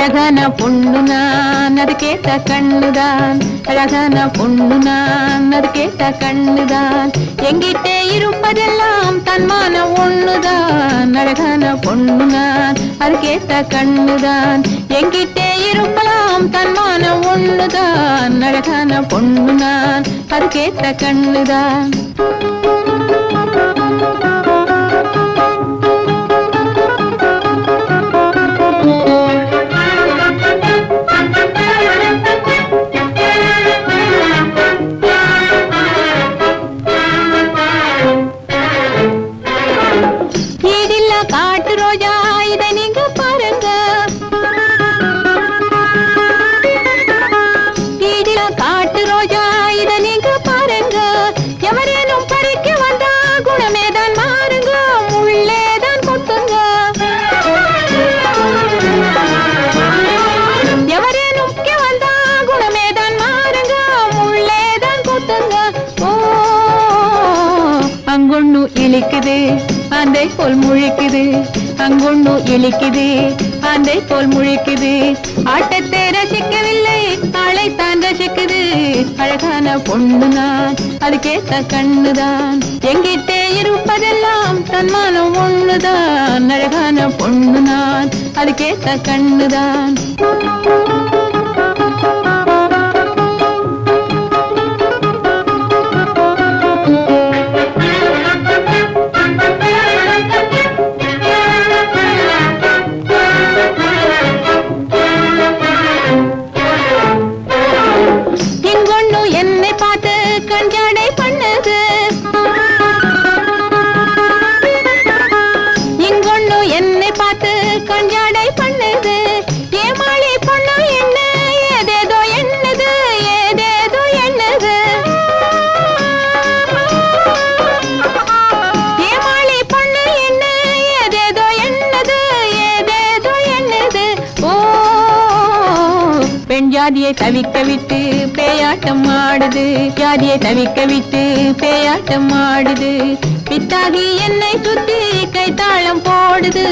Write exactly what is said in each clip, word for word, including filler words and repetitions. அழகான பொண்ணு நான் அது கேட்ட கண்ணுதான் அழகான பொண்ணு நான் அது கேட்ட கண்ணுதான் எங்கிட்டே இருப்பதெல்லாம் தன்மான ஒண்ணுதான் அழகான பொண்ணு நான் அது கேட்ட கண்ணுதான் எங்கிட்டே இருப்பலாம் தன்மான ஒண்ணுதான் அழகான பொண்ணு நான் அது கேட்ட கண்ணுதான் आंदे पोल मुळिक्कुदे अंगोण्णु इलिक्कुदे आंदे पोल मुळिक्कुदे आट्टत्ते रसिक्कविल्लै आळै तान रसिक्कुदे अळगान पोण्णु नान अदु केट्ट कण्णु तान एंगिट्टे इरुप्पदेल्लाम तन्मानम ओण्णु तान अळगान पोण्णु नान अदु केट्ट कण्णु तान जादिये तविक्कविट्टु पेयाट्टम आडुदु जादिये तविक्कविट्टु पेयाट्टम आडुदु पिट्टागी एन्नै सुत्ति कैताळम पोडुदु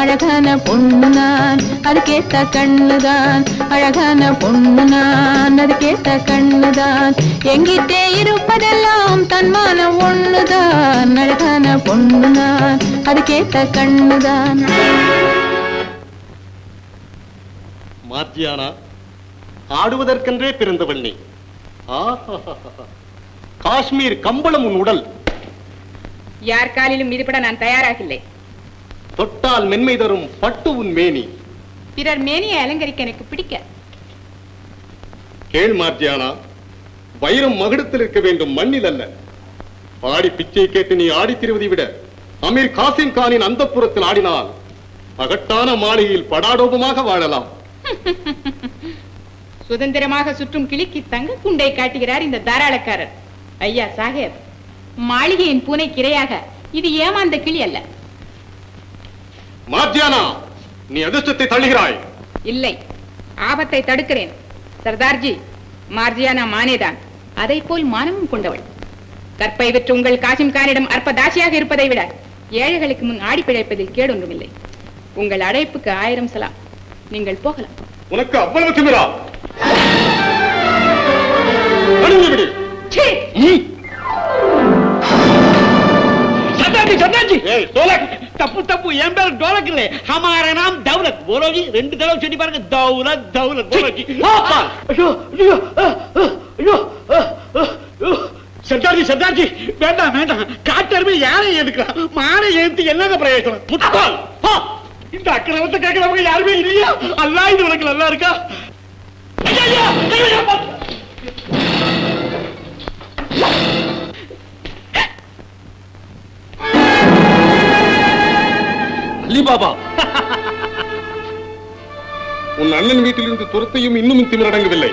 अळगान पोण्णु नान अदु केट्ट कण्णु तान अळगान पोण्णु नान अदु केट्ट कण्णु तान एंगिट्टे इरुप्पदेल्लाम तन्मानम ओण्णु तान अळगान पोण्णु नान अदु केट्ट कण्णु तान मात्याना ஆடுவதற்கென்றே பிறந்தவள் நீ காஷ்மீர் கம்பளம் உன் உடல் யார் காலிலும் மிதிபட நான் தயாராக இல்லை தொட்டால் மென்மை தரும் பட்டு உன் மேனி பிறர் மேனியை அலங்கரிக்க எனக்கு பிடிக்க கேள் மார்ஜியானா வைரம் மகுடத்தில் இருக்க வேண்டும் மண்ணில் அல்ல பாடி பிச்சை கேட்டு நீ ஆடி திருவதை விட அமீர் காசிம் கானின் அந்தப்புரத்தில் ஆடினால் அகட்டான மாளிகையில் படாடோபமாக வாழலாம் சுதந்திரமாக சுற்றும் கிளிக்கு தங்க குண்டை காட்டுகிறார் இந்த தாராளக்காரர். ஐயா சாஹேப், மாளிகையின் பூனை கிரையாக இது ஏமாந்த கிளி அல்ல. மார்ஜியானா, நீ அதிர்ஷ்டத்தை தள்ளுகிறாய். இல்லை, ஆபத்தை தடுக்கிறேன். சர்தார்ஜி, மார்ஜியானா மானேதான். அதை போல் மானமும் கொண்டவள். கற்பை விற்று உங்கள் காசிம் கானிடம் அற்ப தாசியாக இருப்பதை விட ஏழைகளுக்கு முன் ஆடி பிழைப்பதில் கேடொன்றுமில்லை. உங்கள் அழைப்புக்கு ஆயிரம் சலாம். நீங்கள் போகலாம். உனக்கு அவ்வளவு திமிரா? तपू तपू एम पेर दौलत ले हमारा नाम दौलत बोलो जी रेंड दौलत चुनी पार के दौलत दौलत बोलो जी यो यो यो सरदार जी सरदार जी बेटा बेटा काटर में यार ये निकला मारे ये तो ये ना का प्रयास पुता बोल हाँ इन दाखला वक्त क्या क्या लोग यार भी नहीं है अल्लाह ही दौलत अल्लाह रखा अरे या अरे या अली बाबा उन अन्न वीटल तुरत्तुम इन तिमरडंगविल्लै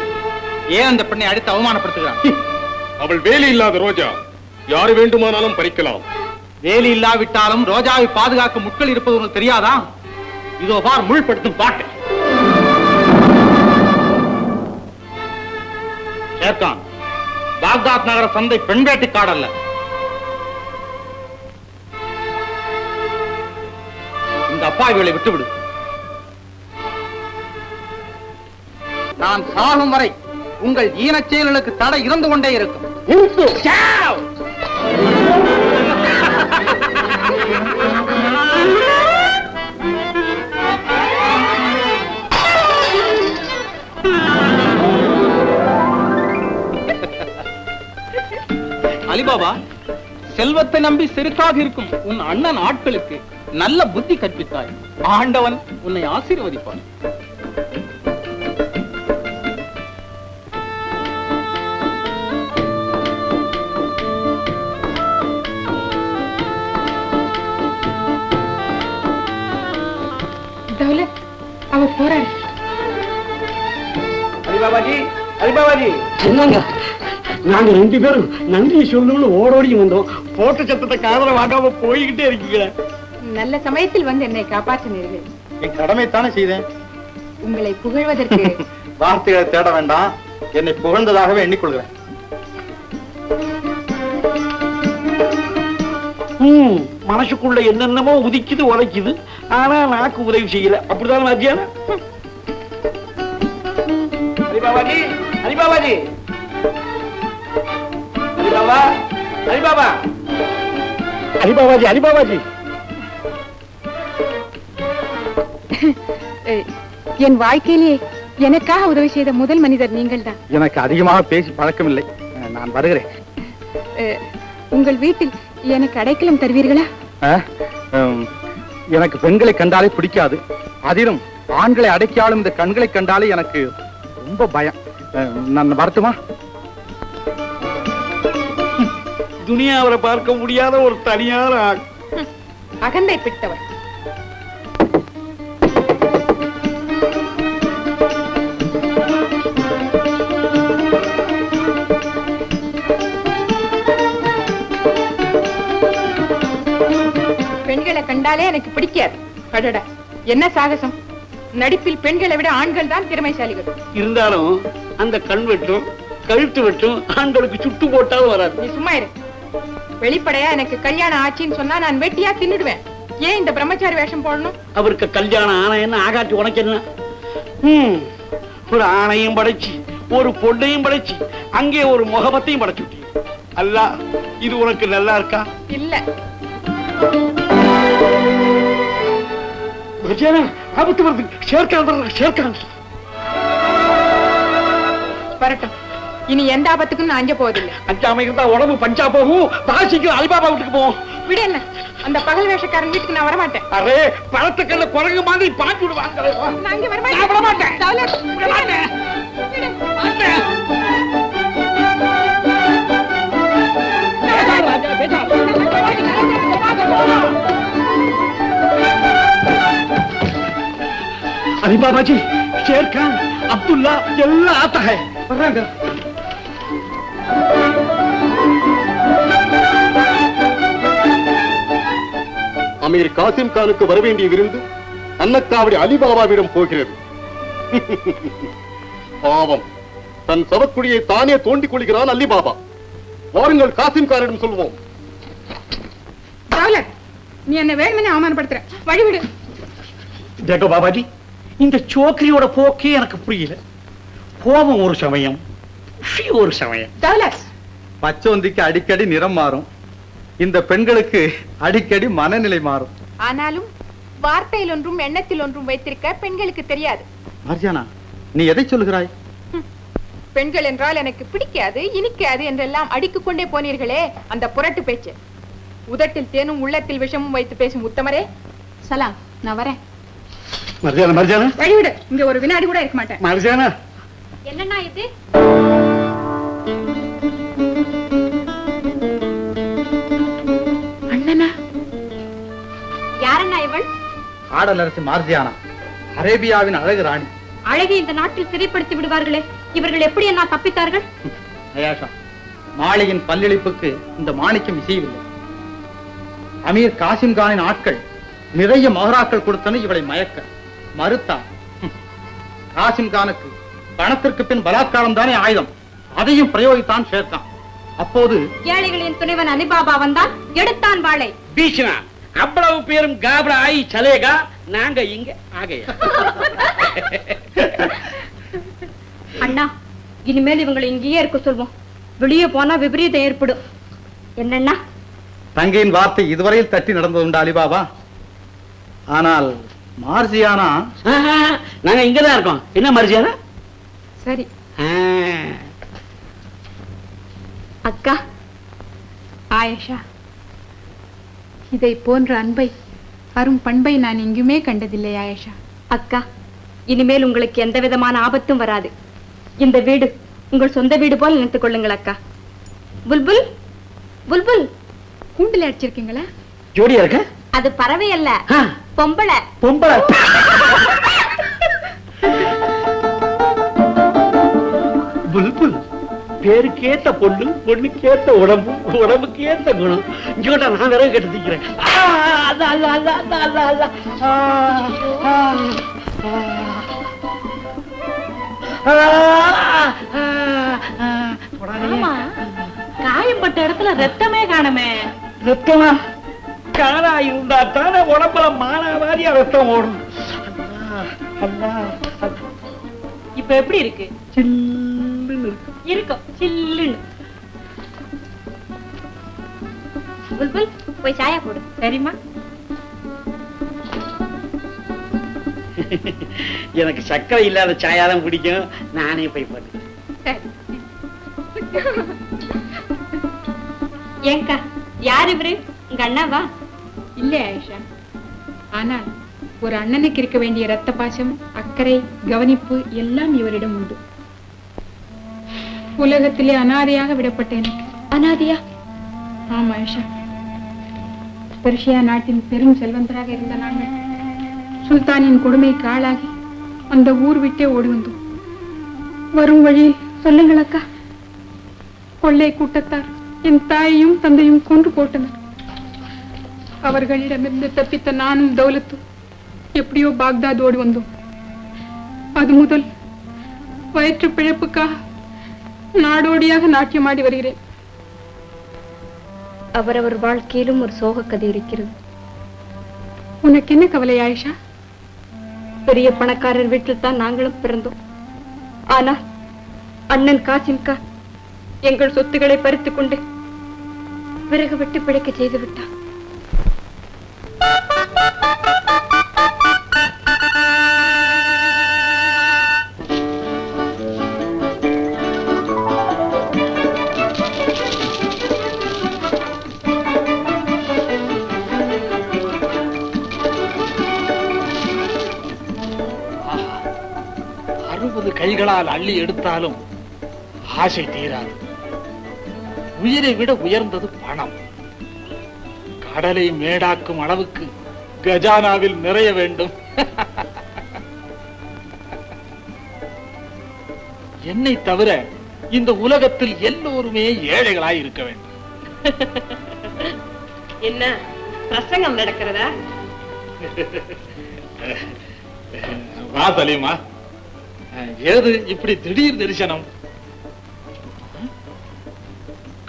ऐन पण्णै अडित्तु अवमानपडुत्तुகிறான் वेली इल्लाद रोजा यार वेंडुमानालुम परिक्कलाम वेली इल्लाविट्टालुम रोजावै पादुगाक्क मुट्कल इरुप्पदु उनक्कु थेरियादा इदो बार मुळ्पडुत्तुम पाट्टु शेर्खान बागदाद नगर संदै पेण् वेट्टैक्काड अल्ल अपाविले विट्टु विडु நான் சாகும் வரை உங்கள் ஈனச் செயலுக்கு தடை இருந்து கொண்டே இருக்கும். அலிபாபா, செல்வத்தை நம்பி செருக்காக இருக்கும் உன் அண்ணன் ஆட்களுக்கு நல்ல புத்தி கற்பித்தாய். ஆண்டவன் உன்னை ஆசீர்வதிப்பான். நாங்க ரெண்டு பேரும் நன்றி சொல்லணும்னு ஓடோடி வந்தோம். போட்ட சத்தத்தை காதல வாங்காம போய்கிட்டே இருக்கீங்க. நல்ல சமயத்தில் வந்து என்னை காப்பாற்றினீர்கள். என் கடமை தானே செய்தேன். உங்களை புகழ்வதற்கு வார்த்தைகளை தேட வேண்டாம். என்னை புகழ்ந்ததாகவே எண்ணிக்கொள்கிறேன். மனசுக்குள்ள என்னென்னமோ உதிக்குது உதைக்குது. ஆனா நாக்கு உதவி செய்யல. அப்படிதான் மத்தியான அலிபாபாஜி அலிபாபாஜி அலிபாபா அலிபாபா அலிபாபாஜி அலிபாபாஜி. என் வாழ்க்கையிலே எனக்காக உதவி செய்த முதல் மனிதர் நீங்கள் தான். எனக்கு அதிகமாக பேசி பழக்கமில்லை. நான் வருகிறேன். உங்கள் வீட்டில் எனக்கு அடைக்கலம் தருவீர்களா? எனக்கு பெண்களை கண்டாலே பிடிக்காது. அதிலும் ஆண்களை அடைக்காலும் இந்த கண்களை கண்டாலே எனக்கு ரொம்ப பயம். நான் வரட்டுமா? துனியாவை பார்க்க முடியாத ஒரு தனியான அகந்தை பிடித்தவர். எனக்கு பிடிக்காது. அடடா, என்ன சாகசம்! நடிப்பில் பெண்களை விட ஆண்கள் தான் திறமைசாலிகள். இருந்தாலும் அந்த கண் வெட்டும் கழுத்து வெட்டும் ஆண்களுக்கு சுட்டு போட்டாலும் வராது. நீ சும்மா இரு. வெளிப்படையா எனக்கு கல்யாணம் ஆச்சின்னு சொன்னா நான் வெட்டியா தின்னுடுவேன். ஏன் இந்த பிரம்மச்சாரி வேஷம் போடணும்? அவருக்கு கல்யாணம் ஆனா என்ன, ஆகாச்சு உனக்கு என்ன? ஒரு ஆணையும் படைச்சு ஒரு பொண்ணையும் படைச்சு அங்கே ஒரு முகபத்தையும் படைச்சு அல்ல. இது உனக்கு நல்லா இருக்கா? இல்ல. இனி எந்த ஆபத்துக்கும் அஞ்ச போவதில்லை. அஞ்சாம இருந்தா உடம்பு பஞ்சா போகும். அலிபாபா வீட்டுக்கு போவோம். விட என்ன, அந்த பகல் வேஷக்காரன் வீட்டுக்கு நான் வரமாட்டேன். அரே, பழத்துக்கல்ல குரங்கு மாதிரி பாட்டு விடுவாங்க. अलीबाबा जी, शेर खान, अब्दुल्ला, यल्ला आता है। रंग अमीर कासिम खान को वरवेंडी विरुद्ध अन्नकावड़ी अलीबाबा विरम पोगिरर। पावम, तन सवकुड़िये ताने तोंडी कुलिगरान अलीबाबा। वारुंगल कासिम खानिडम सोल्वोम. दौलत, நீ என்ன வேணும்னு அவமானப்படுத்துற. வழி விடு. देखो बाबा जी, இந்த சோக்கரியோட போக்கே எனக்கு புரியல. கோபம் ஒரு சமயம், ஃபீ ஒரு சமயம். டவுலஸ், பச்சோந்திக்கு அடிக்கடி நிறம் மாறும். இந்த பெண்களுக்கு அடிக்கடி மனநிலை மாறும். ஆனாலும் வார்த்தையில் ஒன்றும் எண்ணத்தில் ஒன்றும் வைத்திருக்க பெண்களுக்கு தெரியாது. மார்ஜானா, நீ எதை சொல்கிறாய்? பெண்கள் என்றால் எனக்கு பிடிக்காது, இனிக்காது என்றெல்லாம் அடிக்கு கொண்டே போனீர்களே, அந்த புரட்டு பேச்சு. உதட்டில் தேனும் உள்ளத்தில் விஷமும் வைத்து பேசும் உத்தமரே. சலாம், நான் வரேன். மர்ஜானா, மர்ஜானா, வழிவிடு. இங்க ஒரு வினாடி கூட இருக்க மாட்டேன். மர்ஜானா, என்னன்னா இது? அண்ணனா? யாரண்ணா இவள்? ஆடலரசி மார்ஜியானா, அரேபியாவின் அழகு ராணி. அழகி இந்த நாட்டில் சிறைப்படுத்தி விடுவார்களே, இவர்கள் எப்படி என்ன தப்பித்தார்கள்? அயாஷா, மாளிகையின் பல்லிழிப்புக்கு இந்த மாணிக்கம் இசையவில்லை. அமீர் காசிம் கானின் ஆட்கள் நிறைய மகராக்கள் கொடுத்தன இவளை மயக்க. மறுத்தான். காசிம் கானுக்கு பணத்திற்கு பின் பலாத்காரம் தானே ஆயுதம். அதையும் பிரயோகித்தான் சேர்த்தான். அப்போது ஏழைகளின் துணைவன் அலிபாபா வந்தான், எடுத்தான் வாளை வீசினான். அவ்வளவு பேரும் காபரா ஆயி சலேகா. நாங்க இங்க ஆகையா அண்ணா இனிமேல் இவங்களை இங்கேயே இருக்க சொல்வோம். வெளியே போனா விபரீதம் ஏற்படும். என்னன்னா தங்கையின் வார்த்தை இதுவரையில் தட்டி நடந்தது உண்டு அலிபாபா. ஆனால் மார்ஜியானா நாங்க இங்கதான் இருக்கோம். என்ன மார்ஜியானா? சரி அக்கா ஆயிஷா, இதை போன்ற அன்பை அரும் பண்பை நான் எங்குமே கண்டதில்லை ஆயிஷா. அக்கா இனிமேல் உங்களுக்கு எந்த விதமான ஆபத்தும் வராது. இந்த வீடு உங்கள் சொந்த வீடு போல் நினைத்துக் கொள்ளுங்கள் அக்கா. புல்புல் புல்புல் கூண்டில் அடிச்சிருக்கீங்களா? ஜோடியா இருக்க? அது பறவை அல்ல, பொம்பளை. பொம்பளை புல்புல் பேருக்கேத்த பொண்ணு, பொண்ணுக்கேத்த உடம்பு, உடம்புக்கேத்த குணம். இங்கோட நான் விறகு கட்டு திக்கிறேன். காயப்பட்ட இடத்துல ரத்தமே காணுமே. ரத்தமா காணா இருந்தா தானே உடம்புல மானாவாரியா ரத்தம் ஓடும். இப்ப எப்படி இருக்கு? இருக்கும் சில்லுன்னு. புல்புல் போய் சாயா போடு. சரிம்மா. எனக்கு சக்கரை இல்லாத சாயாதான் பிடிக்கும். நானே போய் போட்டு. ஏங்கா யார் இவரு? உங்க அண்ணாவா? இல்லை ஆயிஷா, ஆனால் ஒரு அண்ணனுக்கு இருக்க வேண்டிய ரத்த பாசம், அக்கறை, கவனிப்பு எல்லாம் இவரிடம் உண்டு. உலகத்திலே அனாதையாக விடப்பட்டேன். அனாதையா? ஆமா ஆயிஷா. பெர்ஷியா நாட்டின் பெரும் செல்வந்தராக இருந்த நாங்கள் சுல்தானின் கொடுமைக்கு ஆளாகி அந்த ஊர் விட்டே ஓடி வந்தோம். வரும் வழியில் சொல்லுங்கள் அக்கா, கொள்ளை கூட்டத்தார் என் தாயையும் தந்தையும் கொன்று போட்டனர். அவர்களிடமிருந்து தப்பித்த நானும் தௌலத்தும் எப்படியோ பாக்தாத் ஓடி வந்தோம். அது முதல் வயிற்று பிழைப்புக்காக நாடோடியாக நாட்டியமாடி வருகிறேன். அவரவர் வாழ்க்கையிலும் ஒரு சோக கதை இருக்கிறது. உனக்கு என்ன கவலை ஆயிஷா? பெரிய பணக்காரர் வீட்டில் தான் நாங்களும் பிறந்தோம். ஆனா அண்ணன் காசிம்கா எங்கள் சொத்துக்களை பறித்துக் கொண்டு விறகு விட்டு பிழைக்க செய்து விட்டான். கைகளால் அள்ளி எடுத்தாலும் ஆசை தீராது. உயிரை விட உயர்ந்தது பணம். கடலை மேடாக்கும் அளவுக்கு கஜானாவில் நிறைய வேண்டும். என்னை தவிர இந்த உலகத்தில் எல்லோருமே ஏழைகளாய் இருக்க வேண்டும். என்ன பிரசங்கம் நடக்கிறதா? வா சலீமா. ஏது இப்படி திடீர் தரிசனம்?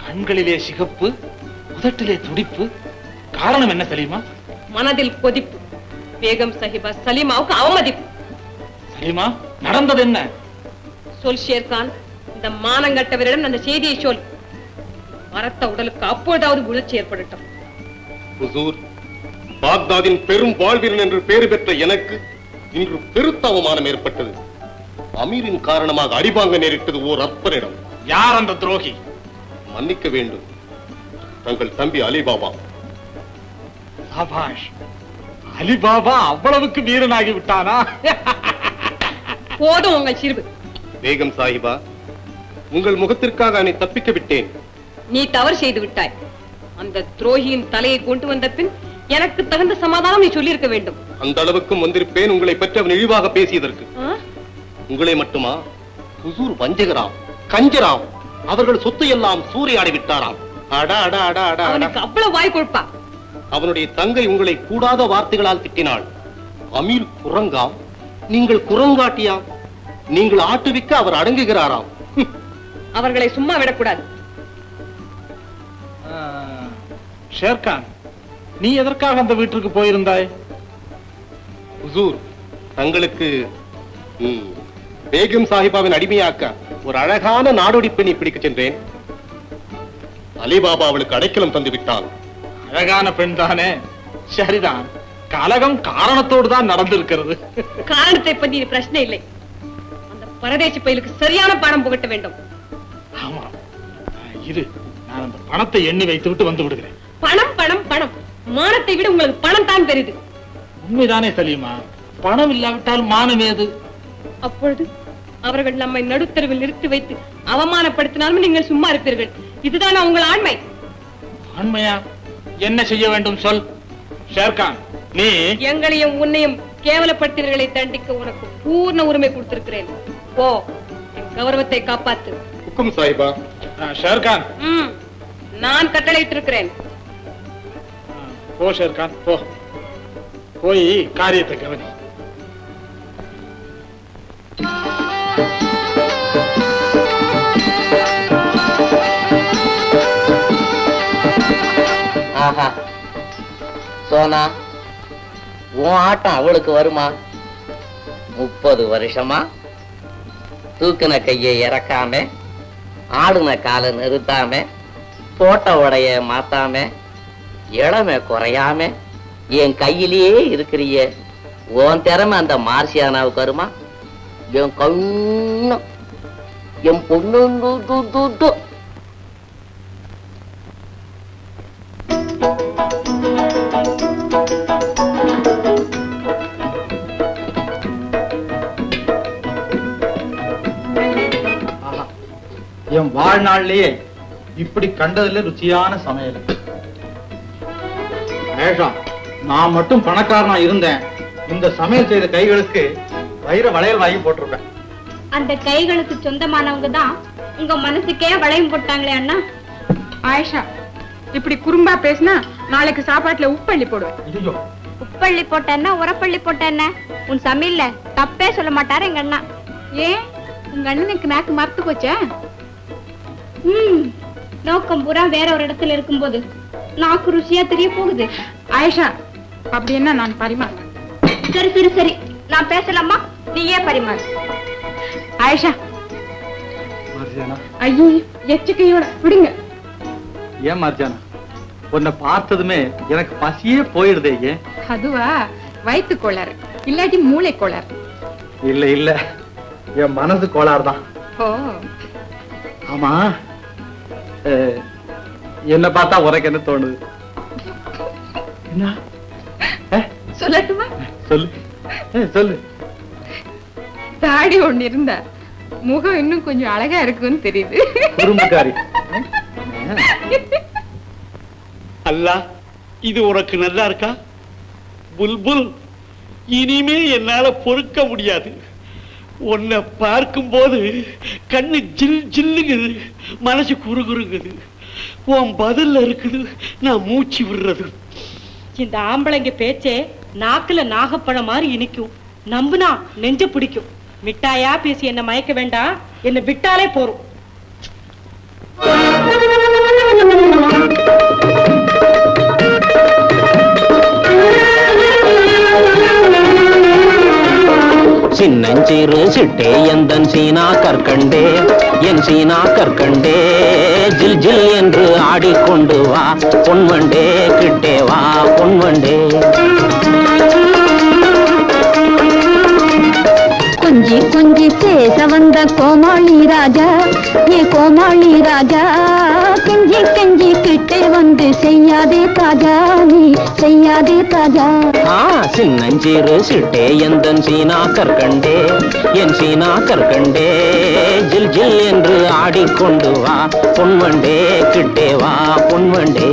கண்களிலே சிகப்பு, உதட்டிலே துடிப்பு. காரணம் என்ன சலீமா? மனதில் கொதிப்பு. பேகம் சாஹிபா சலீமாவுக்கு அவமதிப்பு. சலீமா நடந்தது என்ன சொல் ஷேர்கான்? இந்த மானங்கட்டவரிடம் அந்த செய்தியை சொல். மரத்த உடலுக்கு அப்பொழுதாவது உணர்ச்சி ஏற்படட்டும். ஹுசூர், பாக்தாதின் பெரும் வாழ்வீரன் என்று பேறு பெற்ற எனக்கு இன்று பெருத்த அவமானம் ஏற்பட்டது. அமீரின் காரணமாக அடிபாங்க நேரிட்டது ஓர் அப்பரிடம். யார் அந்த துரோகி? மன்னிக்க வேண்டும், தங்கள் தம்பி அலிபாபா. அலிபாபா அவ்வளவுக்கு வீரனாகி விட்டானா? போதும் உங்கள் சிறுபு. பேகம் சாஹிபா, உங்கள் முகத்திற்காக என்னை தப்பிக்க விட்டேன். நீ தவறு செய்து விட்டாய். அந்த துரோகியின் தலையை கொண்டு வந்த பின் எனக்கு தகுந்த சமாதானம் நீ சொல்லியிருக்க வேண்டும். அந்த அளவுக்கும் வந்திருப்பேன் உங்களை பற்றி அவன் இழிவாக பேசியதற்கு. உங்களை மட்டுமா? ஹுசூர் வஞ்சகராம், கஞ்சராம். அவர்கள் சொத்து எல்லாம் சூறையாடி விட்டாராம். அவனுடைய தங்கை உங்களை கூடாத வார்த்தைகளால் திட்டினாள். அமீர் குரங்காம், நீங்கள் குரங்காட்டியாம். நீங்கள் ஆட்டுவிக்க அவர் அடங்குகிறாராம். அவர்களை சும்மா விடக்கூடாது. ஷேர்கான், நீ எதற்காக அந்த வீட்டிற்கு போயிருந்தாய்? ஹுசூர், தங்களுக்கு बेगम साहिबाविन अडिमैयाक्क ओरु अळगान नाडोडिप्पिनी पिडिक्कச் சென்றேன் அலி பாபா அவளுக்கு அடைக்கலம் தந்து விட்டான் அழகான பெண் தானே சரிதான் கலகம் காரணத்தோடு தான் நடந்துக்கிறது காரணத்தை பத்தி இது பிரச்சனை இல்லை அந்த பரதேசி பையலுக்கு சரியான பாடம் புகட்ட வேண்டும் ஆமா இரு நான் அந்த பணத்தை எண்ணி வைத்துட்டு வந்து விடுகிறேன் பணம் பணம் பணம் மானத்தை விட உங்களுக்கு பணம் தான் தெரியுது உண்மைதானே சலீமா பணம் இல்லாவிட்டால் மானம் ஏது அப்பொழுது அவர்கள் நம்மை நடுத்தருவில் நிறுத்தி வைத்து அவமானப்படுத்தினாலும் நீங்கள் சும்மா இருப்பீர்கள் இதுதான் உங்கள் ஆண்மை ஆண்மையா என்ன செய்ய வேண்டும் சொல் ஷேர்கான் நீ எங்களையும் உன்னையும் கேவலப்படுத்தினர்களை தண்டிக்க உனக்கு பூர்ண உரிமை கொடுத்திருக்கிறேன் போ கௌரவத்தை காப்பாத்து ஹுக்கும் சாஹிபா ஷேர்கான் ம் நான் கட்டளையிட்டிருக்கிறேன் போ ஷேர்கான் போ போய் காரியத்தை கவனி ஆஹா சோனா உன் ஆட்டம் அவளுக்கு வருமா முப்பது வருஷமா தூக்கின கையை இறக்காம ஆடுன காலை நிறுத்தாம போட்ட உடைய மாத்தாம இளமை குறையாம என் கையிலேயே இருக்கிறிய உன் திறமை அந்த மார்சியானாவுக்கு வருமா என் கண்ணு என் பொண்ணு என் வாழ்நாளிலேயே இப்படி கண்டதில் ருச்சியான சமையல் நான் மட்டும் பணக்காரனா இருந்தேன் இந்த சமையல் செய்த கைகளுக்கு வைர வளையல் வாங்கி போட்டிருப்பேன் அந்த கைகளுக்கு சொந்தமானவங்க தான் உங்க மனசுக்கே வளையம் போட்டாங்களே அண்ணா ஆயிஷா இப்படி குறும்பா பேசினா நாளைக்கு சாப்பாட்டுல உப்பள்ளி போடுவேன் உப்பள்ளி போட்டேன்னா உரப்பள்ளி போட்டேன்னா உன் சமையல்ல தப்பே சொல்ல மாட்டாரு எங்க அண்ணா ஏன் உங்க அண்ணனுக்கு நாக்கு மறத்து போச்சா ம் நோக்கம் பூரா வேற ஒரு இடத்துல இருக்கும்போது நாக்கு ருசியா தெரிய போகுது ஆயிஷா அப்படி என்ன நான் பரிமாறேன் சரி சரி சரி நான் பேசலாமா நீயே பரிமாறு ஆயிஷா மார்ஜானா ஐயோ எச்சக்கையோட விடுங்க ஏன் மார்ஜானா உன்னை பார்த்ததுமே எனக்கு பசியே போயிடுதே ஏன் அதுவா வயிற்று கோளாறு இல்லாட்டி மூளை கோளாறு இல்ல இல்ல என் மனது கோளாறு தான் ஓ ஆமா என்ன பார்த்தா உனக்கு என்ன தோணுது சொல்லட்டுமா சொல்லு சொல்லு தாடி ஒண்ணு இருந்தா முகம் இன்னும் கொஞ்சம் அழகா இருக்குன்னு தெரியுது குறும்புக்காரி அல்லா இது உனக்கு நல்லா இருக்கா புல்புல் இனிமே என்னால பொறுக்க முடியாது உன்னை பார்க்கும் போது கண்ணு ஜில் ஜில்லுங்குது மனசு குறுகுறுங்குது உன் பதில்ல இருக்குது நான் மூச்சு விடுறது இந்த ஆம்பளைங்க பேச்சே நாக்குல நாகப்பழம் மாதிரி இனிக்கும் நம்புனா நெஞ்ச பிடிக்கும் மிட்டாயா பேசி என்ன மயக்க வேண்டாம் என்ன விட்டாலே போறோம் சின்னஞ்சிறு சிட்டே எந்தன் சீனா கற்கண்டே என் சீனா கற்கண்டே ஜில் ஜில் என்று ஆடிக்கொண்டு வா பொன்வண்டே கிட்டே வா பொன்வண்டே கொஞ்சி கொஞ்சி பேச வந்த கோமாளி ராஜா ஏ கோமாளி ராஜா கஞ்சி கஞ்சி கிட்டே வந்து செய்யாதே தாஜா நீ செய்யாதே தாஜா ஆ சின்னஞ்சிறு சிட்டே எந்தன் சீனா கற்கண்டே என் சீனா கற்கண்டே ஜில் ஜில் என்று ஆடிக்கொண்டு வா பொன்வண்டே கிட்டே வா பொன்வண்டே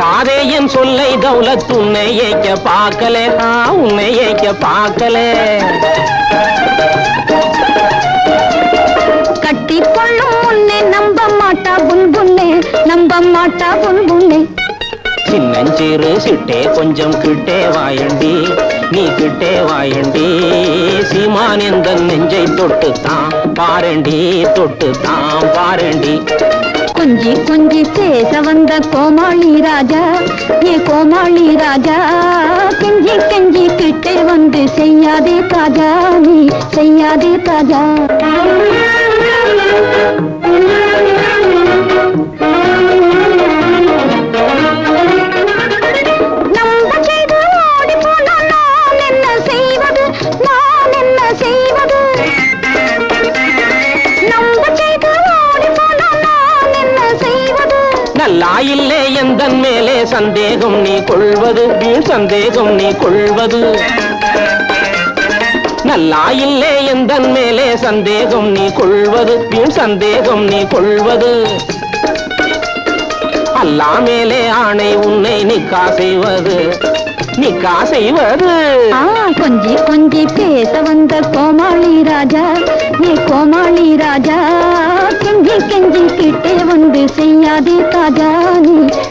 தாதே என் சொல்லை தௌலத் உன்னை ஏக்க பார்க்கலே ஆ உன்னை ஏக்க பார்க்கலே கட்டி கொள்ளும் உன்னை நம்ப மாட்டா புல்புல்லே நம்ப மாட்டா புல்புல்லே சின்னஞ்சிறு சிட்டே கொஞ்சம் கிட்டே வாயண்டி நீ கிட்டே வாயண்டி சீமான் என்ற நெஞ்சை தொட்டு தான் பாரண்டி தொட்டு தான் பாரண்டி कुंजी कुंजी से सवंद कोमाली राजा ये कोमाली राजा कंजी कंजी किटे वंद सैया दे ताजा नी सैया दे ताजा लायिल्ले यंदन मेले संदेहम नी कुल्वदु बीन संदेहम नी कुल्वदु नल्लायिल्ले यंदन मेले संदेहम नी कुल्वदु बीन संदेहम नी कुल्वदु अल्लाह मेले आने उन्ने निका सेवदु निका सेवदु आ कुंजी कुंजी पेसवंद कोमाली राजा ये कोमाली राजा कंजी कंजी किटे वंदे सैयादी ताजा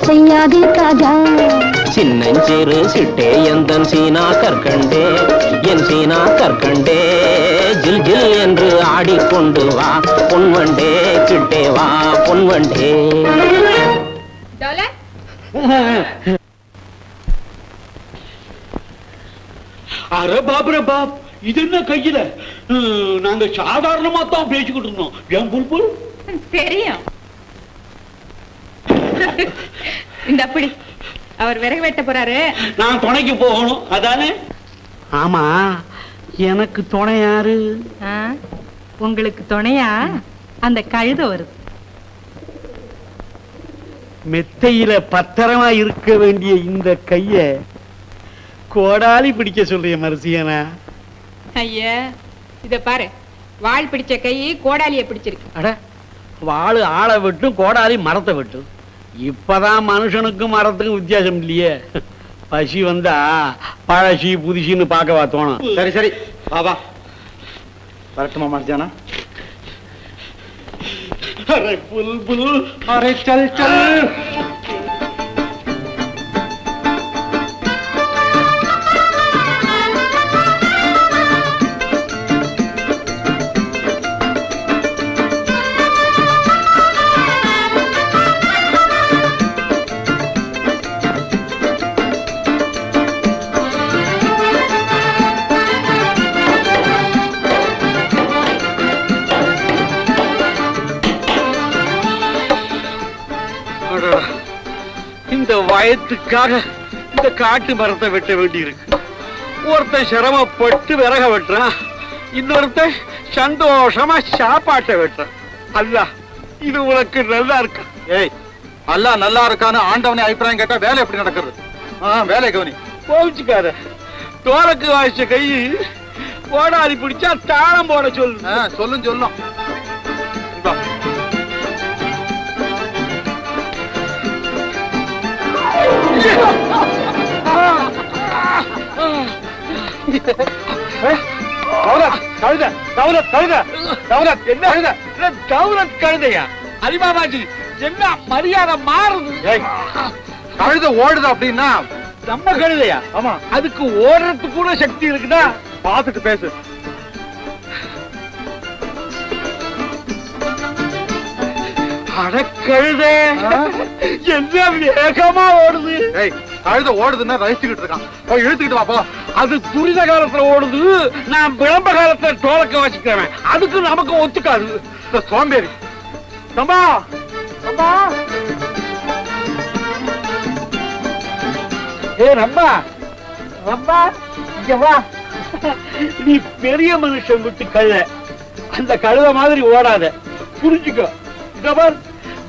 सैयादी ताजा चिन्नंजेरु सिटे यंदन सीना करकंडे यन सीना करकंडे जिल जिल एंद्रु आडी कोंडु वा पोन्वंडे किटे वा पोन्वंडे डॉलर अरे बाप रे बाप इतना कहीं ले, नांगे शादार न माता बेच कर दूँगा, यंग बुलबुल? तेरी हैं? इंदा पड़ी, अवर वेरे बैठे पड़ा रे? नां तोड़ने क्यों पोहोनो? अदाने? हाँ माँ, ये ना कुतोड़ने यार? हाँ, उंगले कुतोड़ने यार, अंदर काई तो वर्ड। मेत्ते ये ले पत्थरमा इरके बंदी इंदा कहीं है, कोड़ाली पड़ी के सुले मर्सिया ना? ஐயா, இது பாரு, வாள் பிடிச்ச கையை கோடாலியை பிடிச்சிருக்கு. அட, வாள் ஆளை விட்டு கோடாலி மரத்தை விட்டு. இப்பதான் மனுஷனுக்கும் மரத்துக்கும் வித்தியாசம் இல்லையே. பசி வந்தா பழசி புதிசின்னு பார்க்க வாத்தோணும். சரி சரி, வா வா. வரட்டுமா மர்ஜானா? அரே புல்புல், அரே சல் சல். காக இந்த காட்டு மரத்தை வெட்ட வேண்டி இருக்கு. ஒருத்தன் சிரமப்பட்டு விறக வெட்டுறான், இன்னொருத்தன் சந்தோஷமா சாப்பாட்டை வெட்டுறான். அல்லா, இது உனக்கு நல்லா இருக்கா? ஏய், அல்லா நல்லா இருக்கான்னு ஆண்டவனை அபிப்பிராயம் கேட்டா வேலை எப்படி நடக்கிறது? வேலை கவனி போச்சுக்காத. தோரக்கு வாய்ச்ச கை கோடாரி பிடிச்சா தாளம் போட சொல்லு. சொல்லும் சொல்லும். அலிபாபாஜி என்ன மரியாதை மாறுது. கழுதை ஓடுது அப்படின்னா நம்ம கழுதையா? ஆமா, அதுக்கு ஓடுறதுக்கு கூட சக்தி இருக்குன்னா பார்த்துட்டு பேசு. அடக்கழுதே, என்ன வேகமா ஓடுது. கழுத ஓடுதுன்னா ரசிச்சுக்கிட்டு இருக்கான், இழுத்துக்கிட்டு வாப்பா. அது துரித காலத்துல ஓடுது, நான் விளம்ப காலத்துல தோலக்க வச்சுக்கிறேன். அதுக்கு நமக்கு ஒத்துக்காது. இந்த சோம்பேறி சம்பா சம்பா. ஏ ரம்பா ரம்பா, இங்க வா. நீ பெரிய மனுஷன் விட்டு கழுத, அந்த கழுத மாதிரி ஓடாத, புரிஞ்சுக்கோ.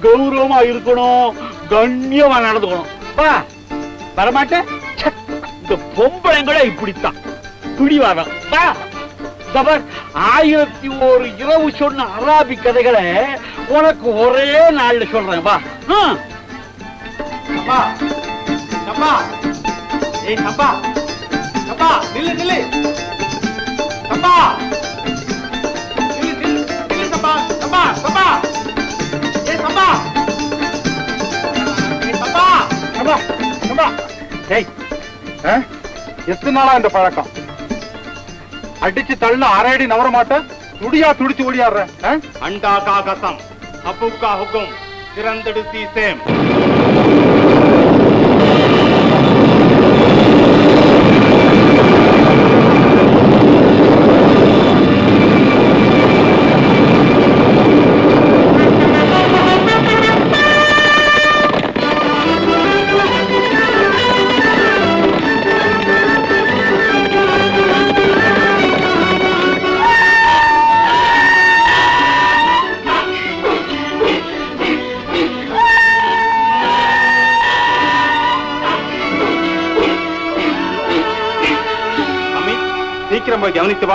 கௌரவமா இருக்கணும், கண்ணியமா நடந்துக்கணும். வா, வரமாட்டேன். இந்த பொம்பளைங்கள இப்படித்தான் பிடிவாதம். வா, தபர் ஆயிரத்தி ஒரு இரவு சொன்ன அராபி கதைகளை உனக்கு ஒரே நாள்ல சொல்றேன். வா. அப்பா அப்பா, ஏய் அப்பா அப்பா, நில்லு நில்லு அப்பா, நில்லு நில்லு நில்லு அப்பா அப்பா அப்பா. Papa! Papa! नाला पड़क अटी तल अर नवर माटे तुड़िया तुड़ी ओडियार अंडा का कसम अबू का हुकुम तिरंदुती सेम गवनीवा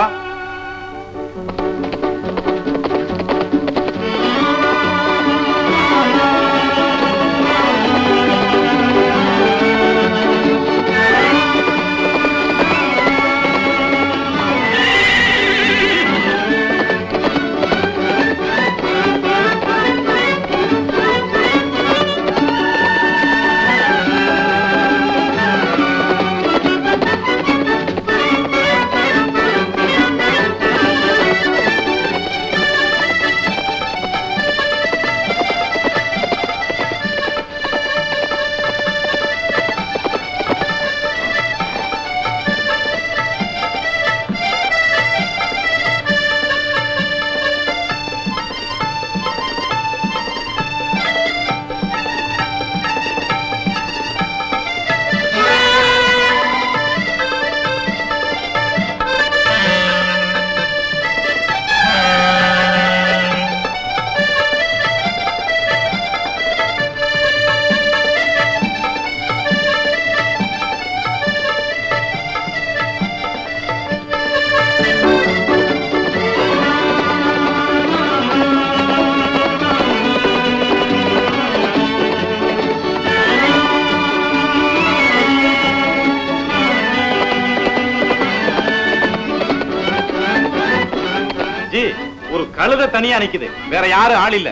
तनिया निक्किदे वेर यारु आल इल्ल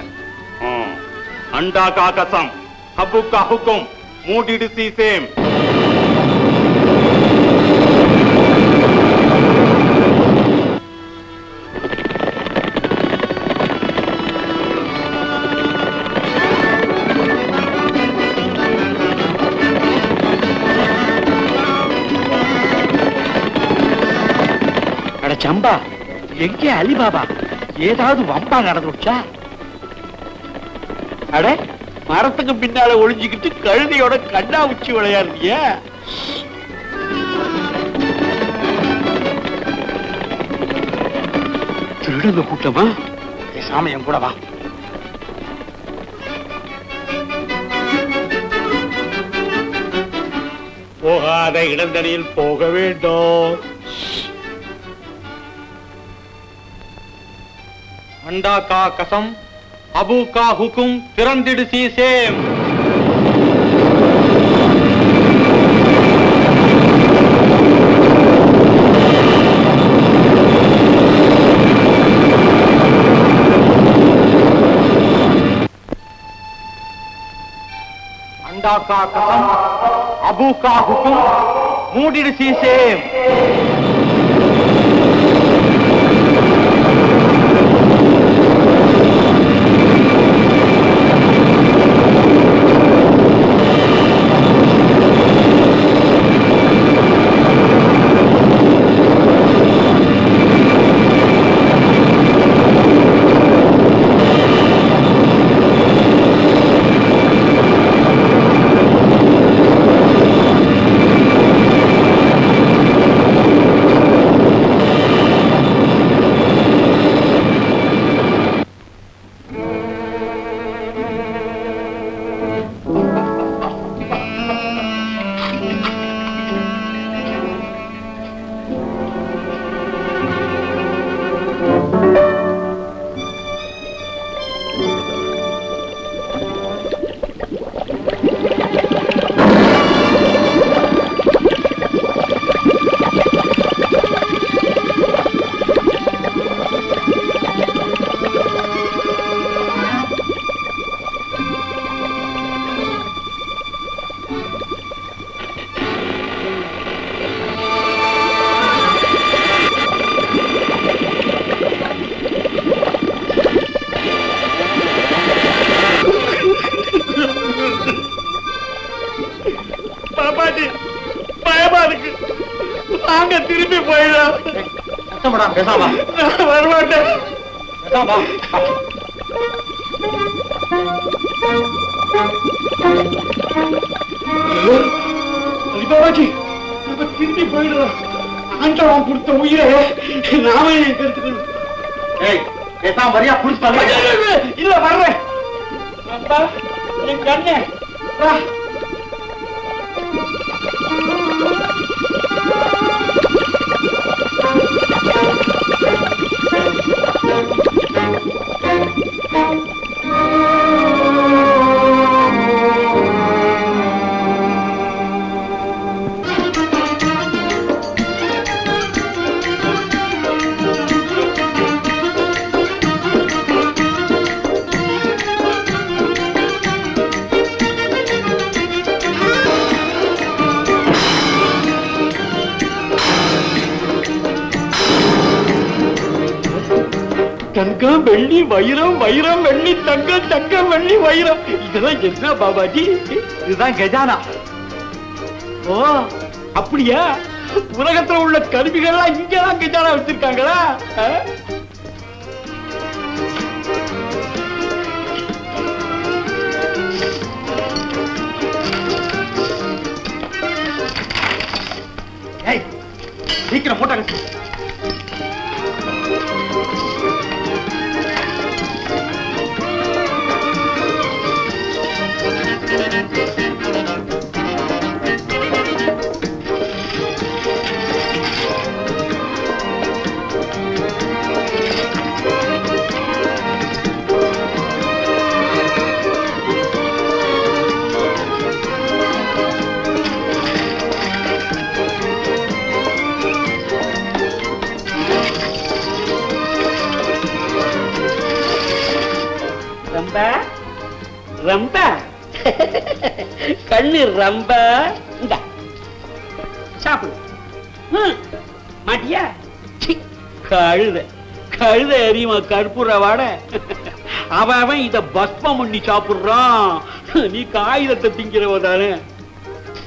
अंडा का कसम हब्बु का हुकुम मूडिडुसी सेम अड़ चंबा एंगे अली बाबा वंपा नड़चा अड़ मरतुक पिना उलिजिकट कड़ो कणा उची विया कूटमा सामयम कूड़ा वा इटंद अंडा का कसम अबू का हुकुम तिरंदिडसी सेम अंडा का कसम अबू का हुकुम मूडिडसी सेम गजाना ओ அப்படியா உலகத்துல உள்ள கருவிகளா இங்க தான் கஜானா வச்சிருக்காங்களா ஏய் சீக்கிரம் போட்டாங்க ரொம்ப இந்த சாப்பிடு ம் மாட்டியா கழுதை கழுதை எரியுமா கற்பூர வாடை அவன் இதை பஸ்பம் பண்ணி சாப்பிடுறான் நீ காகிதத்தை திங்கிறவ தானே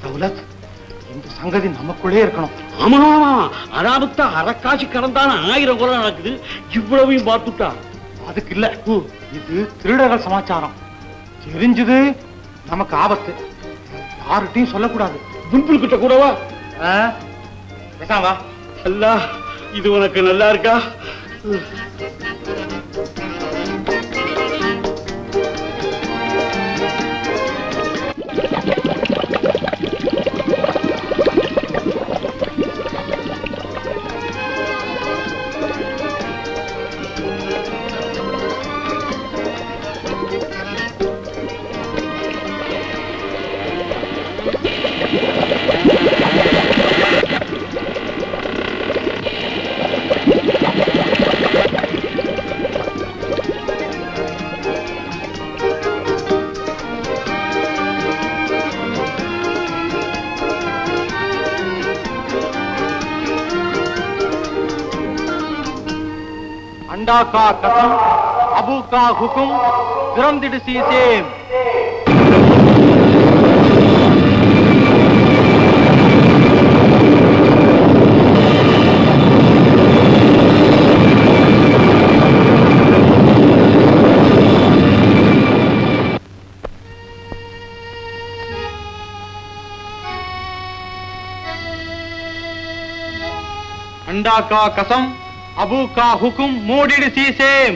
தௌலத் இந்த சங்கதி நமக்குள்ளே இருக்கணும் ஆமா ஆமா அராபத்தா அரைக்காசி கடந்தான ஆயிரம் குறை நடக்குது இவ்வளவையும் பார்த்துட்டா அதுக்கு இல்ல இது திருடர்கள் சமாச்சாரம் தெரிஞ்சது நமக்கு ஆபத்து ஆர்ட்டியும் சொல்லக்கூடாது புல்புல் கிட்ட கூடவா பேசாவா அல்லா இது உனக்கு நல்லா இருக்கா का कसम, अबू का हुकुम गिरमदिड़ सी सेम अंडा का कसम अबू का हुकुम मोडिड सी सेम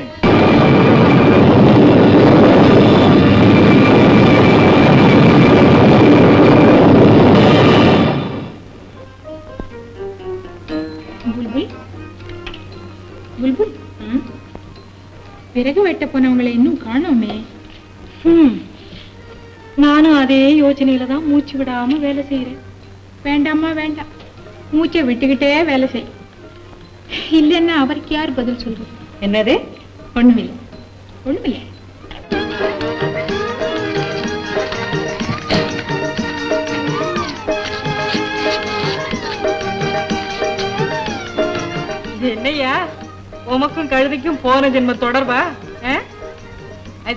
बुलबुल बुलबुल पिरगु वेट्टपोनवंगळे इन्नुम काणोमे नानु अदे योजनैयिल तान मूच्चु विडाम वेलै सेय्रेन वेंडामा वेंडाम मूच्चै विट्टुकिट्टे वेलै सेय இல்லன்னா அவர்க்கு யார் பதில் சொல்றது என்னது ஒண்ணுமில்லை ஒண்ணுமில்லை என்னையா உமக்கும் கழுதைக்கும் போன ஜென்ம தொடர்பா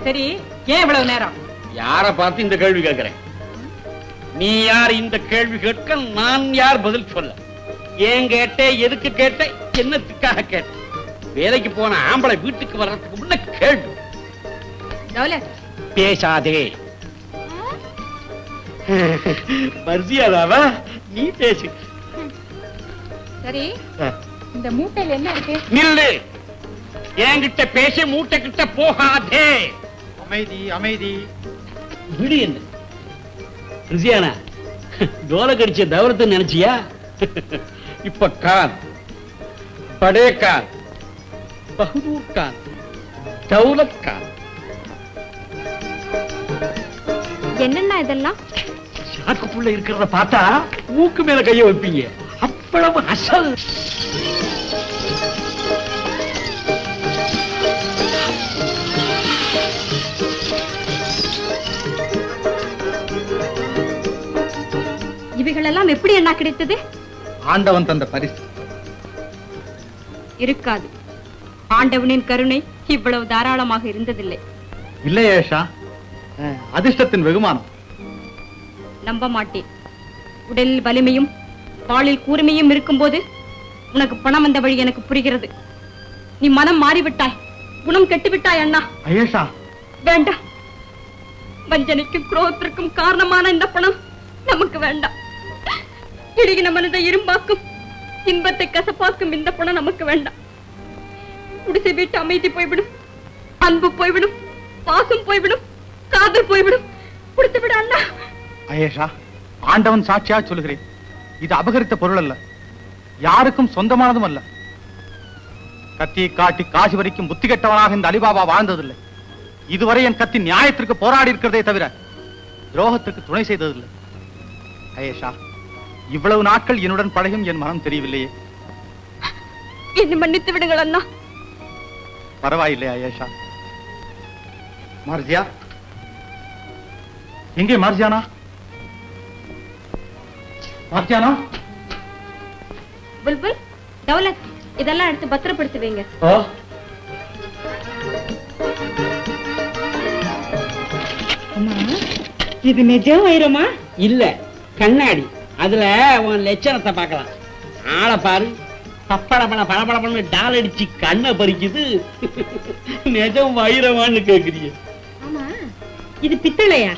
சரி ஏன் இவ்வளவு நேரம் யாரை பார்த்து இந்த கேள்வி கேட்கிறேன் நீ யார் இந்த கேள்வி கேட்க நான் யார் பதில் சொல்ல? ஏன் கேட்டே, எதுக்கு கேட்டே, என்னத்துக்காக கேட்டேன்? வேலைக்கு போன ஆம்பளை வீட்டுக்கு வர்றதுக்கு முன்ன கேள்வி பேசாதே. மர்சியாதாவா நீ பேசு. சரி, இந்த மூட்டையில என்ன இருக்கு? நில்லு, என்கிட்ட பேசி மூட்டை கிட்ட போகாதே. அமைதி அமைதி. விடு என்ன ரிசியானா, தோலை கடிச்ச தவறத்தை நினைச்சியா? இப்ப கான், படே கான், பகதூர் கான், தௌலத் கான். என்னன்னா இதெல்லாம்? சாக்குக்குள்ள இருக்கிறத பார்த்தா மூக்கு மேல கைய வைப்பீங்க, அவ்வளவு அசல். இவைகளெல்லாம் எப்படி என்ன கிடைத்தது? ஆண்டவன் தந்த பரிசு. இருக்காது, ஆண்டவனின் கருணை இவ்வளவு தாராளமாக இருந்ததில்லை. இல்லையே ஏஷா, அதிர்ஷ்டத்தின் வெகுமானம். நம்ப மாட்டேன். உடலில் வலிமையும் பாலில் கூர்மையும் இருக்கும் போது உனக்கு பணம் வந்த வழி எனக்கு புரிகிறது. நீ மனம் மாறிவிட்டாய், குணம் கெட்டுவிட்டாய் அண்ணா. ஐயேஷா வேண்டாம், வஞ்சனைக்கும் குரோகத்திற்கும் காரணமான இந்த பணம் நமக்கு வேண்டாம். இடுகின மனதை இரும்பாக்கும், இன்பத்தை கசப்பாக்கும் இந்த பணம் நமக்கு வேண்டாம். குடிசை வீட்டு அமைதி போய்விடும், அன்பு போய்விடும், பாசம் போய்விடும், காதல் போய்விடும். கொடுத்து விட அண்ணா. ஐயேஷா, ஆண்டவன் சாட்சியா சொல்லுகிறேன், இது அபகரித்த பொருள் அல்ல, யாருக்கும் சொந்தமானதும் அல்ல. கத்தியை காட்டி காசி வரைக்கும் புத்தி கெட்டவனாக இந்த அலிபாபா வாழ்ந்ததில்லை. இதுவரை என் கத்தி நியாயத்திற்கு போராடி இருக்கிறதே தவிர துரோகத்திற்கு துணை செய்ததில்லை. ஐயேஷா, இவ்வளவு நாட்கள் என்னுடன் பழகும் என் மனம் தெரியவில்லையே. என்னை மன்னித்து விடுங்கள் அண்ணா. பரவாயில்லை ஐயேஷா. மர்ஜியா எங்கே? மர்ஜியானா, மர்ஜியானா. புல்புல், தௌலத், இதெல்லாம் எடுத்து பத்திரப்படுத்துவீங்க. இது நிஜம் வைரமா? இல்ல கண்ணாடி, அதுல உன் லட்சணத்தை பார்க்கலாம். ஆளை பாரு, பப்படப்பட படப்படப்படன்னு டால் அடிச்சு கண்ணை பறிக்குது. நிஜம் வைரமான்னு கேக்குறீங்க. ஆமா, இது பித்தளையா?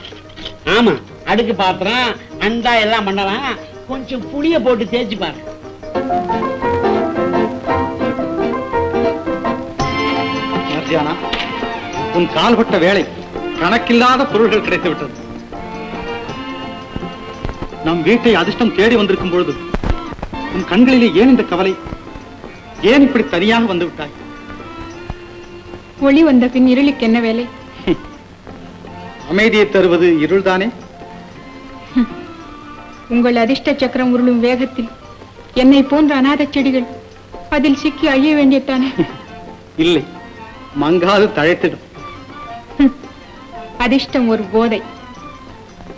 ஆமா, அடுக்கு பாத்திரம் அண்டா எல்லாம் பண்ணலாம். கொஞ்சம் புளிய போட்டு தேய்ச்சி பாரு. உன் கால்பட்ட வேலை கணக்கில்லாத பொருள்கள் கிடைத்து விட்டது. நம் வீட்டை அதிர்ஷ்டம் தேடி வந்திருக்கும் பொழுது உன் கண்களிலே ஏன் இந்த கவலை? ஏன் இப்படி தனியாக வந்து விட்டாய்? ஒளி வந்த பின் இருளுக்கு என்ன வேலை? அமைதியை தருவது இருள்தானே. உங்கள் அதிர்ஷ்ட சக்கரம் உருளும் வேகத்தில் என்னை போன்ற அநாத செடிகள் அதில் சிக்கி அழிய வேண்டியதானே. இல்லை, மங்காது தழைத்திடும். அதிர்ஷ்டம் ஒரு போதை.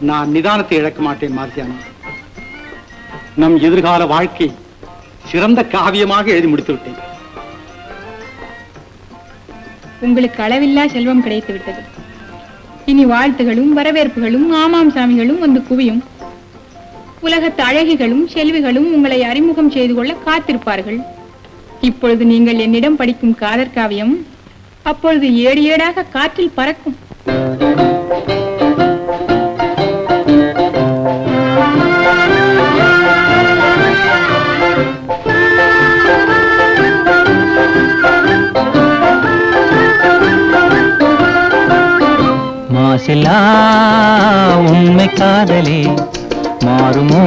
நான் நிதானத்தை இழக்க மாட்டேன் மார்த்தியானா. நம் எதிர்கால வாழ்க்கை சிறந்த காவியமாக எழுதி முடித்து விட்டேன். உங்களுக்கு அளவில்லா செல்வம் கிடைத்து விட்டது. இனி வாழ்த்துகளும் வரவேற்புகளும் ஆமாம் சாமிகளும் வந்து குவியும். உலகத்து அழகிகளும் செல்விகளும் உங்களை அறிமுகம் செய்து கொள்ள காத்திருப்பார்கள். இப்பொழுது நீங்கள் என்னிடம் படிக்கும் காதற் காவியம் அப்பொழுது ஏடு ஏடாக காற்றில் பறக்கும். மாசிலா உண்மை காதலே மாறுமோ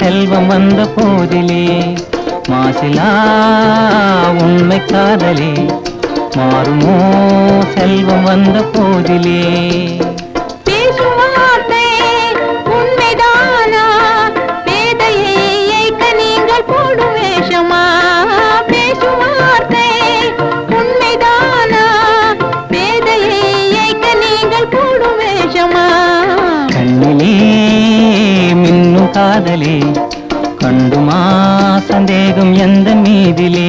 செல்வம் வந்த போதிலே? மாசிலா உண்மை காதலே மாறுமோ செல்வம் வந்த போதிலே? காதலே கண்டுமா சந்தேகம் எந்த மீதிலே?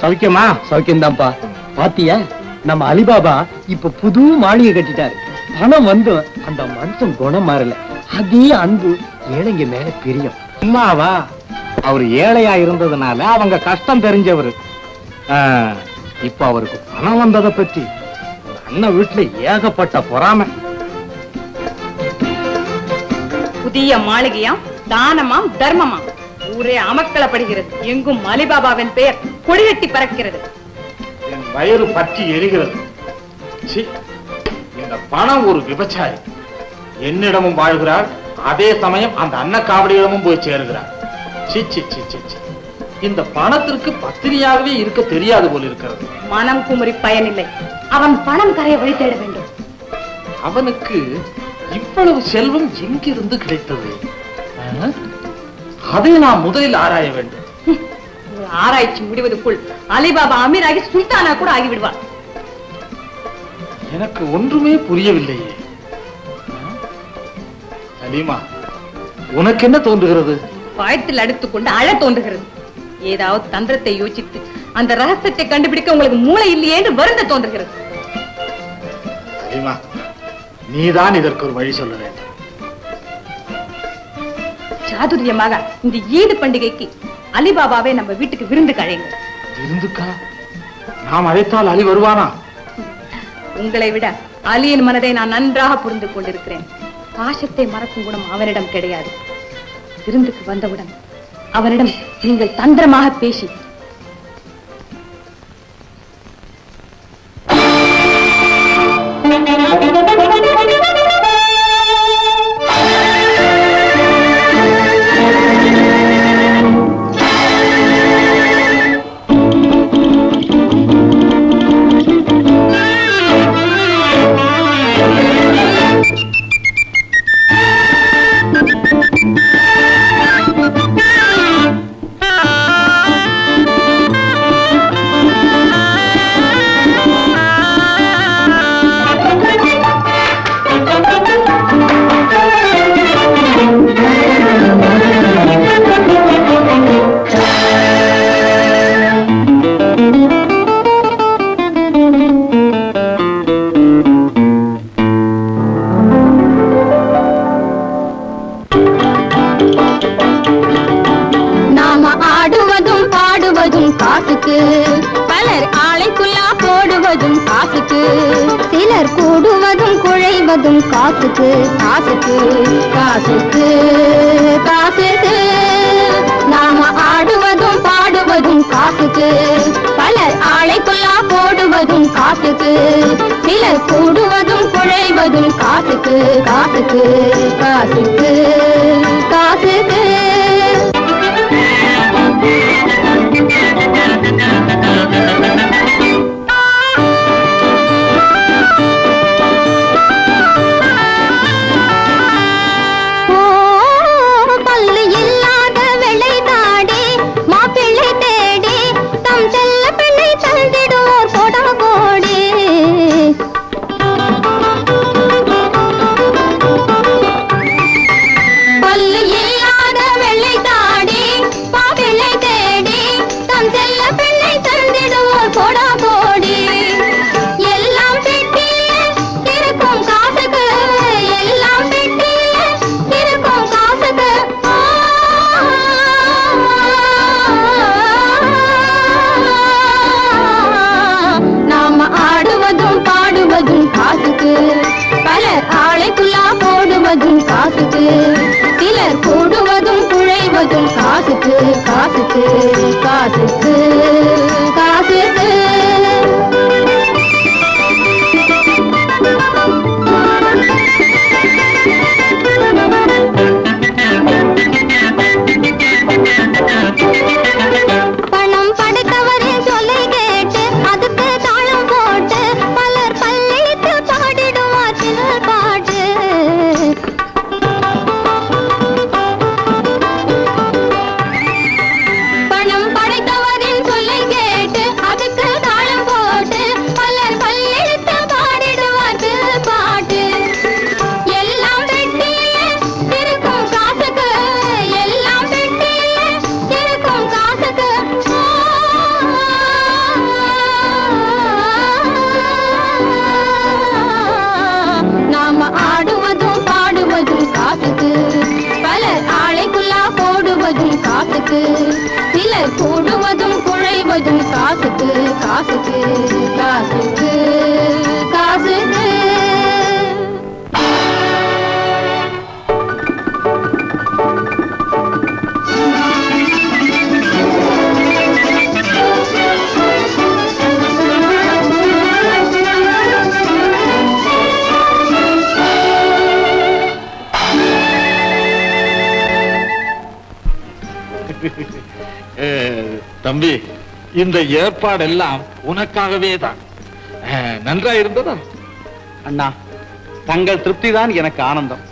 சௌக்கியமா? சௌக்கியம்தான்ப்பா. பாத்தியா, நம்ம அலிபாபா இப்ப புது மாளிகை கட்டிட்டாரு. பணம் வந்து அந்த மனுஷன் குணம் மாறல. அதே அன்பு ஏழைங்க மேல பிரியம். அம்மாவா, அவர் ஏழையா இருந்ததுனால அவங்க கஷ்டம் தெரிஞ்சவர். இப்ப அவருக்கு பணம் வந்ததை பத்தி அண்ணன் வீட்டுல ஏகப்பட்ட பொறாமை. புதிய மாளிகையா, தானமா, தர்மமா, ஊரே அமக்கலப்படுகிறது. எங்கும் அலிபாபாவின் பெயர் கொடிகட்டி பறக்கிறது. என் வயிறு பற்றி எரிகிறது. இந்த பணம் ஒரு விபச்சாரி. என்னிடமும் வாழ்கிறார், அதே சமயம் அந்த அன்ன காவடியிடமும் போய் சேருகிறார். இந்த பணத்திற்கு பத்திரியாகவே இருக்க தெரியாது போல் இருக்கிறது. மனம் குமரி பயனில்லை. அவன் பணம் கரையை வழி தேட வேண்டும். அவனுக்கு இவ்வளவு செல்வம் எங்கிருந்து கிடைத்தது? அதை நாம் முதலில் ஆராய வேண்டும். ஆராய்ச்சி முடிவதற்குள் அலிபாபா அமீராகி சுல்தானா கூட ஆகிவிடுவார். எனக்கு ஒன்றுமே புரியவில்லையே. அலிமா, உனக்கு என்ன தோன்றுகிறது? பயத்தில் அடித்துக்கொண்டு அழ தோன்றுகிறது. ஏதாவது தந்திரத்தை யோசித்து அந்த ரகசியத்தை கண்டுபிடிக்க உங்களுக்கு மூளை இல்லையே என்று வருந்த தோன்றுகிறது. அலிமா, நீதான் இதற்கு ஒரு வழி சொல்ல வேண்டும். சாதுரியமாக இந்த ஈடு பண்டிகைக்கு அலிபாபாவே நம்ம வீட்டுக்கு விருந்து கழைங்க. விருந்துக்கா? நாம் அழைத்தால் அலி வருவானா? உங்களை விட அலியின் மனதை நான் நன்றாக புரிந்து கொண்டிருக்கிறேன். பாசத்தை மறக்கும் குணம் அவனிடம் கிடையாது. விருந்துக்கு வந்தவுடன் அவனிடம் நீங்கள் தந்திரமாக பேசி பலர் ஆலைக்குள்ளா போடுவதும் காசுக்கு, சிலர் கூடுவதும் குழை வந்ததும் காத்துக்கு காத்துக்கு காத்துக்கு காத்துக்கு நாம ஆடுவதும் பாடுவதும் காத்துக்கு பலர் ஆளைக்குள்ளா போடுவதும் காத்துக்கு சிலர் கூடுவதும் குழைவதும் காத்துக்கு காத்துக்கு காத்துக்கு காத்துக்கு தம்பி, இந்த ஏற்பாடெல்லாம் உனக்காகவே தான். நன்றா இருந்ததா அண்ணா? தங்கள் திருப்தி தான் எனக்கு ஆனந்தம்.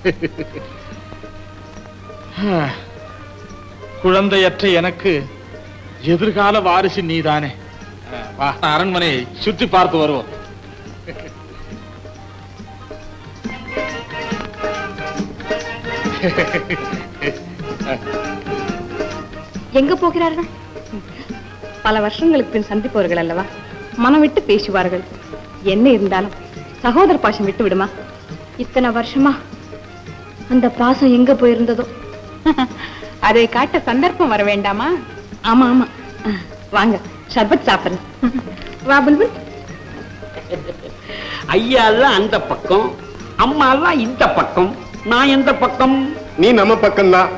குழந்தையற்ற எனக்கு எதிர்கால வாரிசு நீதானே. அரண்மனையை சுற்றி பார்த்து வருவோம். எங்க போகிறார்கள்? பல வருஷங்களுக்கு பின் சந்திப்பவர்கள் அல்லவா, மனம் விட்டு பேசுவார்கள். என்ன இருந்தாலும் சகோதர பாசம் விட்டு விடுமா? இத்தனை வருஷமா அந்த பாசம் எங்க போயிருந்ததோ அதை காட்ட சந்தர்ப்பம் வர வேண்டாமா? ஆமா ஆமா, வாங்க சர்பத் சாப்பிடுங்க. ஐயா எல்லாம் அந்த பக்கம், அம்மா எல்லாம் இந்த பக்கம், நான் எந்த பக்கம்? நீ நம்ம பக்கம் தான்.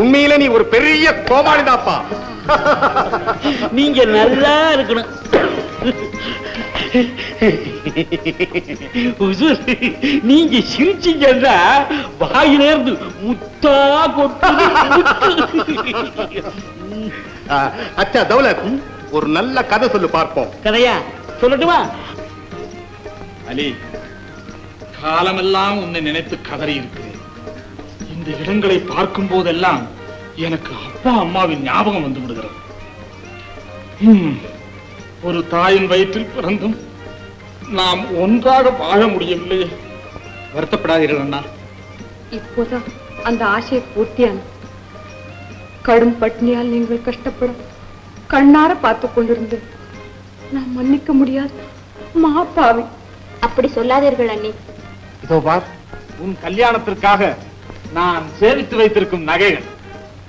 உண்மையில நீ ஒரு பெரிய கோமாளிதாப்பா. நீங்க நல்லா இருக்கணும். நீங்க சிரிச்சீங்கன்னா வாயிலேருந்து முத்தா கொட்டு. அச்சா தௌலத், ஒரு நல்ல கதை சொல்லு பார்ப்போம். கதையா சொல்லட்டுமா? அலி, காலமெல்லாம் உன்னை நினைத்து கதறி இருக்கிறேன். இந்த இடங்களை பார்க்கும் போதெல்லாம் எனக்கு அப்பா அம்மாவின் ஞாபகம் வந்து விடுகிறது. ஒரு தாயின் வயிற்றில் பிறந்தும் நாம் ஒன்றாக வாழ முடியவில்லையே. வருத்தப்படாதீர்கள் அண்ணா. இப்போதான் அந்த ஆசையை பூர்த்தியான கடும் பட்னியால் நீங்கள் கஷ்டப்படும் கண்ணார பார்த்து கொண்டிருந்து நான் மன்னிக்க முடியாது மாப்பாவி. அப்படி சொல்லாதீர்கள் அண்ணி. இதோ பார், உன் கல்யாணத்திற்காக நான் சேமித்து வைத்திருக்கும் நகைகள்,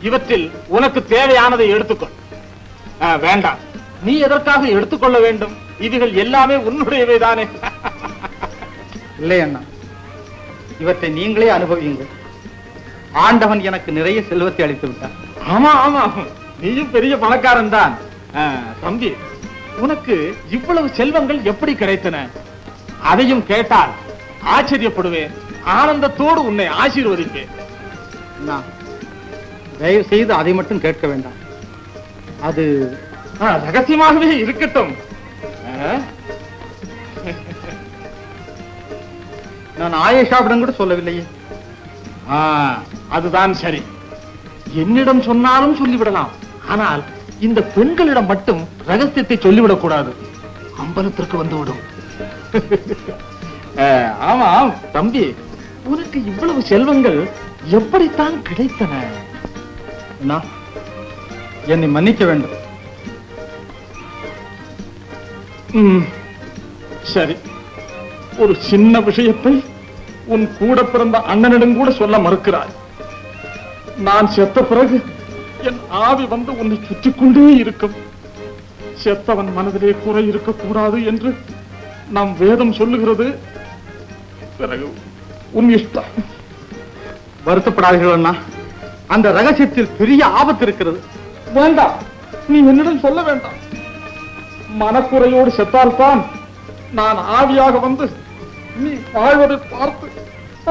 இவற்றில் உனக்கு தேவையானதை எடுத்துக்கொள். வேண்டாம், நீ எதற்காக எடுத்துக்கொள்ள வேண்டும்? இதுகள் எல்லாமே உன்னுடையவைதானே. இல்லையண்ணா இவற்றை நீங்களே அனுபவியுங்கள். ஆண்டவன் எனக்கு நிறைய செல்வத்தை அளித்து விட்டான். ஆமா ஆமா நீயும் பெரிய பணக்காரன் தான். தம்பி உனக்கு இவ்வளவு செல்வங்கள் எப்படி கிடைத்தன? அதையும் கேட்டால் ஆச்சரியப்படுவேன். ஆனந்தத்தோடு உன்னை ஆசீர்வதிப்பேன். தயவு செய்து அதை மட்டும் கேட்க வேண்டாம். அது ரகசியமாகவே இருக்கட்டும். நான் ஆயேஷாவிடம் கூட சொல்லவில்லையே. அதுதான் சரி. என்னிடம் சொன்னாலும் சொல்லிவிடலாம். ஆனால் இந்த பெண்களிடம் மட்டும் ரகசியத்தை சொல்லிவிடக் கூடாது. அம்பலத்திற்கு வந்துவிடும். ஆமா தம்பி உனக்கு இவ்வளவு செல்வங்கள் எப்படித்தான் கிடைத்தன? என்னை மன்னிக்க வேண்டும். சரி ஒரு சின்ன விஷயத்தை உன் கூட பிறந்த அண்ணனிடம் கூட சொல்ல மறுக்கிறாய். நான் செத்த பிறகு என் ஆவி வந்து உன்னை சுற்றி கொண்டே இருக்கும். செத்தவன் மனதிலே குறை இருக்கக்கூடாது என்று நாம் வேதம் சொல்லுகிறது. பிறகு உன் இஷ்டம். வருத்தப்படாதீர்கள் அண்ணா. அந்த ரகசியத்தில் பெரிய ஆபத்து இருக்கிறது. வேண்டாம் நீ என்னிடம் சொல்ல வேண்டாம். மனக்குறையோடு செத்தால்தான் நான் ஆவியாக வந்து நீ வாழ்வதை பார்த்து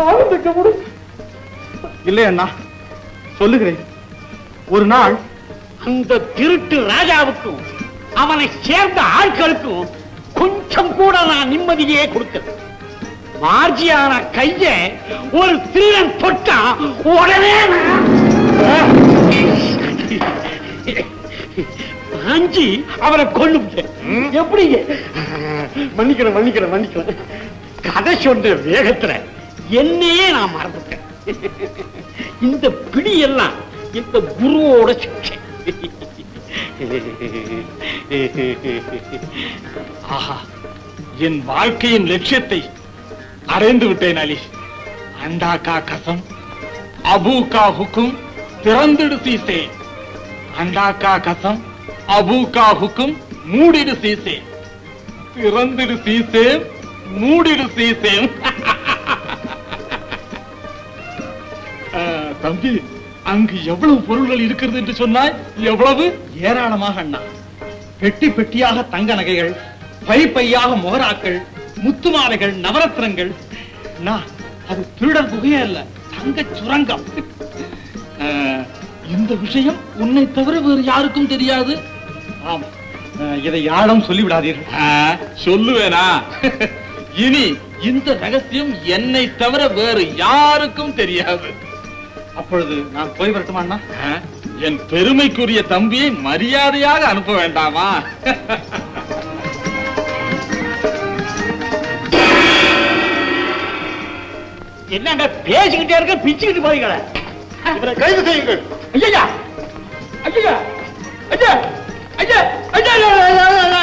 ஆனந்திக்க முடியும். இல்லை அண்ணா சொல்லுகிறேன். ஒரு நாள் அந்த திருட்டு ராஜாவுக்கும் அவனை சேர்ந்த ஆட்களுக்கும் கொஞ்சம் கூட நான் நிம்மதியே கொடுக்கல. மார்ஜியான கைய ஒரு திருடன் தொட்டா உடனே அஞ்சி அவரை கொண்டு எப்படி மன்னிக்கிறேன் மன்னிக்கிறேன் மன்னிக்கிறேன் கதை சொன்ன வேகத்துல என்னையே நான் மறந்துட்டேன். இந்த பிடி எல்லாம் இந்த குருவோட சிக்ஷை. என் வாழ்க்கையின் லட்சியத்தை அடைந்து விட்டேன் அலி. அண்டாக்கா கசம் அபூகா ஹுக்கும் திறந்திடு சீசே. அண்டாக்கா கசம் அபூகா ஹுக்கும் மூடிடு சீசே. திறந்திடு சீசே மூடிடு சீசே. தம்பி அங்கு எவ்வளவு பொருள்கள் இருக்கிறது என்று சொன்னால் எவ்வளவு? ஏராளமாக அண்ணா. பெட்டி பெட்டியாக தங்க நகைகள், பை பையாக மொகராக்கள், முத்து மாலைகள், நவரத்னங்கள். அது திருடர் புகையே இல்ல, தங்க சுரங்கம். இந்த விஷயம் உன்னை தவிர வேறு யாருக்கும் தெரியாது. ஆம் இதை யாரும் சொல்லிவிடாதீர்கள். சொல்லுவேனா? இனி இந்த ரகசியம் என்னை தவிர வேறு யாருக்கும் தெரியாது. அப்பொழுது நான் போய் வரட்டுமா? என் பெருமைக்குரிய தம்பியை மரியாதையாக அனுப்ப வேண்டாமா? என்னங்க பேசிக்கிட்டே இருக்க பிச்சுக்கிட்டு போய்களை கைது செய்யுங்கள். ஐயா ஐயா ஐயா ஐயா ஐயா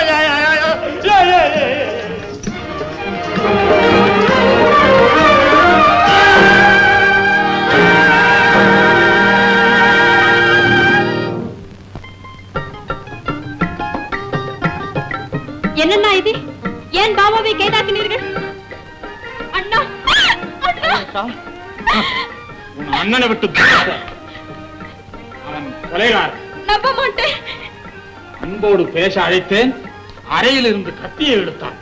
என்னண்ணா இது? ஏன் பாபாவை கைதாக்கினீர்கள்? அண்ணா அண்ணா உன் அண்ணனை விட்டு அவன் கொலைகாரன். நம்ப மாட்டேன். அன்போடு பேச அழைத்தேன். அறையில் இருந்து கத்தியை எடுத்தான்.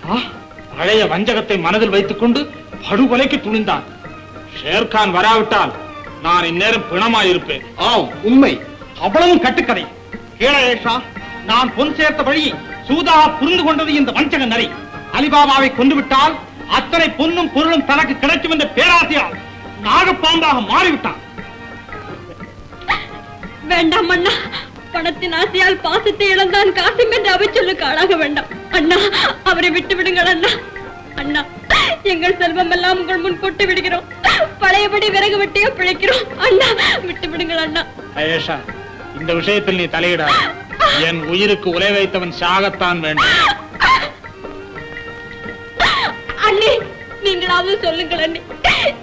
பழைய வஞ்சகத்தை மனதில் வைத்துக் கொண்டு படுகொலைக்கு துணிந்தான். ஷேர்கான் வராவிட்டால் நான் இந்நேரம் பிணமாயிருப்பேன். ஆம் உண்மை. அவ்வளவு கட்டுக்கதை. கேளேஷா நான் பொன் சேர்த்த வழி சூதா புரிந்து கொண்டது. இந்த வஞ்சக நரி அலிபாபாவை கொண்டுவிட்டால் அத்தனை பொன்னும் பொருளும் தனக்கு கிடைக்கும் என்ற பேராசையால் நாகப்பாம்பாக மாறிவிட்டான். வேண்டாம் அண்ணா. பணத்தின் ஆசையால் பாசத்தை இழந்தான் காசிம் என்று அவைச்சொல்லுக்கு ஆளாக வேண்டாம் அண்ணா. அவரை விட்டு விடுங்கள் அண்ணா. அண்ணா எங்கள் செல்வம் எல்லாம் உங்கள் முன் போட்டு விடுகிறோம். பழையபடி விறகு வெட்டியே பிழைக்கிறோம் அண்ணா. விட்டு விடுங்கள் அண்ணா. ஐயேஷா இந்த விஷயத்தில் நீ தலையிடா. என் உயிருக்கு உலை வைத்தவன் சாகத்தான் வேண்டும். அண்ணி நீங்களாவது சொல்லுங்கள் அண்ணி.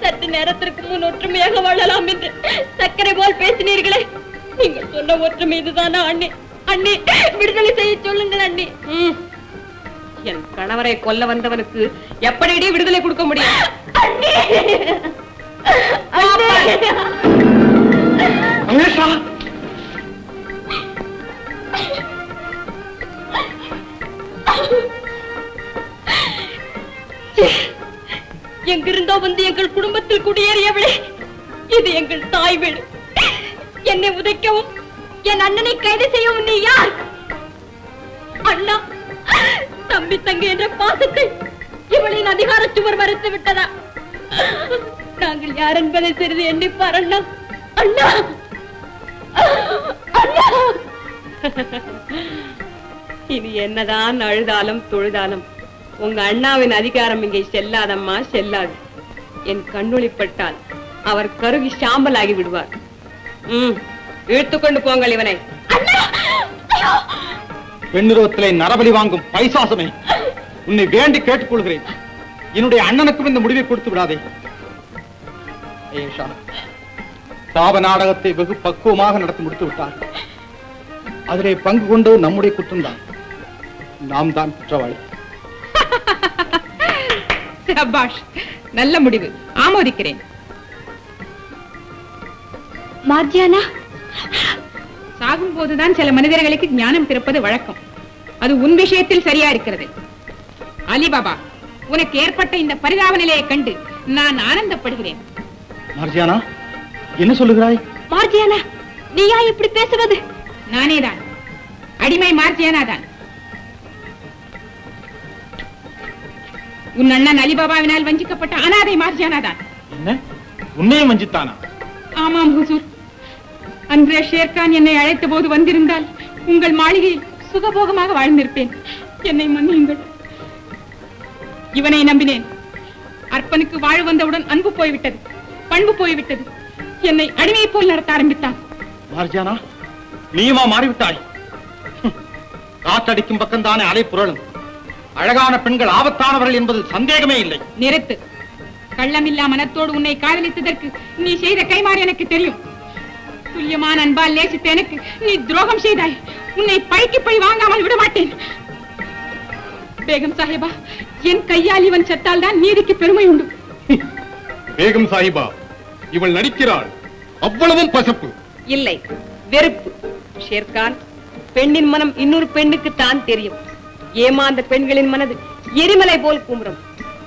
சற்று நேரத்திற்கு முன் ஒற்றுமையாக வாழலாம் என்று சக்கரை போல் பேசினீர்களே. நீங்கள் சொன்ன ஒற்றுமை இதுதானா அண்ணி? அண்ணி விடுதலை செய்ய சொல்லுங்கள் அண்ணி. என் கணவரை கொல்ல வந்தவனுக்கு எப்படிடி விடுதலை கொடுக்க முடியும்? அண்ணே அண்ணே சார் எங்கிருந்தோ வந்து எங்கள் குடும்பத்தில் குடியேறியவளே, இது எங்கள் தாய் வீடு. என்னை உதைக்கவும் என் அண்ணனை கைது செய்யவும் நீ யார்? அண்ணா தம்பி தங்கை என்ற பாசத்தை இவளின் அதிகார சுவர் மறுத்து விட்டதா? நாங்கள் யார் என்பதை சிறிது எண்ணிப்பார் அண்ணா. அண்ணா அண்ணா இது என்னதான் அழுதாலும் தொழுதாலும் உங்க அண்ணாவின் அதிகாரம் இங்கே செல்லாதம்மா செல்லாது. என் கண்ணொளிப்பட்டால் அவர் கருகி சாம்பல் ஆகி விடுவார். ம் இழுத்துக்கொண்டு போங்கள் இவனை. பெண்ணுருவத்திலே நரபலி வாங்கும் பைசாசமே, உன்னை வேண்டி கேட்டுக் கொள்கிறேன், என்னுடைய அண்ணனுக்கும் இந்த முடிவை கொடுத்து விடாதே. சாப நாடகத்தை வெகு பக்குவமாக நடத்தி முடித்து விட்டார். அதிலே பங்கு கொண்டு நம்முடைய குற்றம்தான், நாம் தான் குற்றவாளி. சபாஷ், நல்ல முடிவு, ஆமோதிக்கிறேன். மார்ஜியானா, சாகும் போதுதான் சில மனிதர்களுக்கு ஞானம் பிறப்பது வழக்கம். அது உன் விஷயத்தில் சரியா இருக்கிறது. அலிபாபா, உனக்கு ஏற்பட்ட இந்த பரிதாப நிலையை கண்டு நான் ஆனந்தப்படுகிறேன். மார்ஜியானா, என்ன சொல்லுகிறாய்? மார்ஜியானா, நீயா இப்படி பேசுவது? நானேதான், அடிமை மார்ஜியானா தான். உன் அண்ணன் அலிபாபாவினால் வஞ்சிக்கப்பட்ட அனாதை மார்ஜியானா தான். என்ன, உன்னையும் வஞ்சித்தானா? ஆமாம் ஹுசூர், அன்றே ஷேர்கான் என்னை அழைத்த போது வந்திருந்தால் உங்கள் மாளிகையில் சுகபோகமாக வாழ்ந்திருப்பேன். என்னை மன்னியுங்கள். இவனை நம்பினேன். அர்ப்பனுக்கு வாழ் வந்தவுடன் அன்பு போய்விட்டது, பண்பு போய்விட்டது. என்னை அடிமையை போல் நடத்த ஆரம்பித்தான். மார்ஜியானா, நீயுமா மாறிவிட்டாய்? காற்றடிக்கும் பக்கம்தானே அலை புரளும். அழகான பெண்கள் ஆபத்தானவர்கள் என்பதில் சந்தேகமே இல்லை. நிறுத்து. கள்ளமில்லா மனத்தோடு உன்னை காதலித்ததற்கு நீ செய்த கைமாறு எனக்கு தெரியும். துல்லியமான அன்பால் நேசித்த எனக்கு நீ துரோகம் செய்தாய். உன்னை பைக்கு பை வாங்காமல் விடமாட்டேன். பேகம் சாஹிபா, என் கையால் இவன் செத்தால் தான் நீதிக்கு பெருமை உண்டு. பேகம் சாஹிபா, இவள் நடிக்கிறாள். அவ்வளவும் பசப்பு இல்லை, வெறுப்பு. ஷேர்கான், பெண்ணின் மனம் இன்னொரு பெண்ணுக்கு தான் தெரியும். ஏமாந்த பெண்களின் மனது எரிமலை போல் குமுறும்.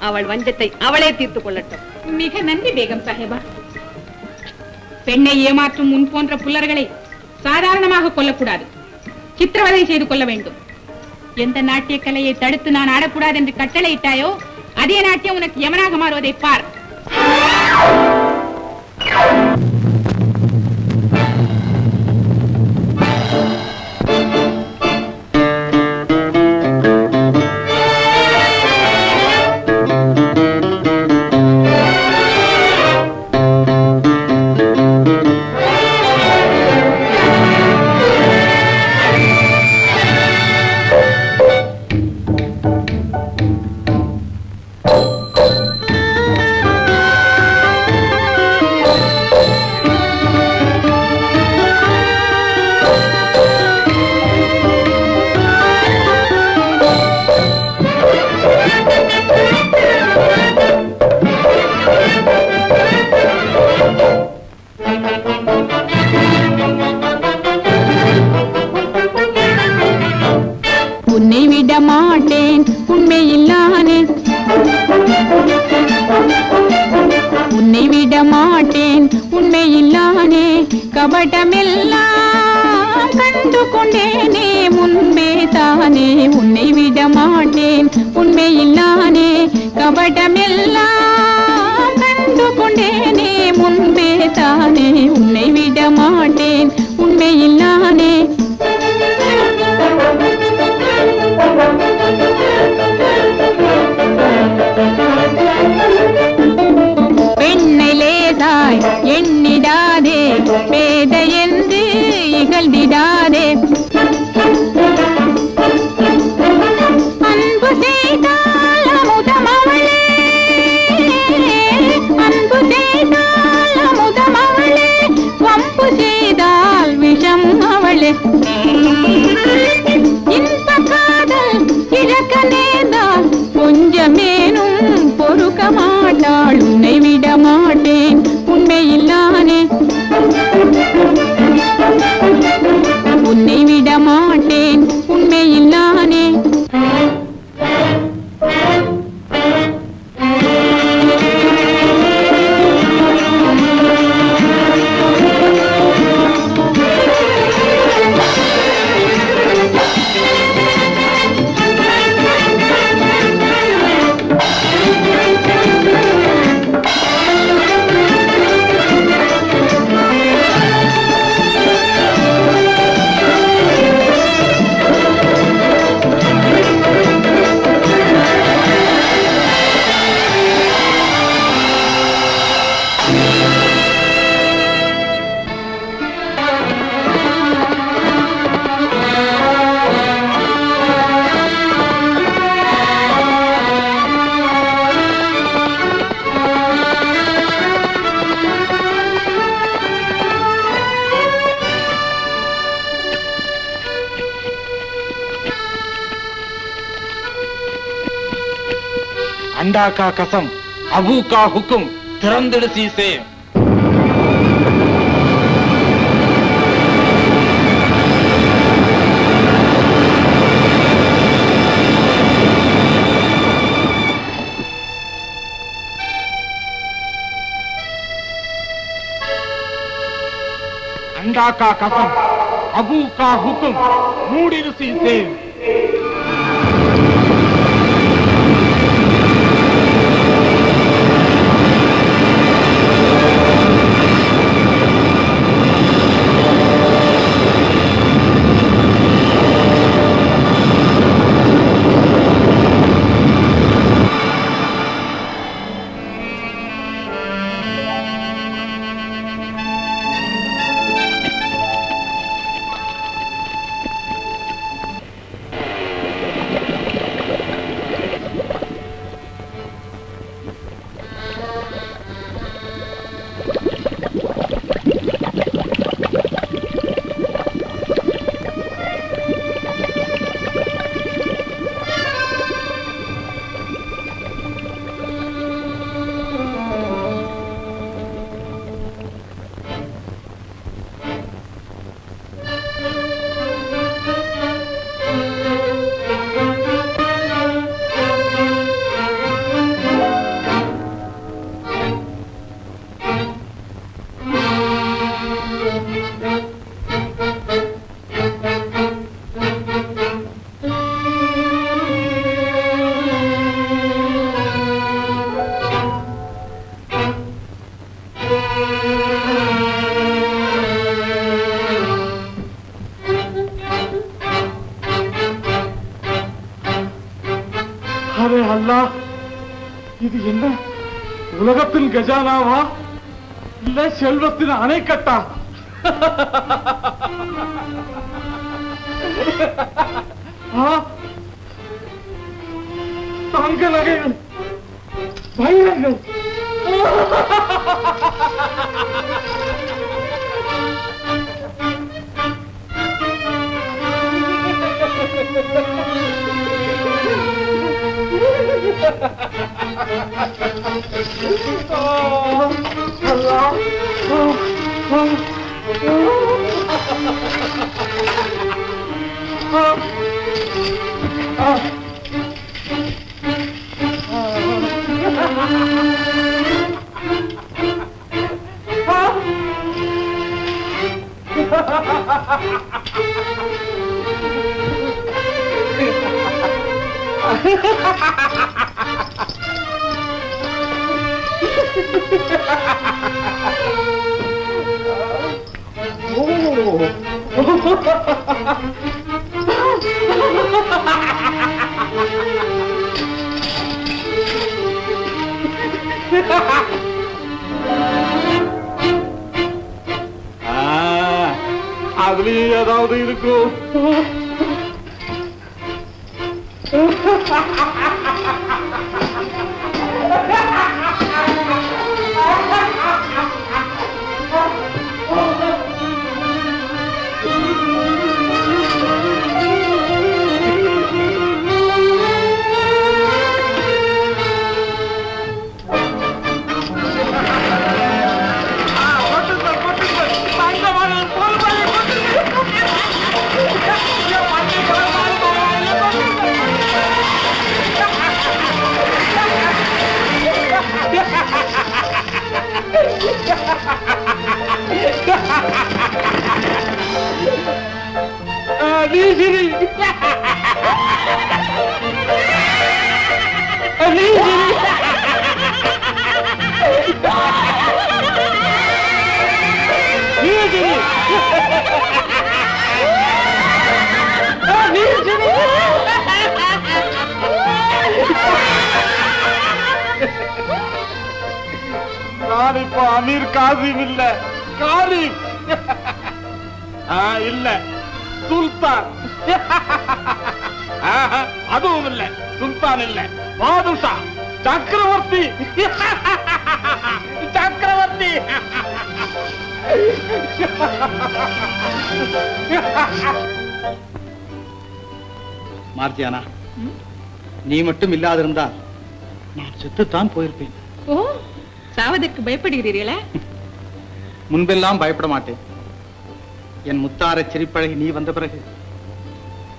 அவள் வஞ்சத்தை அவளே தீர்த்துக் கொள்ளட்டும். மிக நன்றி பேகம் சாஹிபா. பெண்ணை ஏமாற்றும் முன் போன்ற புல்லர்களை சாதாரணமாக கொல்லக்கூடாது, சித்திரவதை செய்து கொள்ள வேண்டும். எந்த நாட்டிய கலையை தடுத்து நான் ஆடக்கூடாது என்று கட்டளையிட்டாயோ அதே நாட்டியம் உனக்கு யமனாக மாறுவதை பார். இன்ப காதல் अंडा का कसम अबू का हुक्म तिरंदड़ सीसे अंडा का कसम अबू का हुक्म मूड़ी सीसे गजानावा सेल्वत्तिन अणेकट्ट நான் இப்போ அமீர் காசிம் இல்ல, காரிம். ஆ இல்ல, சுல்தான். அதுவும் இல்ல, சுல்தான் இல்ல, பாதுஷா, சக்கரவர்த்தி. சக்கரவர்த்தி. மார்த்தியானா, நீ மட்டும் இல்லாதிருந்தால் நான் செத்துத்தான் போயிருப்பேன். ஓ, சாவதற்கு பயப்படுகிறீர்களே? முன்பெல்லாம் பயப்பட மாட்டேன். என் முத்தாரை சிரிப்பழகி நீ வந்த பிறகு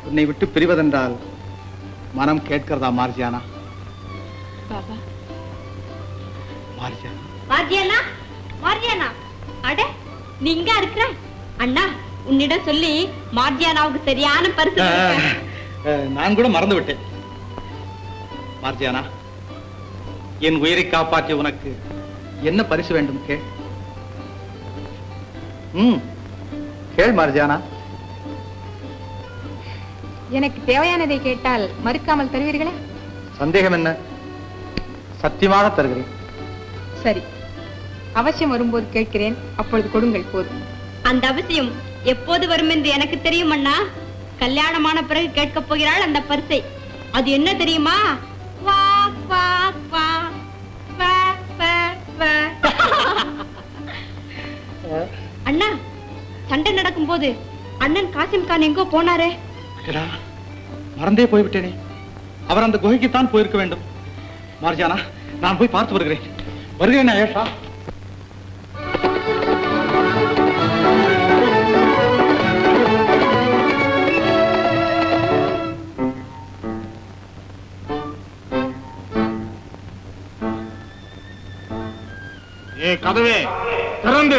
உன்னை விட்டு பிரிவதென்றால் மனம் கேட்கிறதா மார்ஜியானா? பாபா, மார்ஜியானா, மார்ஜியானா, மார்ஜியானா, அட நீங்க இருக்கற அண்ணா உன்னிடம் சொல்லி மார்ஜியானாவுக்கு சரியான பரிசு. நான் கூட மறந்து விட்டேன். மார்ஜியானா, என் உயிரை காப்பாற்றிய உனக்கு என்ன பரிசு வேண்டும் கேள். ம், கேள் மார்ஜியானா. எனக்கு தேவையானதை கேட்டால் மறுக்காமல் தருவீர்களா? சந்தேகம் என்ன, சத்தியமாக தருகிறேன். சரி, அவசியம் வரும்போது கேட்கிறேன், அப்பொழுது கொடுங்கள் போதும். அந்த அவசியம் எப்போது வரும் என்று எனக்கு தெரியும் அண்ணா. கல்யாணமான பிறகு கேட்க போகிறாள் அந்த பரிசை. அது என்ன தெரியுமா? அண்ணா, சண்டை நடக்கும் போது அண்ணன் காசிம் கான் எங்கோ போனாரே? மறந்தே போய்விட்டேனே, அவர் அந்த குகைக்குத்தான் போயிருக்க வேண்டும். மார்ஜியானா, நான் போய் பார்த்து வருகிறேன். வருகிறேன் ஆயேஷா. கதவே திறந்து.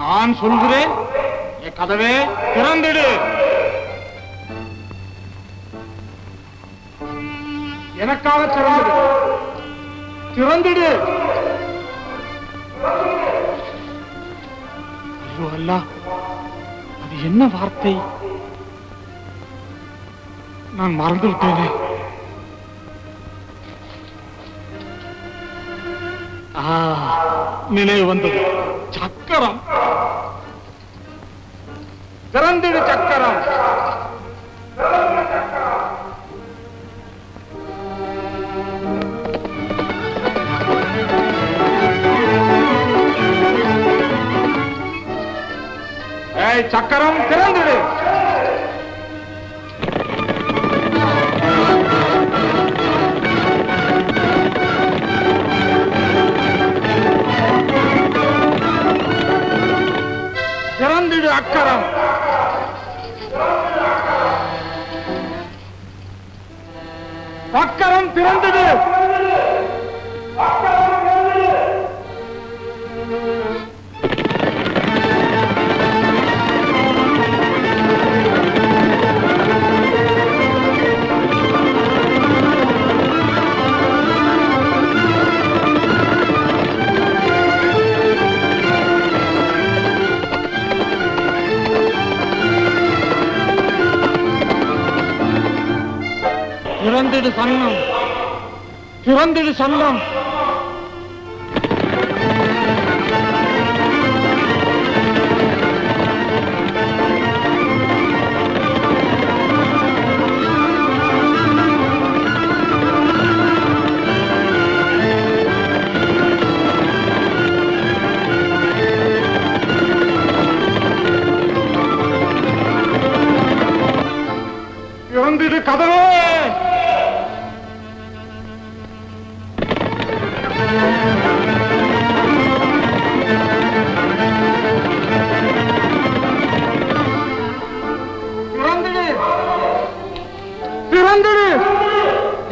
நான் சொல்கிறேன், என் கதவே திறந்துடு. எனக்காக திறந்துடு, திறந்துடு. ஐயோ அல்லா, அது என்ன வார்த்தை, நான் மறந்து விட்டேனே. நினைவு வந்தது. சக்கரம் திறந்திடு, சக்கரம். ஏய் சக்கரம் திறந்திடு. அக்கரம் அக்கரம் திறந்தது. திறந்திடு சன்னம், திறந்திடு சன்னம். திறந்திடு கதவே.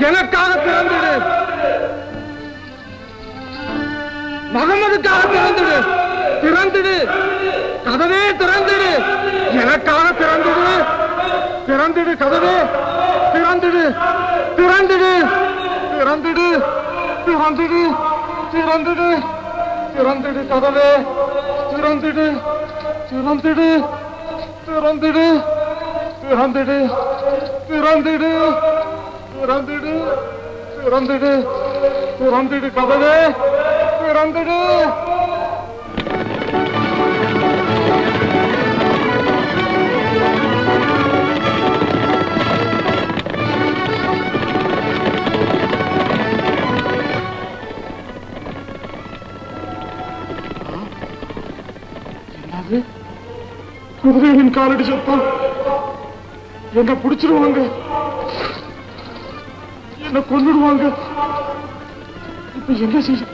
எனக்காக பிறந்திடு, மகமதுக்காக பிறந்திடு, பிறந்திடு கதவே திறந்திடு. எனக்காக பிறந்திடு, பிறந்திடு கதவே திறந்திடு, திறந்திடு, திறந்திடு, திறந்திடு, திறந்திடு, திறந்திடு கதவே திறந்திடு, திறந்திடு, திறந்திடு, திறந்திடு, திறந்திடு. Surandadu, Surandadu, Surandadu Kavade, Surandadu. குதிரையின் காலடி சத்தம் என்ன புடிச்சிருவாங்க, என்ன கொன்னுடுவாங்க. இப்ப என்ன செய்ய?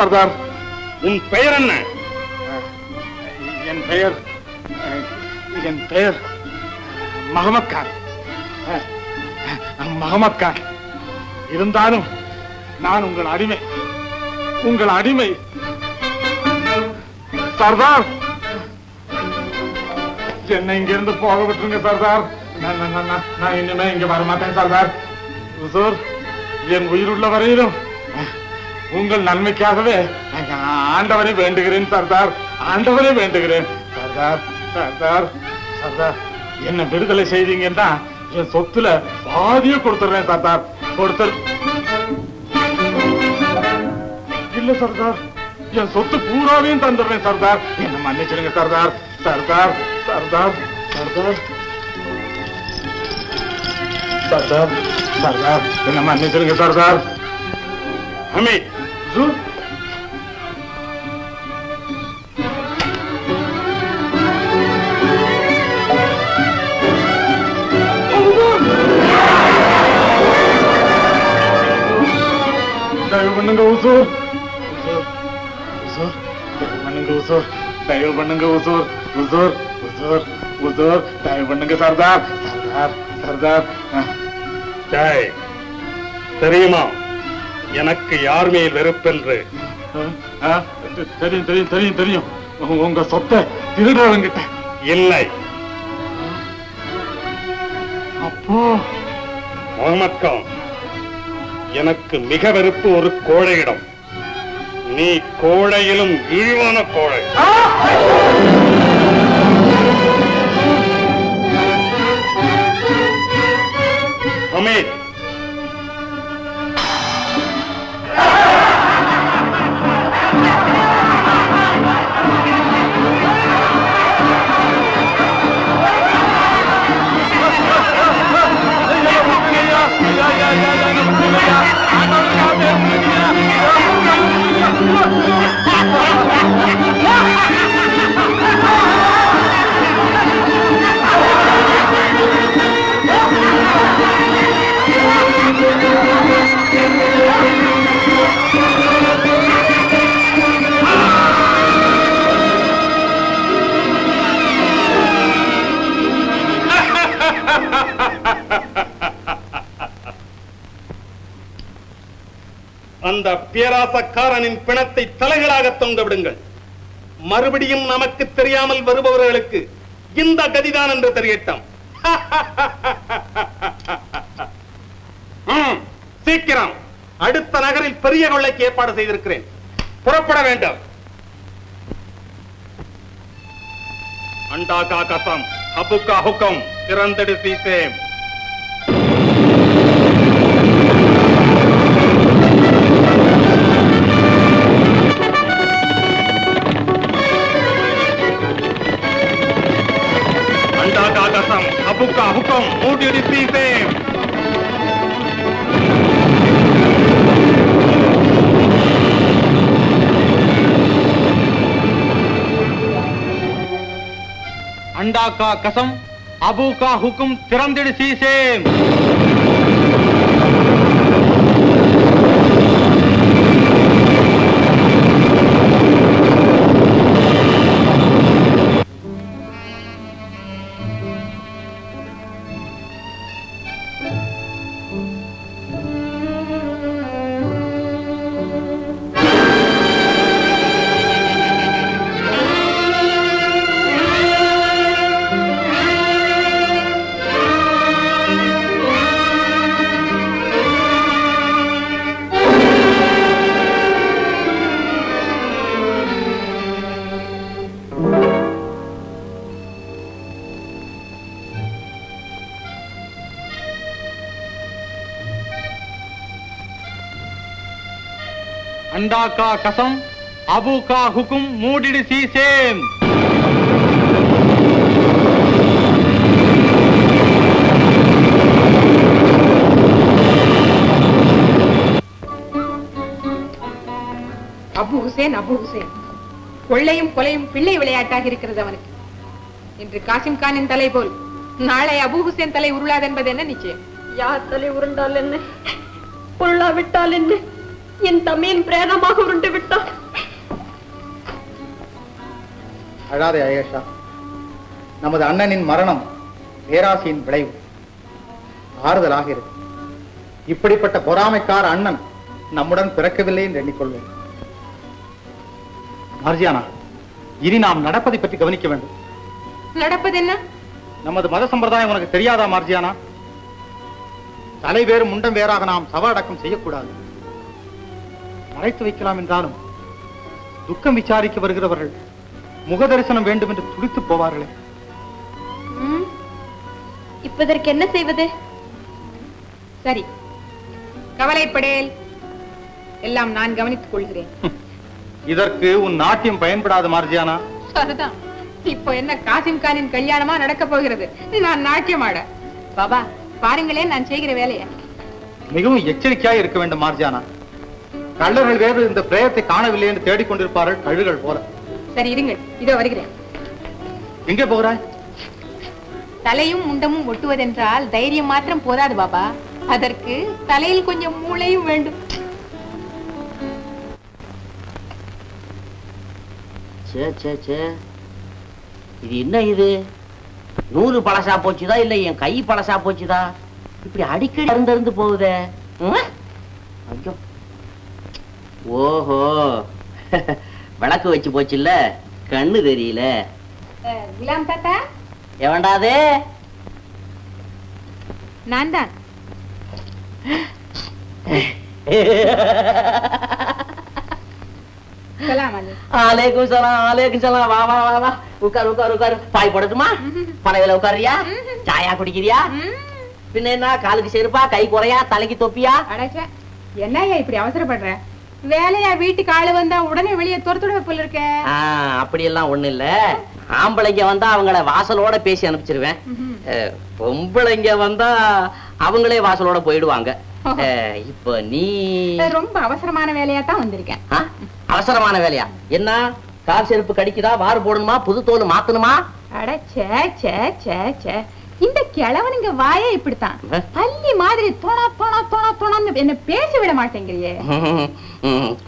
सरदार उन पेयर पेयर मोहम्मद खान मोहम्मद खान नान उंगल अडिमै उंगल अडिमै सरदार एन्नै इंगे इरुंदु पोग विट्रुंगा सरदार नान इन्नुमे इंगे वरा माट्टेन सरदार हुजूर एन उयिरुल्ल वरैयिलुम உங்கள் நன்மைக்காகவே ஆண்டவனை வேண்டுகிறேன் சர்தார் ஆண்டவனை வேண்டுகிறேன் சர்தார் சர்தார் சர்தார் என்ன விடுதலை செய்வீங்கன்னா என் சொத்துல பாதியை கொடுத்துறேன் சர்தார் கொடுத்து இல்ல சர்தார் என் சொத்து பூராவையும் தந்துடுறேன் சர்தார் என்ன மன்னிச்சிருங்க சர்தார் சர்தார் சர்தார் சர்தார் சர்தார் சர்தார் என்ன மன்னிச்சிருங்க சர்தார் அமீத் जरूर। बनंगा हुजूर, हुजूर, हुजूर, बनंगा हुजूर, डायो बनंगा हुजूर, हुजूर, हुजूर, हुजूर, डायो बनंगा सरदार, सरदार, सरदार, डाय, तरीमा, यनक्क यार में वेरुप्पेंद्रे, हाँ, तरीन, तरीन, तरीन, तरीन, उंगा सोत्ते, तिरुड़ा रंगिता, यिल्लाई, अप्पो, मोहम्मद कौन? எனக்கு மிக வெறுப்பு ஒரு கோழையிடம். நீ கோழையிலும் இழிவான கோழை. அமீத் அந்த பேராசக்காரனின் பிணத்தை தலைகளாக தொங்க விடுங்கள். மறுபடியும் நமக்கு தெரியாமல் வருபவர்களுக்கு இந்த கதிதான் என்று தெரியட்டும். ம் சீக்கிரம் அடுத்த நகரில் பெரிய கொள்ளைக்கு ஏற்பாடு செய்திருக்கிறேன். புறப்பட வேண்டும். அண்டா கா கசம் அபுகா ஹுக்கம் திரந்தடு சீசே. हुक्का हुक्कम मोटी डिस्ट्री से अंडा का कसम अबू का हुक्म तिरंदड़ सी से अंडा का कसम अबू का हुकुम मूडिड़ सी सेम अबू हुसैन अबू हुसैन कोल्लैयुम कोलैयुम पिल्लै विलैयाट्टाग इरुक्किरदु अवनुक्कु इन्रु कासिम खानिन तलै पोल नालै अबू हुसैन तलै उरुलाद एन्बदु एन्न निश्चयम यार तलै उरुंडाल एन्न उरुला विट्टाल एन्न என் தமையின் பிரேதமாக உருண்டு விட்டான். அழாதே ஐயேஷா, நமது அண்ணனின் மரணம் பேராசியின் விளைவு. ஆறுதலாக இருக்கு. இப்படிப்பட்ட பொறாமைக்கார அண்ணன் நம்முடன் பிறக்கவில்லை என்று எண்ணிக்கொள்வேன். மர்ஜியானா, இனி நாம் நடப்பதை பற்றி கவனிக்க வேண்டும். நடப்பது என்ன? நமது மத சம்பிரதாயம் உனக்கு தெரியாதா மர்ஜியானா? தலைவேறு முண்டம் வேறாக நாம் சவ அடக்கம் செய்யக்கூடாது. மறைத்து வைக்கலாம் என்றாலும் துக்கம் விசாரிக்க வருகிறவர்கள் முக தரிசனம் வேண்டும் என்று துடித்து போவார்களே. இப்பதற்கு என்ன செய்வது? சரி, கவலைப்படேல், எல்லாம் நான் கவனித்துக் கொள்கிறேன். இதற்கு உன் நாட்டியம் பயன்படாத மார்ஜியானா. சரிதான், இப்போ என்ன காசிம் கானின் கல்யாணமா நடக்க போகிறது? நான் நாட்டியமாட பாபா பாருங்களேன் நான் செய்கிற வேலையை. மிகவும் எச்சரிக்கையாய் இருக்க வேண்டும் மார்ஜியானா. कलर वे प्रेयते कानविल्लै अळुगल पोल सरी इरुंगल इदो वरुगिरेन एंगे पोगराय தலையும் முண்டமும் ஒட்டுவதென்றால் தைரியம் மாத்திரம் போதாது பாபா அதற்கு தலையில் கொஞ்சம் மூளையும் வேண்டும் சே சே சே இது என்ன இது நூறு பலசா போச்சுதா இல்ல என் கை பலசா போச்சுதா இப்படி அடிக்கடி அருந்து அருந்து போகுதே ஐயோ ஓஹோ விளக்கு வச்சு போச்சு இல்ல கண்ணு தெரியல குலாம் தாத்தா எவண்டாதே நான் தான் सलाम अलैकुम सलाम अलैकुम सलाम वाह वाह वाह वाह उकार उकार उकार पाई पड़तुमा पनवेला उकारिया चाय குடிக்கிறியா பின்னேனா காலுக்கு செருப்பா கை குறையா தலைக்கு தொப்பியா அடச்சே என்னையா இப்படி அவசரப்படுற வேலையா வீட்டு காளு வந்தா உடனே வெளிய தரதுட போல இருக்க ஆ அப்படி எல்லாம் ஒண்ணு இல்ல ஆம்பளைங்க வந்தா அவங்களே வாசலோட பேசி அனுப்பிச்சிடுவேன் பொம்பளைங்க வந்தா அவங்களே வாசலோட போய்டுவாங்க இப்போ நீ ரொம்ப அவசரமான வேலையா தான் வந்திருக்க அவசரமான வேலையா என்ன கால் செருப்பு கடிக்குதா வார் போடணுமா புது தோல் மாத்தணுமா அட சே சே சே சே இந்த கிழவனுங்க வாயே இப்படி தான் பல்லி மாதிரி தோணா தோணா தோணா தோணான்னு என்ன பேசி விட மாட்டேங்கறியே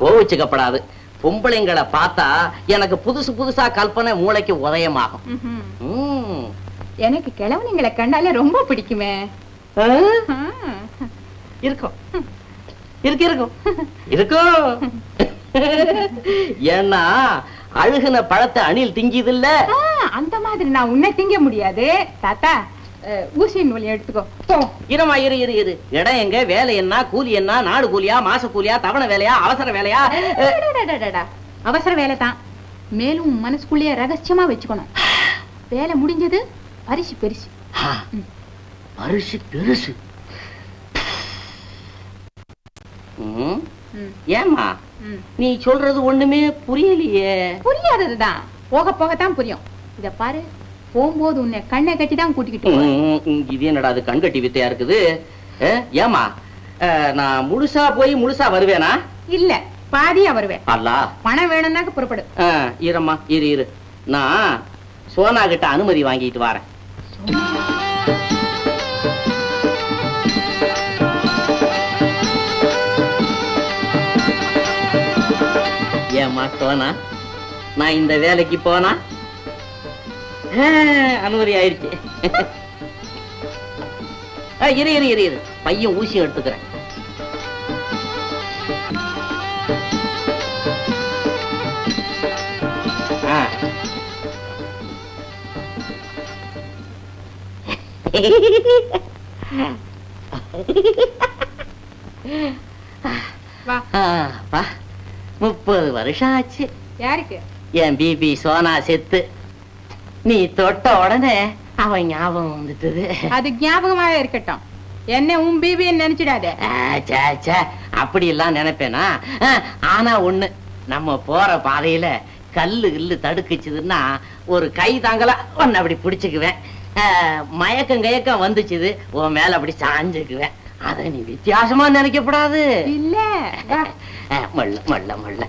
கோவிச்சுக்கப்படாது பொம்பளைங்களை பார்த்தா எனக்கு புதுசு புதுசா கல்பனை மூளைக்கு உதயமாகும் எனக்கு கிழவனுங்களை கண்டாலே ரொம்ப பிடிக்குமே इरको, इरको, इरको, इरको, यार ना आलूखना पढ़ते अनिल तिंगी दिल ले। हाँ, अंतमात्र ना उन्ने तिंगे मुड़िया दे, ताता, उसी नोलियाँ टको। तो, येरा माय येरे येरे येरे, येरा यंगे वैले यंना कूली यंना नाड़ कूलिया मास कूलिया तावन वैलिया आवसर वैलिया। डा डा डा डा डा, आवसर वैले तां, मेलू मनस कूलिया रगस्चमा बेचकोना। वैले मुड़िंजे दे, परिश परिश। हाँ, परिश परिश। ஏமா நீ சொல்றது ஒண்ணுமே புரியலையே புரியாததுதான் போக போக தான் புரியும் இத பாரு போம்போது உன்னை கண்ணை கட்டி தான் கூட்டிக்கிட்டோம் இது என்னடா அது கண் கட்டி வித்தையா இருக்குது ஏமா நான் முழுசா போய் முழுசா வருவேனா இல்ல பாதியா வருவேன் அல்லாஹ் பணம் வேணும்னாக்க புறப்படு ஈரம்மா இரு இரு நான் சோனா கிட்ட அனுமதி வாங்கிட்டு வரேன் மாட்டோனா நான் இந்த வேலைக்கு போனா அனுமதி ஆயிருச்சு இரு இரு இரு இரு பையன் ஊசி எடுத்துக்கிறேன் வா வா முப்பது வருஷம் ஆச்சு யாருக்கு என் பிபி சோனா செத்து நீ தொட்ட உடனே அவன் ஞாபகம் வந்துட்டது அது ஞாபகமாவே இருக்கட்டும் என்ன உன் பிபி நினைச்சிடாத அப்படி எல்லாம் நினைப்பேனா ஆனா ஒண்ணு நம்ம போற பாதையில கல்லு கில்லு தடுக்குச்சுதுன்னா ஒரு கை தாங்கலா ஒன்னு அப்படி பிடிச்சுக்குவேன் மயக்கம் கயக்கம் வந்துச்சுது உன் மேல அப்படி சாஞ்சுக்குவேன் அதை நீ வித்தியாசமா நினைக்கப்படாது இல்ல மல்ல மல்ல மல்ல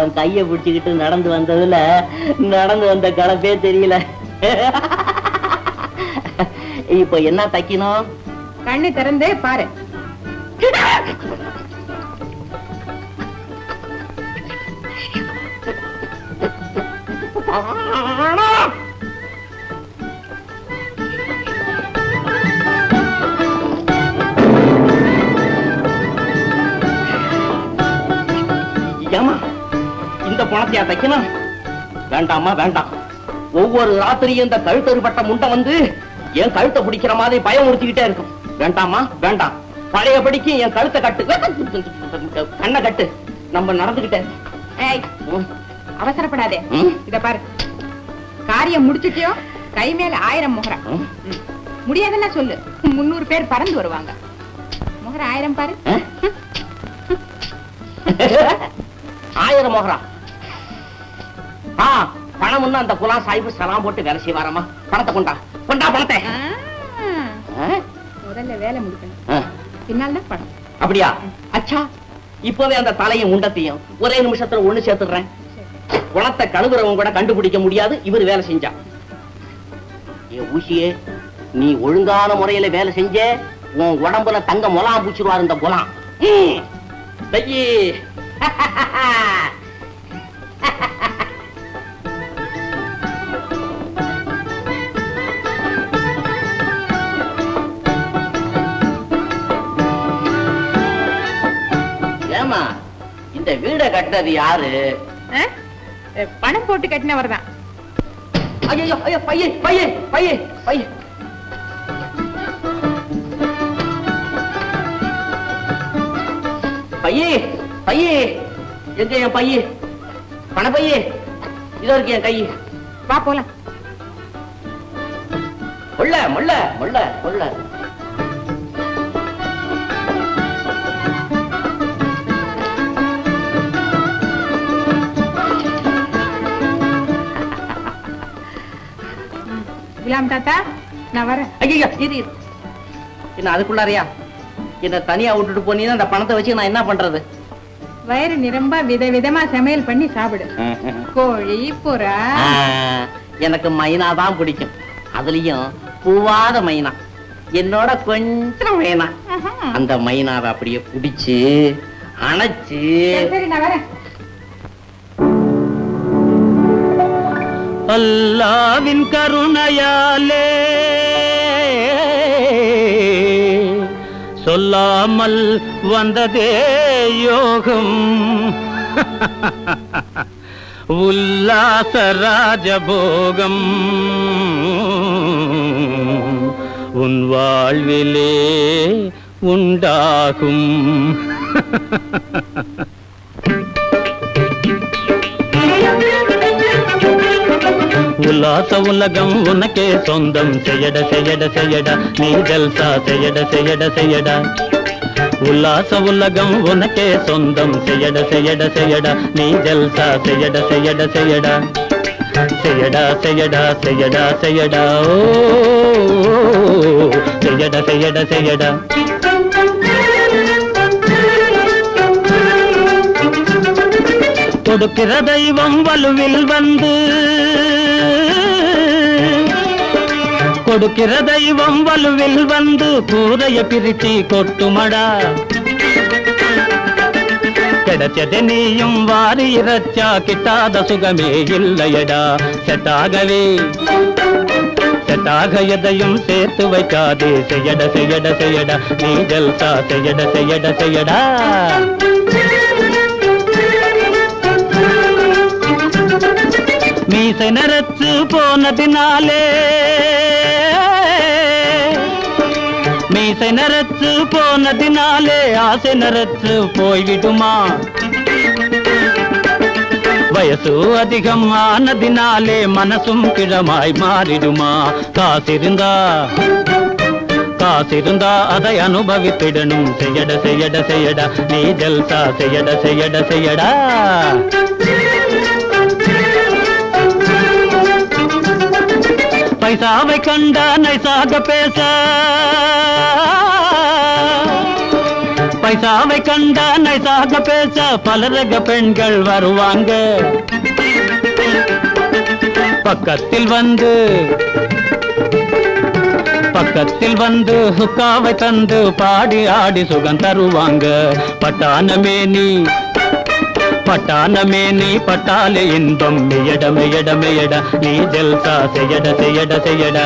உன் கையை பிடிச்சிக்கிட்டு நடந்து வந்ததுல நடந்து வந்த கலப்பே தெரியல இப்போ என்ன தைக்கணும் கண்ணு திறந்து பாரு பணத்தையா தைக்கணும் வேண்டாமா வேண்டாம் ஒவ்வொரு ராத்திரியும் இந்த கழுத்தறுபட்ட முண்டை வந்து என் கழுத்தை பிடிக்கிற மாதிரி பயம் உறுத்திக்கிட்டே இருக்கும் வேண்டாமா வேண்டாம் பழையபடிக்கு என் கழுத்தை கட்டு, கண்ணை கட்டு. நம்ம நடந்துகிட்டேன். அவசரப்படாதே, இத பாரு. காரியம் முடிச்சுட்டியோ கை மேல ஆயிரம் முகரா. முடியாதுன்னா சொல்லு, முன்னூறு பேர் பறந்து வருவாங்க. முகர ஆயிரம் பாரு. ஆயிரம் முகரா? பணம் ஒண்ணு அந்த குலா சாஹிபு சலாம் போட்டு வேலை செய்வாரமா? பணத்தை கொண்டா கொண்டா பணத்தை. முதல்ல வேலை முடிக்கணும், பின்னால் தான் பணம். அப்படியா? அச்சா, இப்பவே அந்த தலையும் முண்டத்தையும் ஒரே நிமிஷத்துல ஒண்ணு சேர்த்துடுறேன். குளத்தை கழுவுறவங்க கூட கண்டுபிடிக்க முடியாது இவர் வேலை செஞ்சா. ஏ ஊசியே, நீ ஒழுங்கான முறையில வேலை செஞ்ச உன் உடம்புல தங்க முலாம் பூச்சிடுவார் இந்த குலாம். ஏமா, இந்த வீட கட்டினது யாரு? பணம் போட்டு கட்டினவர் தான். ஐயோ ஐயோ, பையே பையே பையே பையே. பையே பையே, எங்க என் பையே? பண பையே, இதோ இருக்கு என் கையே. வா போலாம். முள்ள முள்ள முள்ள முள்ள. குலாம் தாத்தா, நான் வரேன். ஐயா, இது என்ன அதுக்குள்ளாரியா? என்ன தனியா விட்டுட்டு போனீங்கன்னா அந்த பணத்தை வச்சு நான் என்ன பண்றது? வயிறு நிரம்ப விதவிதமா சமையல் பண்ணி சாப்பிடு. கோழி புறா. எனக்கு மைனா தான் பிடிக்கும், அதுலயும் பூவாத மைனா. என்னோட கொஞ்சம் மைனா, அந்த மைனாவை அப்படியே பிடிச்சு அணைச்சு. சரி, நான் வரேன். அல்லாஹ்வின் கருணையாலே சொல்லாமல் வந்ததே யோகம். உல்லாச ராஜபோகம் உன் வாழ்விலே உண்டாகும். உல்லாச உலகம் உனக்கே சொந்தம். செய்யட செய்யட செய்யடா, நீ ஜல்சா செய்யட செய்யட செய்யடா. உல்லாச உலகம் உனக்கே சொந்தம். செய்யட செய்யட செய்யடா, நீ ஜல்சா செய்யட செய்யட செய்யடா. செய்யடா செய்யடா செய்யடா செய்யடா, ஓ செய்யட செய்யட செய்யடா. கொடுக்கிற தெய்வம் வலுவில் வந்து, கொடுக்கிற தெய்வம் வலுவில் வந்து கூரைய பிரிச்சி கொட்டுமடா. கிடைச்சது நீயும் வாரி இறச்சா கிட்டாத சுகமே இல்லையடா. செட்டாகவே செட்டாக எதையும் சேர்த்து வைக்காதே. செய்யட செய்யட செய்யடா, நீ ஜல்சா செய்யட செய்யட செய்யடா. மீசை நரத்து போனதினாலே, மீசை நரத்து போனதினாலே ஆசை நரத்து போய்விடுமா? வயசு அதிகம் ஆனதினாலே மனசும் கிழமாய் மாறிடுமா? காசிருந்தா காசிருந்தா அதை அனுபவித்திடணும். செய்யட செய்யட செய்யடா, நீ ஜல்சா செய்யட செய்யட செய்யடா. பைசாவை கண்டா நைசாக பேச, பைசாவை கண்டா நைசாக பேச பலரக பெண்கள் வருவாங்க. பக்கத்தில் வந்து பக்கத்தில் வந்து ஹுக்காவை தந்து பாடி ஆடி சுகம் தருவாங்க. பட்டானமே நீ பட்டானமே நீ பட்டாலே இன்பம். எடமையடமையட, நீ ஜல்சா செய்யட செய்யட செய்யடா.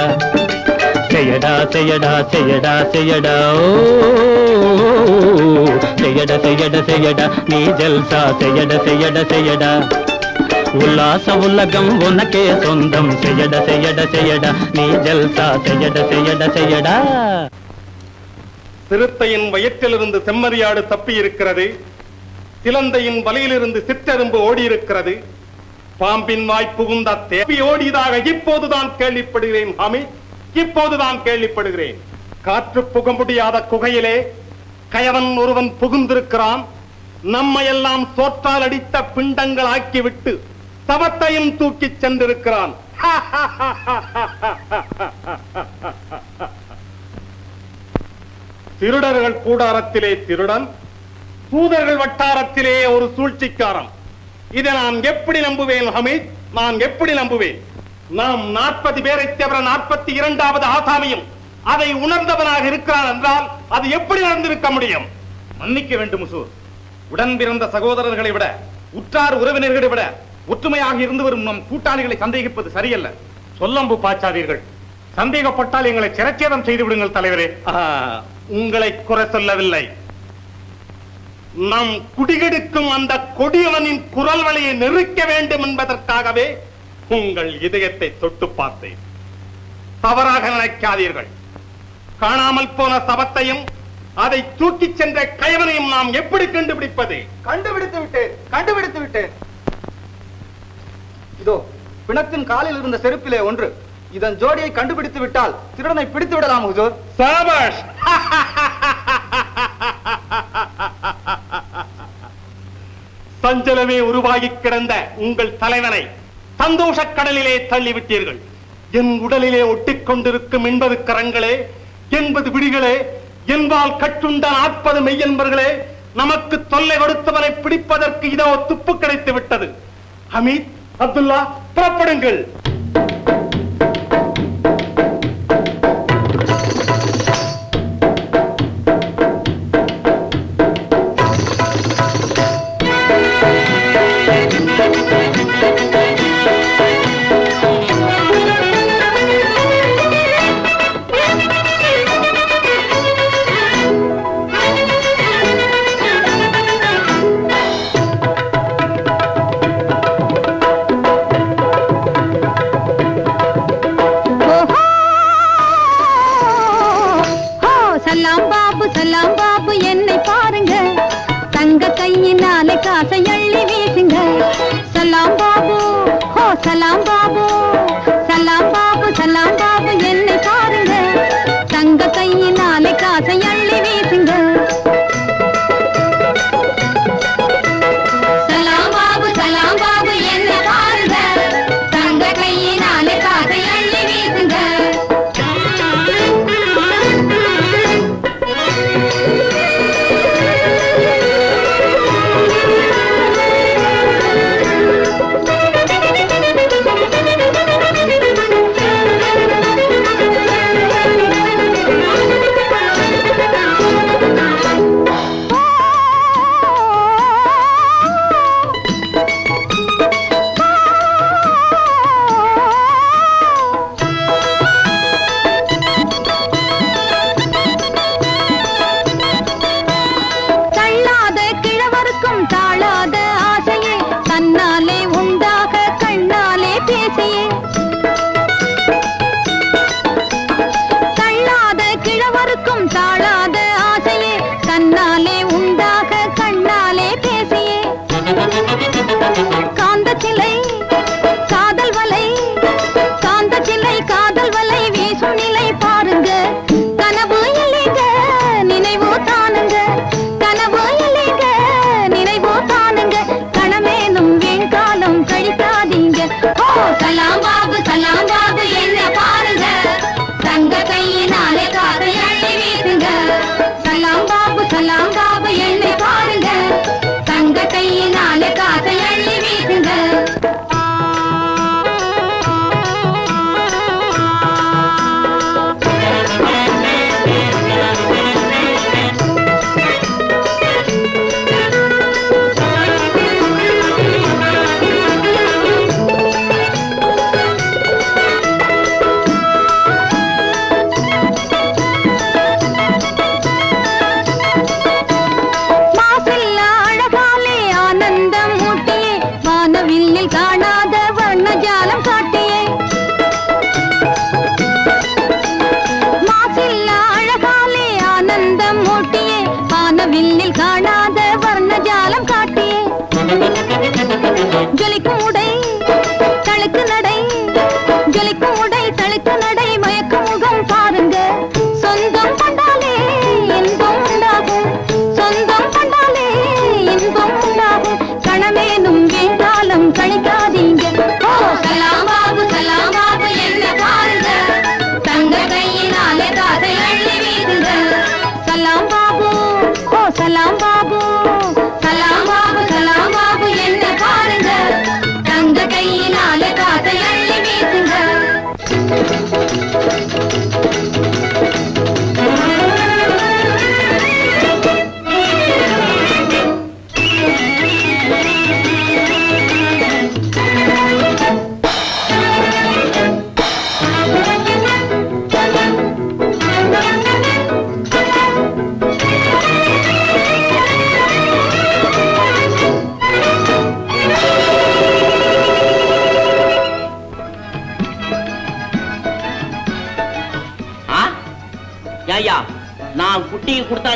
செய்யடா செய்யடா செய்யடா செய்யடா, ஓ செய்யட செய்யட செய்யடா. நீ ஜல்சா செய்யட செய்யட செய்யடா. உல்லாச உலகம் உனக்கே சொந்தம். செய்யட செய்யட செய்யடா, நீ ஜல்சா செய்யட செய்யட செய்யடா. சிறுத்தையின் வயிற்றிலிருந்து செம்மறியாடு தப்பி இருக்கிறது, சிலந்தையின் வலையிலிருந்து சிற்றெரும்பு ஓடியிருக்கிறது, பாம்பின் வாய் புகுந்த தேவி ஓடியதாக இப்போதுதான் கேள்விப்படுகிறேன் சாமி, இப்போதுதான் கேள்விப்படுகிறேன். காற்று புக முடியாத குகையிலே கயவன் ஒருவன் புகுந்திருக்கிறான். நம்மையெல்லாம் சோற்றால் அடித்த பிண்டங்கள் ஆக்கிவிட்டு சவத்தையும் தூக்கி சென்றிருக்கிறான். திருடர்கள் கூடாரத்திலே திருடன், தூதர்கள் வட்டாரத்திலே ஒரு சூழ்ச்சிக்காரன். இதை நான் எப்படி நம்புவேன் ஹமீத், நான் எப்படி நம்புவேன்? நாம் நாற்பது பேரை தவிர நாற்பத்தி இரண்டாவது ஆசாமியும் அதை உணர்ந்தவனாக இருக்கிறான் என்றால் அது எப்படி நடந்திருக்க முடியும்? மன்னிக்க வேண்டும் ஹுசூர், உடன் பிறந்த சகோதரர்களை விட, உற்றார் உறவினர்களை விட ஒற்றுமையாக இருந்து வரும் நம் கூட்டாளிகளை சந்தேகிப்பது சரியல்ல. சொல்லம்பு பாய்ச்சாதீர்கள், சந்தேகப்பட்டால் எங்களை சிரச்சேதம் செய்து விடுங்கள் தலைவரே. உங்களை குறை சொல்லவில்லை, நம் குடிகெடுக்கும் அந்த கொடியவனின் குரல் வலையை நெருக்க வேண்டும் என்பதற்காகவே உங்கள் இதயத்தை தொட்டு பார்த்தேன். தவறாக நினைக்காதீர்கள். காணாமல் போன சவத்தையும் அதை தூக்கி சென்ற கயவனையும் நாம் எப்படி கண்டுபிடிப்பது? கண்டுபிடித்து விட்டேன், கண்டுபிடித்து விட்டேன். இதோ பிணத்தின் காலில் இருந்த செருப்பிலே ஒன்று. இதன் ஜோடியை கண்டுபிடித்து விட்டால் திருடனை பிடித்து விடலாம் ஹுசூர். சாபாஷ். சஞ்சலமே உருவாகி கிடந்த உங்கள் தலைவனை சந்தோஷ கடலிலே தள்ளிவிட்டீர்கள். என் உடலிலே ஒட்டிக்கொண்டிருக்கும் எண்பது கரங்களே, எண்பது விடிகளே, என்பால் கட்டுண்ட நாற்பது மெய்யன்பர்களே, நமக்கு தொல்லை கொடுத்தவனை பிடிப்பதற்கு இதோ துப்பு கிடைத்து விட்டது. ஹமீத், அப்துல்லா, புறப்படுங்கள்.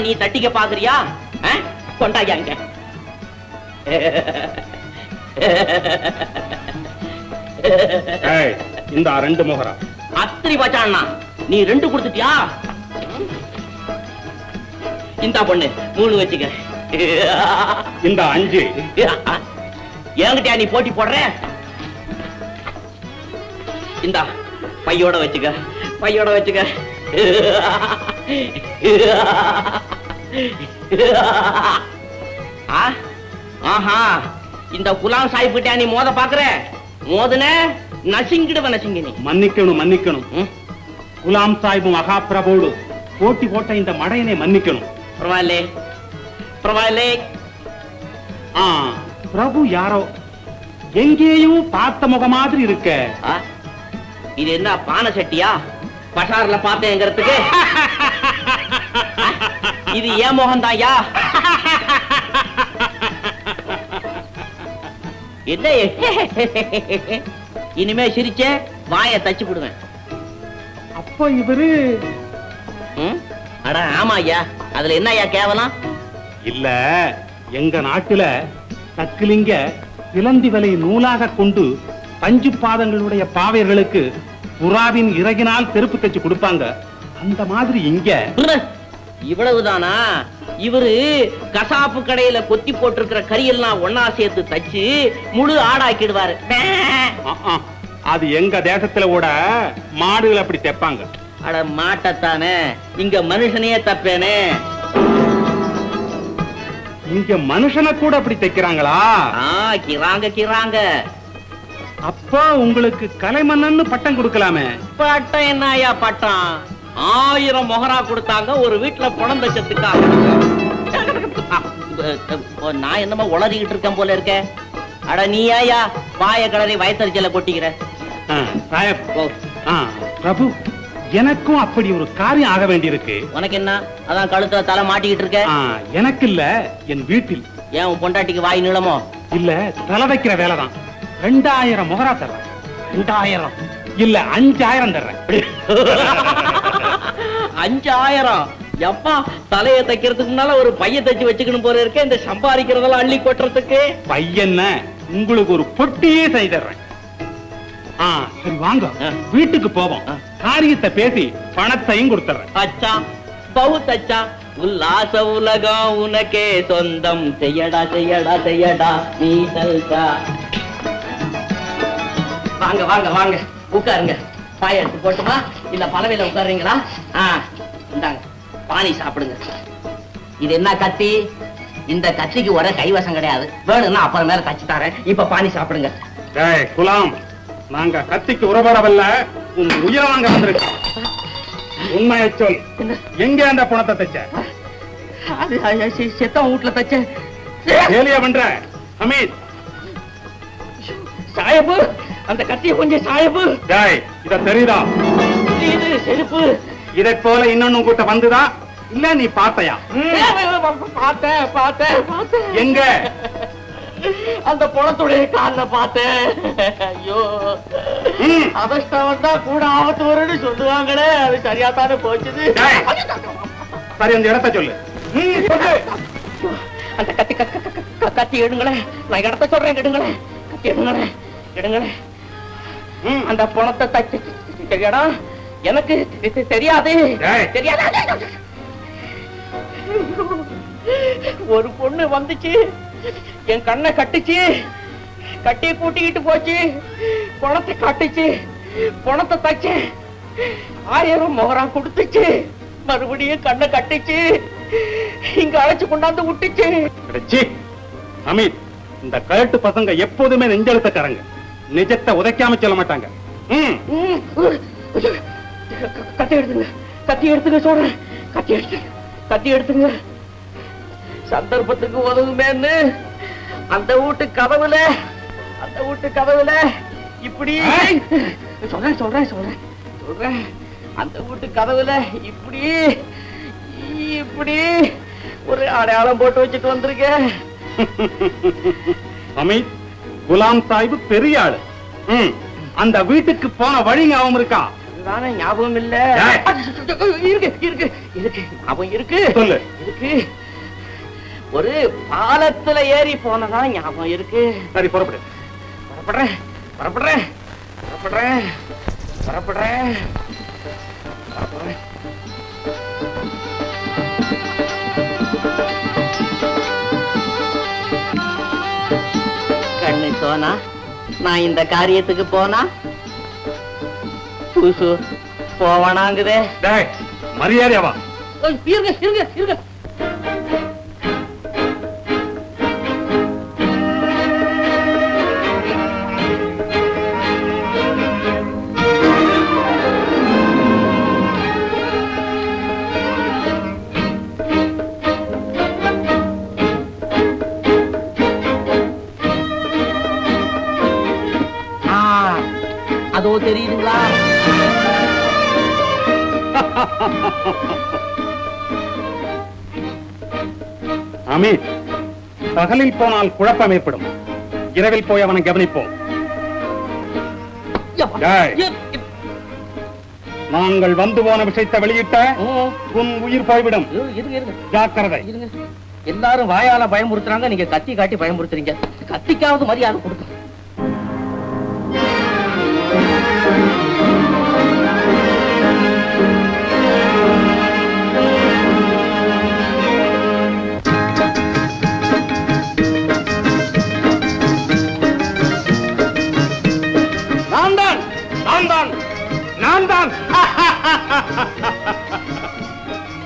நீ தட்டிக்க பாக்குறியா? கொண்டாயா இங்க. ஏய், இந்த ரெண்டு மோகரா. அத்திரி பச்சானா, நீ ரெண்டு கொடுத்துட்டியா? இந்த பொண்ணு மூணு வெச்சுக்க. இந்த அஞ்சு. ஏங்கடா நீ போட்டி போடுற? இந்த பையோட வெச்சுக்க. பையோட வெச்சுக்க. குலாம் சாஹிப் கிட்ட நீ மோத பாக்குற மோதன நசிங்கிடுவ நசிங்கினி மன்னிக்கணும் மன்னிக்கணும் குலாம் சாஹிப் மகாபிரபோடு போட்டி போட்ட இந்த மடையனை மன்னிக்கணும் பரவாயில்லே பரவாயில்லே ஆ பிரபு யாரோ எங்கேயும் பார்த்த முக மாதிரி இருக்க இது என்ன பானை சட்டியா பஷார்ல பார்த்தேங்கிறதுக்கு இது ஏன் மோகன்தாயா என்ன இனிமே சிரிச்ச வாயை தச்சு விடுவேன் அப்போ இவரு அட ஆமா ஐயா அதுல என்ன ஐயா கேவலம் இல்ல எங்க நாட்டுல தக்கிலிங்க இலந்தி விலை நூலாக கொண்டு பஞ்சு பாதங்களுடைய பாவையர்களுக்கு புறாவின் இறகினால் செருப்பு தச்சு கொடுப்பாங்க அந்த மாதிரி இங்க இவ்வளவுதானா இவரு கசாப்பு கடையில கொத்தி போட்டிருக்கிற கரியெல்லாம் ஒன்னா சேர்த்து தச்சு முழு ஆடாக்கிடுவாரு அது எங்க தேசத்துல கூட மாடுகள் அப்படி தைப்பாங்க அட மாட்டத்தானே இங்க மனுஷனே தப்பேனே இங்க மனுஷனை கூட அப்படி தைக்கிறாங்களா கிராங்க கிராங்க அப்பா உங்களுக்கு கலைமன்னன்னு பட்டம் கொடுக்கலாமே பட்டம் என்னயா பட்டம் ஆயிரம் மொகரா கொடுத்தாங்க ஒரு வீட்டுல பணம் தச்சத்துக்காக நான் என்னமா உளறிக்கிட்டு இருக்கேன் போல இருக்கேன் அட நீயா வாய கலரை வயத்தறிச்சல கொட்டிக்கிற பிரபு எனக்கும் அப்படி ஒரு காரியம் ஆக வேண்டியிருக்கு உனக்கு என்ன அதான் கழுத்துல தலை மாட்டிக்கிட்டு இருக்க எனக்கு இல்ல என் வீட்டில் ஏன் உன் பொண்டாட்டிக்கு வாய் நீளமோ இல்ல தலை வைக்கிற வேலைதான் ரெண்டாயிரம் முகரா தர்றேன் ரெண்டாயிரம் இல்ல அஞ்சாயிரம் தர்றேன் அஞ்சாயிரம் எப்பா தலையை தைக்கிறதுக்கு முன்னால ஒரு பைய தச்சு வச்சுக்கணும் போல இருக்க இந்த சம்பாதிக்கிறதெல்லாம் அள்ளி கொட்டுறதுக்கு பையன் உங்களுக்கு ஒரு பொட்டியே செய்து தர்றேன் சரி வாங்க வீட்டுக்கு போவோம் காரியத்தை பேசி பணத்தையும் கொடுத்துறேன் அச்சா பவுத் அச்சா உல்லாச உலகம் உனக்கே சொந்தம் செய்யடா செய்யடா செய்யடா நீ தல்கா வாங்க வாங்க வாங்க உட்காருங்க பாய எடுத்து போட்டுமா இல்ல பலவையில உட்காருங்களா இந்தாங்க பானி சாப்பிடுங்க இது என்ன கத்தி இந்த கத்திக்கு ஒரே கைவசம் கிடையாது வேணும்னா அப்புறம் மேல தச்சு தரேன் இப்ப பானி சாப்பிடுங்க குலாம் நாங்க கத்திக்கு உறவரவல்ல உன் உயிர் வாங்க வந்திருக்கோம் உண்மையை சொல் எங்க அந்த பணத்தை தச்ச செத்த வீட்டுல தச்சேலியா பண்ற அமீத் சாயபு அந்த கத்தியை கொஞ்சம் சாயப்பு இத தெரியுதா செருப்பு இதை போல இன்னொன்னு கூட்ட வந்துதா இல்ல நீ பாத்தையா பார்த்தேன் பார்த்தேன் பார்த்தேன் எங்க அந்த பணத்துடைய கால பார்த்தேன் ஐயோ அதிர்ஷ்டம் வந்தா கூட ஆபத்து வரும்னு சொல்லுவாங்களே அது சரியா தானே போச்சுது சரி அந்த இடத்த சொல்லு அந்த கத்தி கத்தி எடுங்களேன் நான் இடத்த சொல்றேன் எடுங்களேன் कटी पूटिकिट्टु पोच्ची पणत्ते कट्टिच्ची पणत्ते तच्ची आयिरम मोहरा कुडुत्तुच्ची मरुबडियम कण्ण कट्टिच्ची इंग अलैच्चु कोंडांदु उट्टिच्ची अडची अमित इंद कळट्टु पसंग एप्पोदुमे नेंजलतकारंग निजत्ते उदैक्काम सोल्ल माट्टांग हम्म कत्ति एडुंग कत्ति एडुंग सोल्रेन कत्ति एडुंग कत्ति एडुंग संदर्भत्तुक्कु उदवुमेन्नु अंद ऊट्टु कदवुल अंद ऊट्टु कदवुल इप्पடி சொல்றேன் சொல்றேன் சொல்றேன் சொல்றேன் அந்த ऊट्टु कदवुल इप्पடி इप्पடி ஒரு அடையாளம் போட்டு வச்சிட்டு வந்திருக்கேன் அமித் குலாம் சாஹிப் பெரிய ஆளு ம் அந்த வீட்டுக்கு போன வழி ஞாபகம் இருக்கா நானே ஞாபகம் இல்ல இருக்கு இருக்கு இருக்கு ஞாபகம் இருக்கு சொல்லு இருக்கு ஒரு பாலத்துல ஏறி போனதா ஞாபகம் இருக்கு சரி புறப்படு புறப்படு புறப்படு புறப்படு புறப்படு புறப்படு கண்ணு சோனா நான் இந்த காரியத்துக்கு போனா பூசு போவனாங்குதே டேய் மரியாதையா வா இருங்க இருங்க இருங்க அமித் பகலில் போனால் குழப்பம் ஏற்படும் இரவில் போய் அவனை கவனிப்போம் நாங்கள் வந்து போன விஷயத்தை வெளியிட்ட உன் உயிர் போய்விடும் ஜாக்கிரதை எல்லாரும் வாயால பயமுறுத்துறாங்க நீங்க கத்தி காட்டி பயமுறுத்துறீங்க கத்திக்காவது மரியாதை கொடுங்க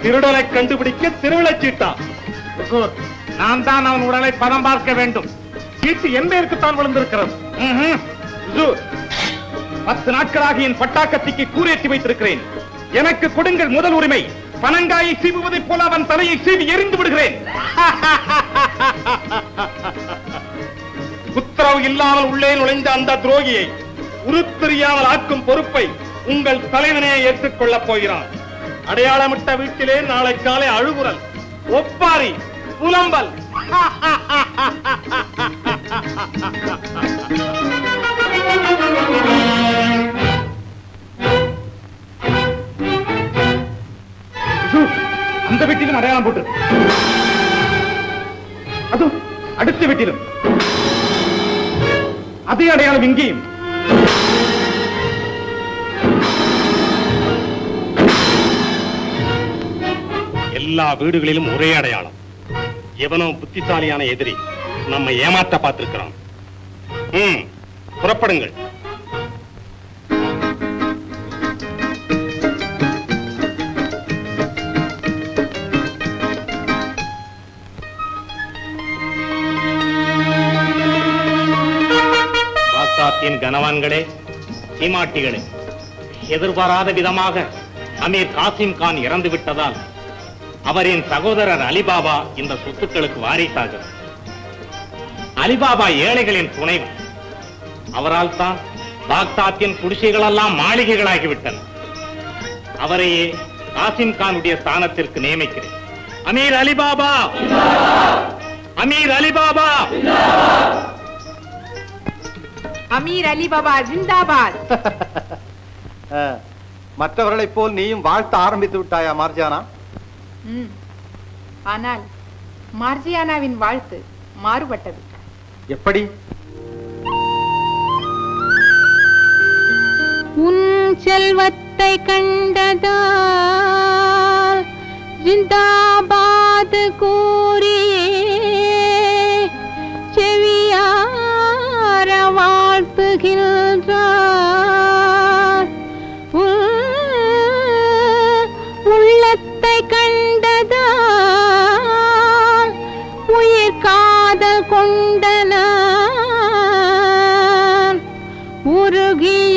திருடலை கண்டுபிடிக்க திருவிழச் சீட்டா நான் தான் அவன் உடலை பதம் பார்க்க வேண்டும் சீட்டு என் பேருக்குத்தான் விழுந்திருக்கிறது பத்து நாட்களாக என் பட்டாக்கத்திக்கு கூரேற்றி வைத்திருக்கிறேன் எனக்கு கொடுங்கள் முதல் உரிமை பனங்காயை சீவுவதைப் போல அவன் தலையை சீவி எரிந்து விடுகிறேன் உத்தரவு இல்லாமல் உள்ளே நுழைந்த அந்த துரோகியை உருத்தெரியாமல் ஆக்கும் பொறுப்பை உங்கள் தலைவனையே ஏற்றுக்கொள்ளப் போகிறான் அடையாளமிட்ட வீட்டிலே நாளை காலை அழுகுரல் ஒப்பாரி புலம்பல் அந்த வீட்டிலும் அடையாளம் போட்டு அது அடுத்த வீட்டிலும் அதே அடையாளம் இங்கேயும் எல்லா வீடுகளிலும் ஒரே அடையாளம் எவனோ புத்திசாலியான எதிரி நம்ம ஏமாற்ற பார்த்திருக்கிறான் ம் புறப்படுங்கள் பாக்தாத்தின் கனவான்களே சீமாட்டிகளே எதிர்பாராத விதமாக அமீர் காசிம் கான் இறந்து விட்டதால் அவரின் சகோதரர் அலிபாபா இந்த சொத்துக்களுக்கு வாரிசாகிறார் அலிபாபா ஏழைகளின் துணைவர் அவரால் தான் பாக்தாத்தின் குடிசைகள் எல்லாம் மாளிகைகளாகிவிட்டன அவரையே காசிம் கானுடைய ஸ்தானத்திற்கு நியமிக்கிறேன் Amir Ali Baba Amir Ali Baba Amir Ali Baba ஜிந்தாபாத் மற்றவர்களை போல் நீயும் வாழ்த்த ஆரம்பித்து விட்டாயா மார்ஜானா ஆனால் மார்ஜியானாவின் வாழ்த்து மாறுபட்டது எப்படி செல்வத்தை கண்டதால் ஜிந்தாபாத் கூறியே செவியார வாழ்த்துகின்றார். உள்ளத்தை கண்டதால் உயிர் காதல் கொண்டனார் உருகியே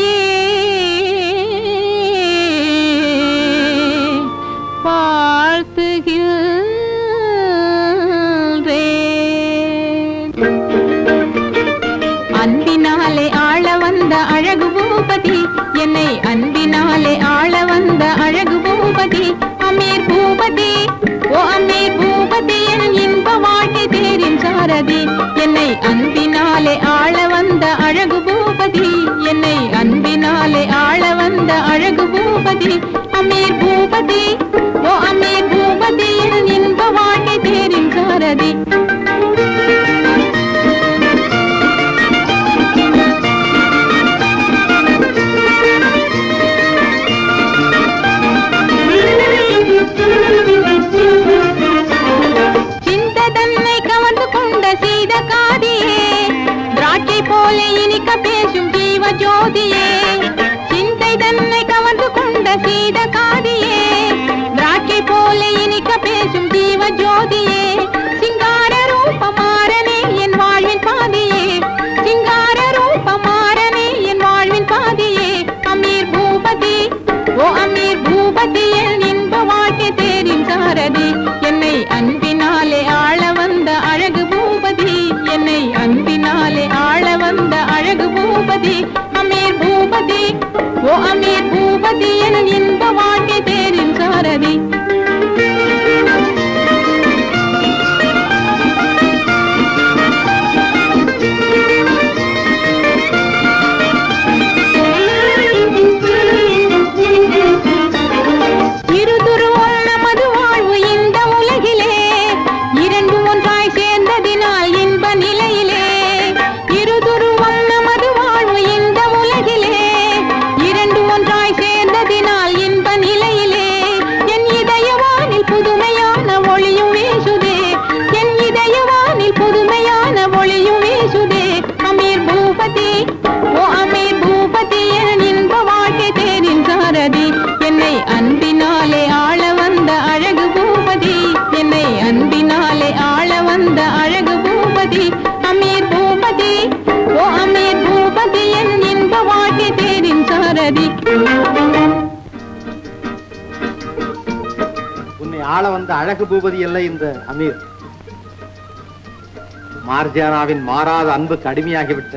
மார்ஜானாவின் மாறாத அன்பு கடுமையாகிவிட்ட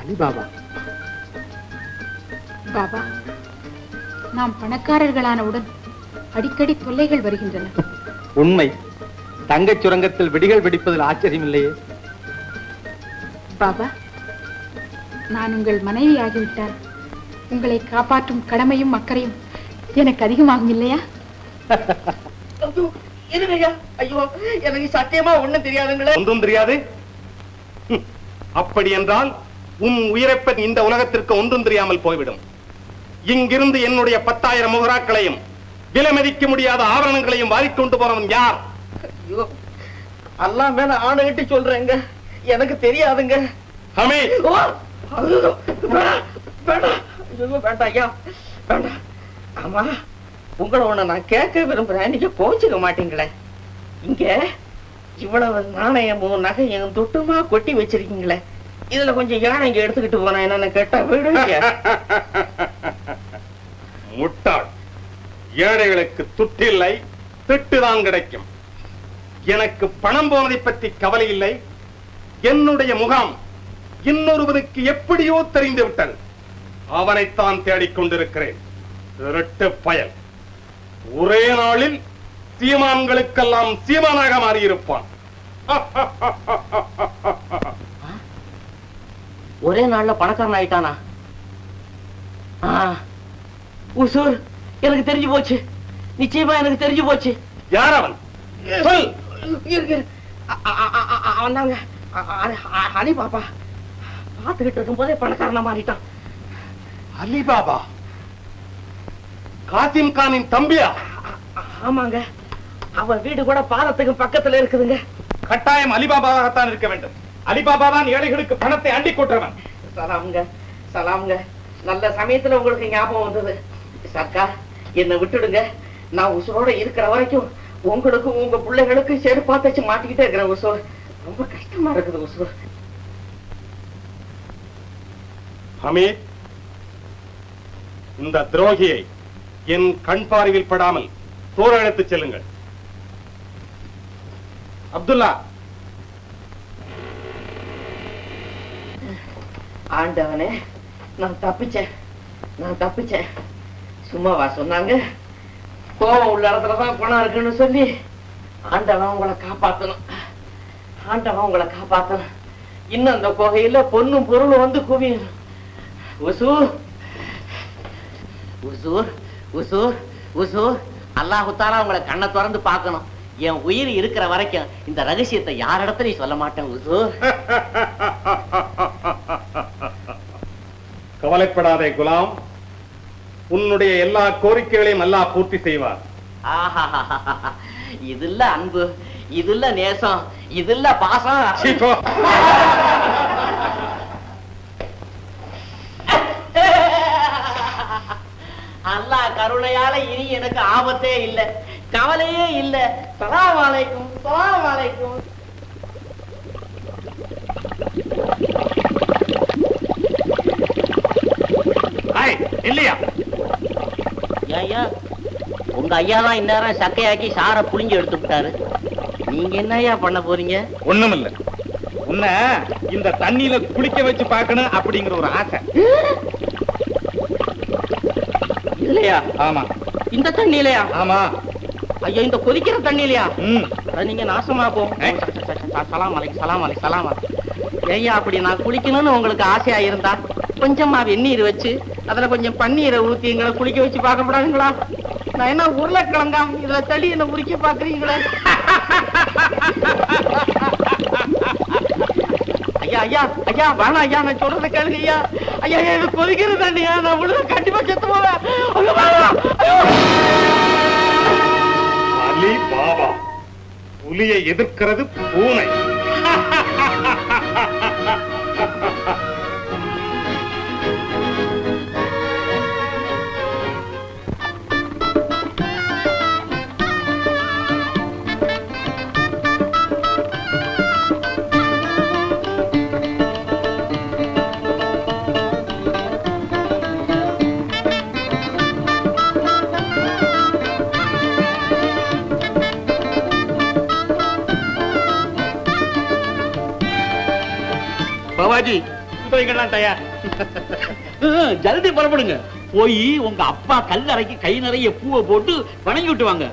அலி பாபா. பாபா, நாம் பணக்காரர்களானவுடன் அடிக்கடி தொல்லைகள் வருகின்றன. உண்மை. தங்கச் சுரங்கத்தில் விடிகள் வெடிப்பதில் ஆச்சரியம் இல்லையே. பாபா, நான் உங்கள் மனைவி ஆகிவிட்டால் உங்களை காப்பாற்றும் கடமையும் அக்கறையும் எனக்கு அதிகமாகும் இல்லையா? என்னையா? ஐயோ, எனக்கு சத்தியமா ஒண்ணும் தெரியாதுங்களே. ஒன்றும் தெரியாது? அப்படி என்றால் உன் உயிரைப்ப இந்த உலகத்திற்கு ஒன்றும் தெரியாமல் போய்விடும். இங்கிருந்து என்னுடைய பத்தாயிரம் முகராக்களையும் விலை மதிக்க முடியாத ஆவரணங்களையும் வாரிக்கொண்டு போறவன் யார்? ஐயோ, அல்லாஹ் மேல ஆணையிட்டு சொல்றேங்க, எனக்கு தெரியாதுங்க. ஆமா, உங்களை ஒண்ணு நான் கேட்க விரும்புறேன், நீங்க கோச்சுக்க மாட்டீங்களே. இங்க இவ்வளவு நாணயமும் நகையும் துட்டுமா கொட்டி வச்சிருக்கீங்களே, இதுல கொஞ்சம் யானை இங்க எடுத்துக்கிட்டு போனா என்னன்னு கேட்டா முட்டாள். ஏழைகளுக்கு துட்டு இல்லை, திட்டுதான் கிடைக்கும். எனக்கு பணம் போவதை பற்றி கவலை இல்லை. என்னுடைய முகாம் இன்னொருவனுக்கு எப்படியோ தெரிந்து விட்டது. அவனைத்தான் தேடிக்கொண்டிருக்கிறேன். இரட்டு பயல் ஒரே நாளில் சீமான்களுக்கெல்லாம் சீமானாக மாறியிருப்பான். ஒரே நாள்ல பணக்காரன் ஆயிட்டானா? உசூர், எனக்கு தெரிஞ்சு போச்சு. நிச்சயமா எனக்கு தெரிஞ்சு போச்சு. யார் அவன்? அவன் தாங்க அலி பாபா. பார்த்துக்கிட்டு இருக்கும் போதே பணக்காரனா மாறிட்டான். அலி பாபா? காசிம் கானின் தம்பியா? ஆமாங்க, அவ வீடு கூட பாலத்துக்கும் பக்கத்துல இருக்குதுங்க. கட்டாயம் அலிபாபாவாகத்தான் இருக்க வேண்டும். அலிபாபா தான் ஏழைகளுக்கு பணத்தை அண்டி கொட்டுறவன். சலாமுங்க, சலாமுங்க. நல்ல சமயத்துல உங்களுக்கு ஞாபகம் வந்தது. சர்க்கா, என்னை விட்டுடுங்க. நான் உசுரோட இருக்கிற வரைக்கும் உங்களுக்கும் உங்க பிள்ளைகளுக்கும் செருப்பா தச்சு மாட்டிக்கிட்டே இருக்கிறேன். உசுர் ரொம்ப கஷ்டமா இருக்குது. உசுர் ஹமீத், இந்த துரோகியை என் கண் பார்வையில் படாமல் தூரழைத்து செல்லுங்கள். அப்துல்லா, ஆண்டவனே, நான் தப்பிச்சேன், நான் தப்பிச்சேன். சும்மாவா சொன்னாங்க? கோவம் உள்ள இடத்துலதான் பணம் இருக்குன்னு சொல்லி ஆண்டவன் உங்களை காப்பாத்தணும், ஆண்டவன் உங்களை காப்பாத்தணும். இன்னும் அந்த கோகையில பொண்ணும் பொருளும் வந்து குவியணும். உசூர், உசூர், உசூர், உசூர். அல்லாஹ் தஆலா உங்களை கண்ணை திறந்து பார்க்கணும். என் உயிர் இருக்கிற வரைக்கும் இந்த ரகசியத்தை யாரிடத்திலையும் சொல்ல மாட்டேன். உசூர், கவலைப்படாதே குலாம். உன்னுடைய எல்லா கோரிக்கைகளையும் அல்லாஹ் பூர்த்தி செய்வார். இதுல அன்பு, இதுல நேசம், இதுல பாசம். அல்லாஹ் கருணையால இனி எனக்கு ஆபத்தே இல்லை, கவலையே இல்லை. ஸலாம் அலைக்கும், ஸலாம் அலைக்கும். இல்லையா ஐயா, உங்க ஐயா தான் இந்நேரம் சக்கையாக்கி சாரை புளிஞ்சு எடுத்துக்கிட்டாரு. நீங்க என்ன ஐயா பண்ண போறீங்க? ஒண்ணும் இல்ல, உன்ன இந்த தண்ணியில குளிக்க வச்சு பார்க்கணும் அப்படிங்கிற ஒரு ஆசை இல்லையா? ஆமா. இந்த தண்ணியிலயா? ஆமா ஐயா, இந்த கொதிக்கிற தண்ணியிலயா? நீங்க நாசமா போகும். சலாம் அலைக்கும், சலாம் அலைக்கும், சலாம் அலைக்கும். ஐயா, அப்படி நான் குளிக்கணும்னு உங்களுக்கு ஆசையா இருந்தா கொஞ்சமா வெந்நீர் வச்சு அதுல கொஞ்சம் பன்னீரை ஊத்தி எங்களை குளிக்க வச்சு பார்க்கப்படாதுங்களா? நான் என்ன உருளைக்கிழங்கா? இதுல தள்ளி என்ன உரிக்க பாக்குறீங்களா? ஐயா, ஐயா, ஐயா, வேணா ஐயா, நான் சொல்றத கேளுங்க ஐயா. ஐயா, இது கொதிக்கிறது தண்ணியா? நான் உள்ள கண்டிப்பா செத்து போவேன். அலி பாபா, புலியை எதிர்க்கிறது பூனை. ஜல்தி புறப்படுங்க, போய் உங்க அப்பா கல்லறைக்கு கை நிறைய பூவை போட்டு வணங்கி விட்டு வாங்க.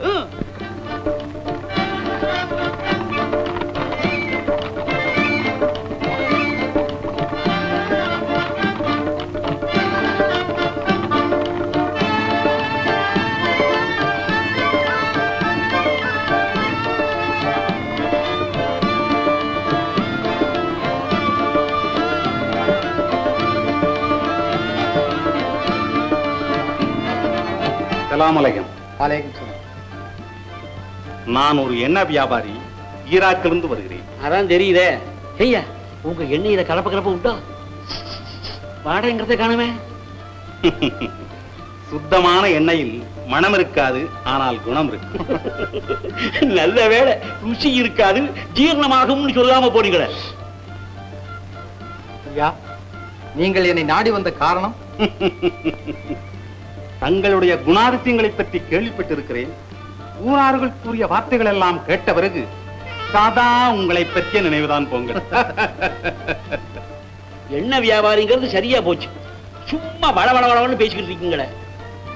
நான் ஒரு எண்ணெய் வியாபாரி, ஈராக்கிலிருந்து வருகிறேன். அதான் தெரியுதே. ஐயா, உங்க எண்ணெயில கலப்ப கலப்ப உண்டா? வாடகைங்கிறத காணுமே. சுத்தமான எண்ணெயில் மனம் இருக்காது, ஆனால் குணம் இருக்கு. நல்ல வேளை ருசி இருக்காது, ஜீரணமாகும்னு சொல்லாம போறீங்களே. ஐயா, நீங்கள் என்னை நாடி வந்த காரணம்? தங்களுடைய குணாதிசயங்களை பற்றி கேள்விப்பட்டிருக்கிறேன். ஊரார்கள் கூறிய வார்த்தைகள் எல்லாம் கேட்ட பிறகு சாதா உங்களை பற்றிய நினைவுதான் போங்கள். என்ன வியாபாரிங்கிறது சரியா போச்சு. சும்மா வளவளவளவன்னு பேசிக்கிட்டு இருக்கீங்களே,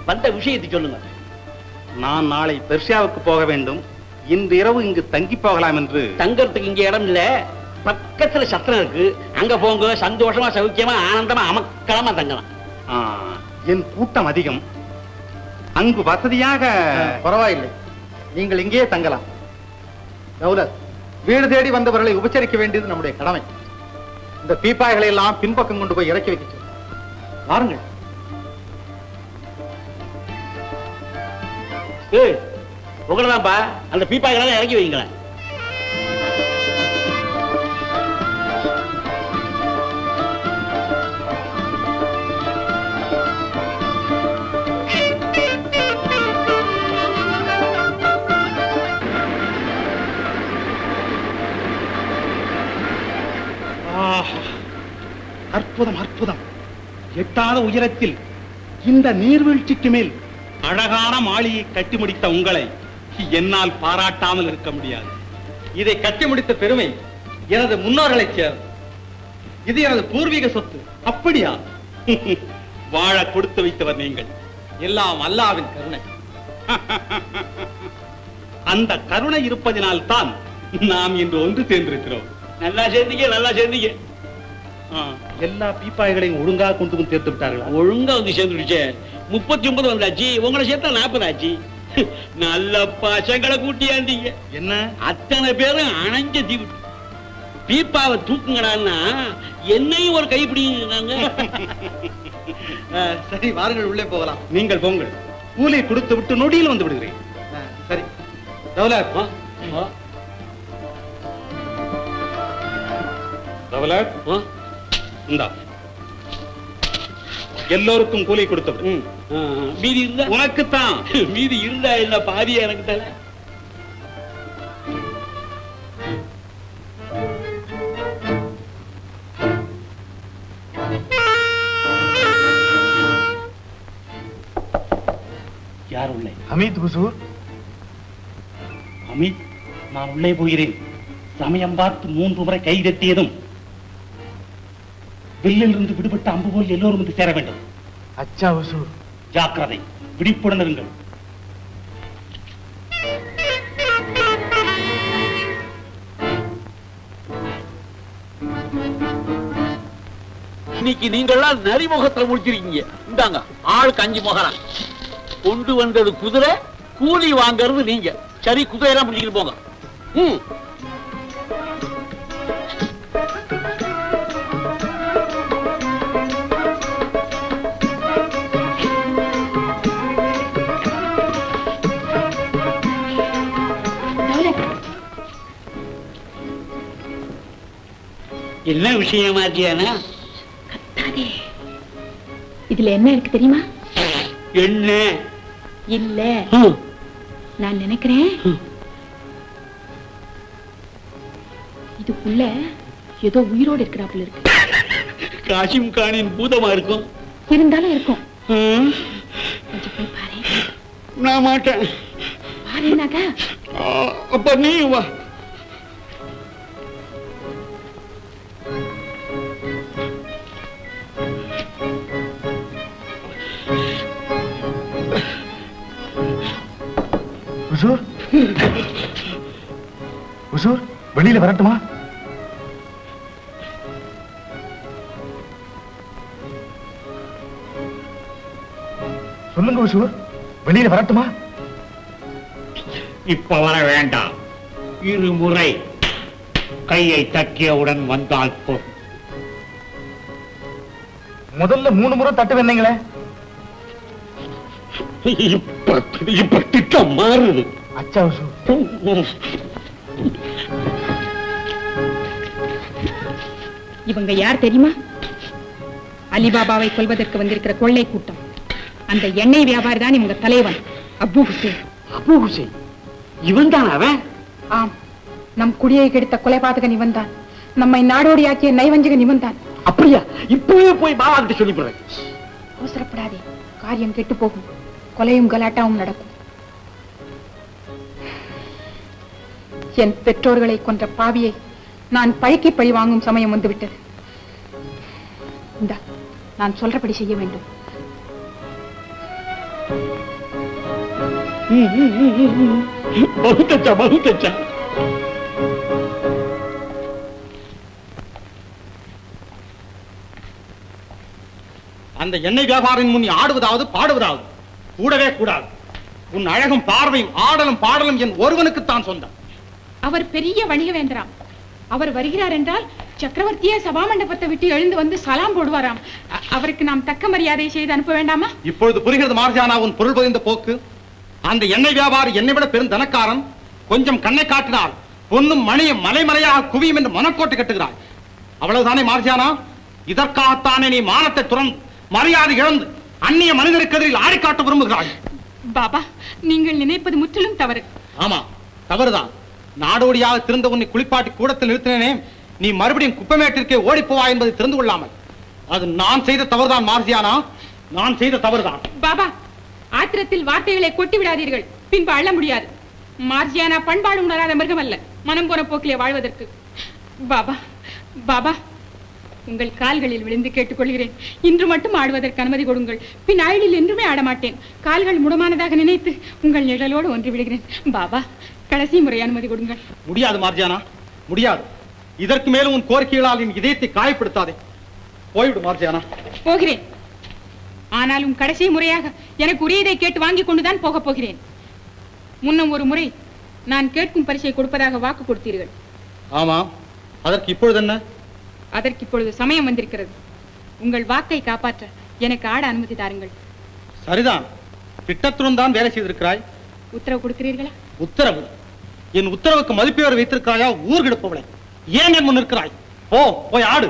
வந்த விஷயத்தை சொல்லுங்க. நான் நாளை பெர்ஷியாவுக்கு போக வேண்டும். இன்று இரவு இங்கு தங்கி போகலாம் என்று. தங்கறதுக்கு இங்க இடம் இல்ல, பக்கத்துல சத்திரம் இருக்கு, அங்க போங்க. சந்தோஷமா, சௌக்கியமா, ஆனந்தமா, அமக்கலமா தங்கலாம். என் கூட்டம் அதிகம், அங்கு வசதியாக. பரவாயில்லை, நீங்கள் இங்கேயே தங்கலாம். தௌலத், வீடு தேடி வந்தவர்களை உபசரிக்க வேண்டியது நம்முடைய கடமை. இந்த பீப்பாய்களை எல்லாம் பின்பக்கம் கொண்டு போய் இறக்கி வைக்க பாருங்கள். உங்களதான்ப்பா அந்த பீப்பாய்க்கெல்லாம் இறக்கி வைங்களேன். அற்புதம் அற்புதம். எட்டாத உயரத்தில் இந்த நீர்வீழ்ச்சிக்கு மேல் அழகான மாளிகை கட்டி முடித்த உங்களை என்னால் பாராட்டாமல் இருக்க முடியாது. இதை கட்டி முடித்த பெருமை எனது முன்னோர்களை சேர்ந்தது. இது எனது பூர்வீக சொத்து. அப்படியா? வாழ கொடுத்து வைத்தவர் நீங்கள். எல்லாம் அல்லாஹ்வின் கருணை. அந்த கருணை இருப்பதினால் தான் நாம் இன்று ஒன்று சேர்ந்திருக்கிறோம். நல்லா சேர்ந்தீங்க, நல்லா சேர்ந்தீங்க. எல்லா பீப்பாய்களையும் ஒழுங்காக கொண்டு வந்து சேர்த்து விட்டார்கள். ஒழுங்கா வந்து சேர்ந்துடுச்சு. முப்பத்தி ஒன்பது வந்தாச்சு, உங்களை சேர்த்தா நாற்பது ஆச்சு. நல்ல பசங்களை கூட்டியாந்தீங்க. என்ன அத்தனை பேரும் அணைஞ்ச தீவு பீப்பாவை தூக்குங்கடான்னா என்னையும் ஒரு கைப்பிடிங்க. சரி வாருங்கள், உள்ளே போகலாம். நீங்கள் பொங்கல் கூலி கொடுத்து விட்டு நொடியில் வந்து விடுகிறேன். சரி தவலா தவலா எல்லோருக்கும் கூலி கொடுத்து மீதி இருந்தா உனக்குத்தான், மீதி இருந்தா இல்ல பாதியா எனக்கு தல. யார் உள்ளே? அமித் குசூர். அமித், நான் உள்ளே போகிறேன். சமயம் பார்த்து மூன்று முறை கைதட்டியதும் வில்லிலிருந்து விடுபட்ட அம்பு போல் எல்லோரும் வந்து சேர வேண்டும். அச்சா வசூர், ஜாக்கிரதை, விழிப்புடன் இருங்கள். இன்னைக்கு நீங்கள்லாம் நரிமுகத்துல முடிச்சிருக்கீங்க. இந்தாங்க ஆளுக்கு அஞ்சு முகலாம். கொண்டு வந்தது குதிரை, கூலி வாங்கறது நீங்க. சரி, குதிரையெல்லாம் முடிச்சுட்டு போங்க. ம் என்ன விஷயமா இருக்கியானா? இதுல என்ன இருக்கு தெரியுமா? என்ன இல்ல நான் நினைக்கிறேன் இதுக்குள்ள ஏதோ உயிரோடு இருக்கிறாப்புல இருக்கு. காசிம் கானின் பூதமா இருக்கும். இருந்தாலும் இருக்கும். போய் பாரு. நான் மாட்டேன். பாருனாக்கா அப்ப நீ வா. வெளியில வரட்டுமா? சொல்லுங்க உசூர், வெளியில வரட்டுமா? இப்ப வர வேண்டாம். இருமுறை கையை தக்கியவுடன் வந்தால் போதும். முதல்ல மூணு முறை தட்டு வேணீங்களே. இப்ப திட்டம் மாறுது. அச்சா உசூர், இவங்க யார் தெரியுமா? அலிபாபாவை கொல்வதற்கு வந்திருக்கிற கொள்ளை கூட்டம். அந்த எண்ணெய் வியாபாரி தான் இவங்க தலைவன் அபு ஹுசேன். அபு ஹுசேன் இவன் தான் அவன். ஆம், நம் குடியை கெடுத்த கொலைபாதகன் இவன் தான். நம்மை நாடோடியாக்கிய நைவஞ்சகன் இவன் தான். அப்படியா? இப்பவே போய் பாபா கிட்ட சொல்லி போறேன். அவசரப்படாதே, காரியம் கெட்டு போகும். கொலையும் கலாட்டாவும் நடக்கும். என் பெற்றோர்களை கொன்ற பாவியை நான் பழிக்கு பழி வாங்கும் சமயம் வந்துவிட்டது. இந்த நான் சொல்றபடி செய்ய வேண்டும். அந்த எண்ணெய் வியாபாரின் முன் ஆடுவதாவது பாடுவதாவது கூடவே கூடாது. உன் அழகும் பார்வையும் ஆடலும் பாடலும் என் ஒருவனுக்குத்தான் சொந்தம். அவர் பெரிய வணிகவேந்தராம். அவர் வருகிறார் என்றால் சக்கரவர்த்தியே சபா மண்டபத்தை விட்டு எழுந்து வந்து சலாம் போடுவாராம். அவருக்கு நாம் தக்க மரியாதை செய்து அனுப்ப வேண்டாமா? இப்பொழுது புரிகிறது மார்ஜானா உன் பொருள் புரிந்த போக்கு. அந்த எண்ணெய் வியாபாரி என்னை விட பெரும் தனக்காரன். கொஞ்சம் கண்ணை காட்டினால் பொன்னும் மணியும் மலைமலையாக குவியும் என்று மனக்கோட்டை கட்டுகிறாய். அவ்வளவுதானே மார்ஜியானா? இதற்காகத்தானே நீ மானத்தை துறந்து மரியாதை இழந்து அந்நிய மனிதருக்கு எதிரில் ஆடி காட்ட விரும்புகிறாய். பாபா, நீங்கள் நினைப்பது முற்றிலும் தவறு. ஆமா, தவறுதான். நாடோடியாக திறந்த உன்னை குளிப்பாட்டி கூடத்தில் நிறுத்தினேனே, நீ மறுபடியும் குப்பமேட்டிற்கே ஓடி போவா என்பதை தெரிந்து கொள்ளாமல். அது நான் செய்த தவறுதான் மார்ஜியானா, நான் செய்த தவறுதான். பாபா, ஆத்திரத்தில் வார்த்தைகளை கொட்டி விடாதீர்கள், பின்பு அள்ள முடியாது. மார்ஜியானா பண்பாடு உணராத மிருகம் அல்ல, மனம் போன போக்கிலே வாழ்வதற்கு. பாபா, பாபா, உங்கள் கால்களில் விழுந்து கேட்டுக்கொள்கிறேன், இன்று மட்டும் ஆடுவதற்கு அனுமதி கொடுங்கள். பின் அயலில் என்றுமே ஆடமாட்டேன். கால்கள் முடமானதாக நினைத்து உங்கள் நிழலோடு ஒன்றி விடுகிறேன். பாபா, கடைசி முறை அனுமதி கொடுங்கள். முடியாது மார்ஜியானா, முடியாது. இதற்கு மேலும் உன் கோரிக்கைகளால் என் இதயத்தை காயப்படுத்தாதே. போய்விடு மார்ஜியானா. போகிறேன், ஆனாலும் கடைசி முறையாக எனக்கு உரியதை கேட்டு வாங்கி கொண்டுதான் போக போகிறேன். முன்னும் ஒரு முறை நான் கேட்கும் பரிசை கொடுப்பதாக வாக்கு கொடுத்தீர்கள். ஆமா, அதற்கு இப்பொழுது என்ன? அதற்கு இப்பொழுது சமயம் வந்திருக்கிறது. உங்கள் வாக்கை காப்பாற்ற எனக்கு ஆட அனுமதி தாருங்கள். சரிதான், திட்டத்துடன் தான் வேலை செய்திருக்கிறாய். உத்தரவு கொடுக்கிறீர்களா? உத்தரவு? என் உத்தரவுக்கு மதிப்பெயர் வைத்திருக்கிறாயா? ஊர் கெடுப்பவளை, ஏன் என் முன் இருக்கிறாய்? ஓ, போய் ஆடு.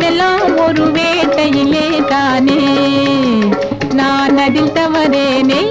ಮೆಲಾ ಒರುವೆ ತೈಲೇ ತಾನೇ ನಾನದಿಲ್ತವರೇನೇ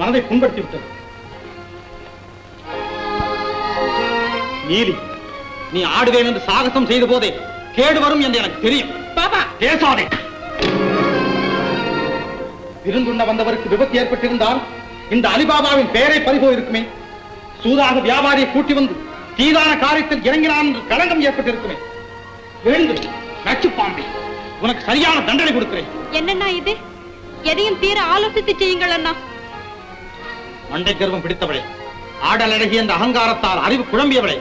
மனதை புண்படுத்தி விட்டது. நீலி, நீ ஆடுவேன் என்று சாகசம் செய்த போதே கேடு வரும் என்று எனக்கு தெரியும். பாபா, பேசாதே. விருந்துண்ண வந்தவருக்கு விபத்து ஏற்பட்டிருந்தால் இந்த அலிபாபாவின் பெயரை பறிபோயிருக்குமே. சூதாக வியாபாரியை கூட்டி வந்து தீதான காரியத்தில் இறங்கினான் என்று களங்கம் ஏற்பட்டிருக்குமே. வேண்டும் நச்சு பாம்பே, உனக்கு சரியான தண்டனை கொடுக்கிறேன். என்னன்னா இது? எதையும் தீர ஆலோசித்து செய்யுங்கள் அண்ணா. மண்டை கர்வம் பிடித்தவளே, ஆடல் அழகிய இந்த அகங்காரத்தால் அறிவு குழம்பியவளே,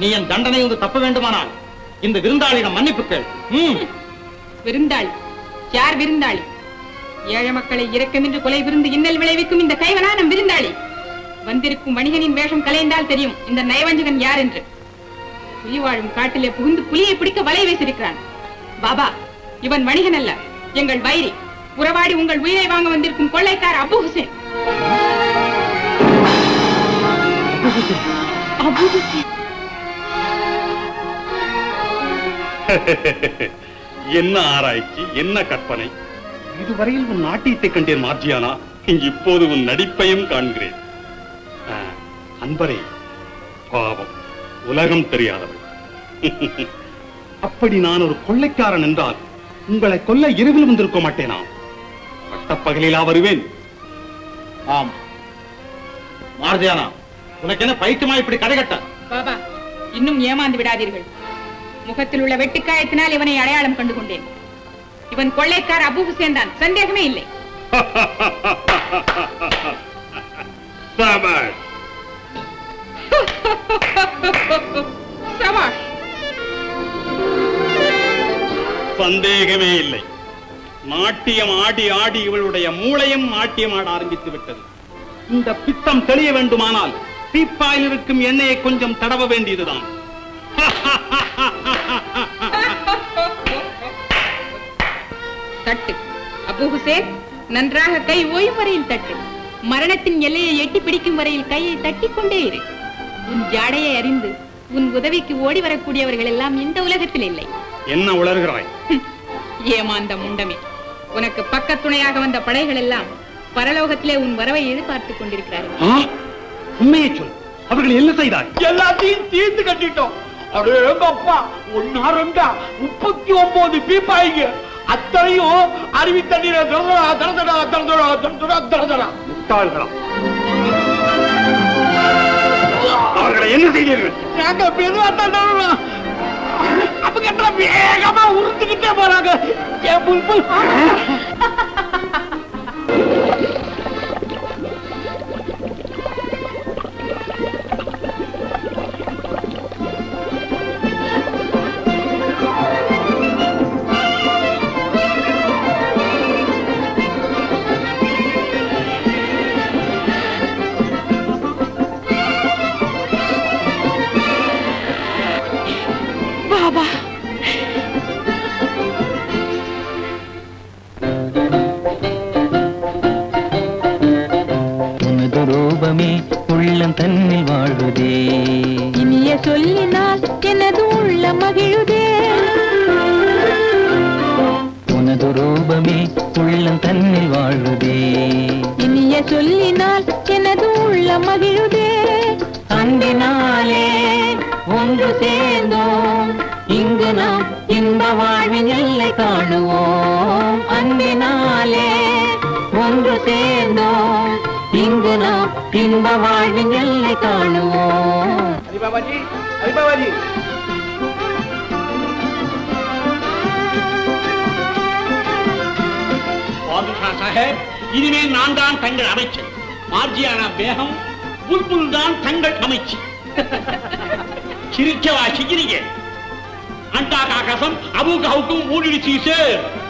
நீ என் தண்டனை வந்து தப்ப வேண்டுமானால் இந்த விருந்தாளியிடம் மன்னிப்பு கேள். விருந்தாளி? யார் விருந்தாளி? ஏழை மக்களை இரக்கமின்றி கொலை விருந்து இன்னல் விளைவிக்கும் இந்த கைவனானம் விருந்தாளி. வந்திருக்கும் வணிகனின் வேஷம் கலைந்தால் தெரியும் இந்த நயவஞ்சகன் யார் என்று. புலி வாழும் காட்டிலே புகுந்து புலியை பிடிக்க வலை வீசியிருக்கிறான். பாபா, இவன் வணிகன் அல்ல, எங்கள் வைரி. உறவாடி உங்கள் உயிரை வாங்க வந்திருக்கும் கொள்ளைக்கார் அபு ஹுசேன். என்ன ஆராய்ச்சி, என்ன கற்பனை! இதுவரையில் உன் நாட்டியத்தை கண்டேன் மார்ஜியானா, இப்போது உன் நடிப்பையும் காண்கிறேன். அன்பரே, பாவம் உலகம் தெரியாதவள். அப்படி நான் ஒரு கொள்ளைக்காரன் என்றால் உங்களை கொல்ல இரவில் வந்திருக்க மாட்டேனா? பட்டப்பகலிலா வருவேன். ஆம் மார்ஜியானா, உனக்கு என்ன பைத்தியமா இப்படி கடைகட்ட? பாபா, இன்னும் ஏமாந்து விடாதீர்கள். முகத்தில் உள்ள வெட்டுக்காயத்தினால் இவனை அடையாளம் கண்டு கொண்டேன். இவன் கொள்ளைக்கார அபு ஹுசேன் தான், சந்தேகமே இல்லை. சந்தேகமே இல்லை. நாட்டியம் ஆடி ஆடி இவளுடைய மூளையும் நாட்டியம் ஆட ஆரம்பித்து விட்டது. இந்த பித்தம் தெளிய வேண்டுமானால் தீப்பாயில் இருக்கும் எண்ணெயை கொஞ்சம் தடவ வேண்டியதுதான். தட்டு அபு ஹுசேன், நன்றாக கை ஓயும் வரையில் தட்டு. மரணத்தின் எல்லையை எட்டி பிடிக்கும் வரையில் கையை தட்டிக் கொண்டே இரு. உன் ஜாடையை அறிந்து உன் உதவிக்கு ஓடி வரக்கூடியவர்கள் எல்லாம் இந்த உலகத்தில் இல்லை. என்ன உளறுகிறாய்? ஏமாந்த முண்டமே, உனக்கு பக்க துணையாக வந்த படைகள் எல்லாம் பரலோகத்திலே உன் வரவை எதிர்பார்த்துக் கொண்டிருக்கிறார்கள். உண்மையை சொல், அவர்கள் என்ன செய்தார்? எல்லாத்தையும் தீர்த்து கட்டிட்டோம். முப்பத்தி ஒன்பது பீப்பாய்க்கு அத்தனையோ அருவி தண்ணீரை தரதடா தரதடா தரதடா தரதடா தரதடா முட்டாள்களா அவர்களை என்ன செய்தீர்கள்? நாங்க பெருவா தண்டா அப்ப கட்டற வேகமா உருட்டிக்கிட்டே போறாங்க. ஏ புல்புல் चिरिच्चवा चिरिगे अंटा काकसम अबू कहूँ तुम मूड़ी चीज़े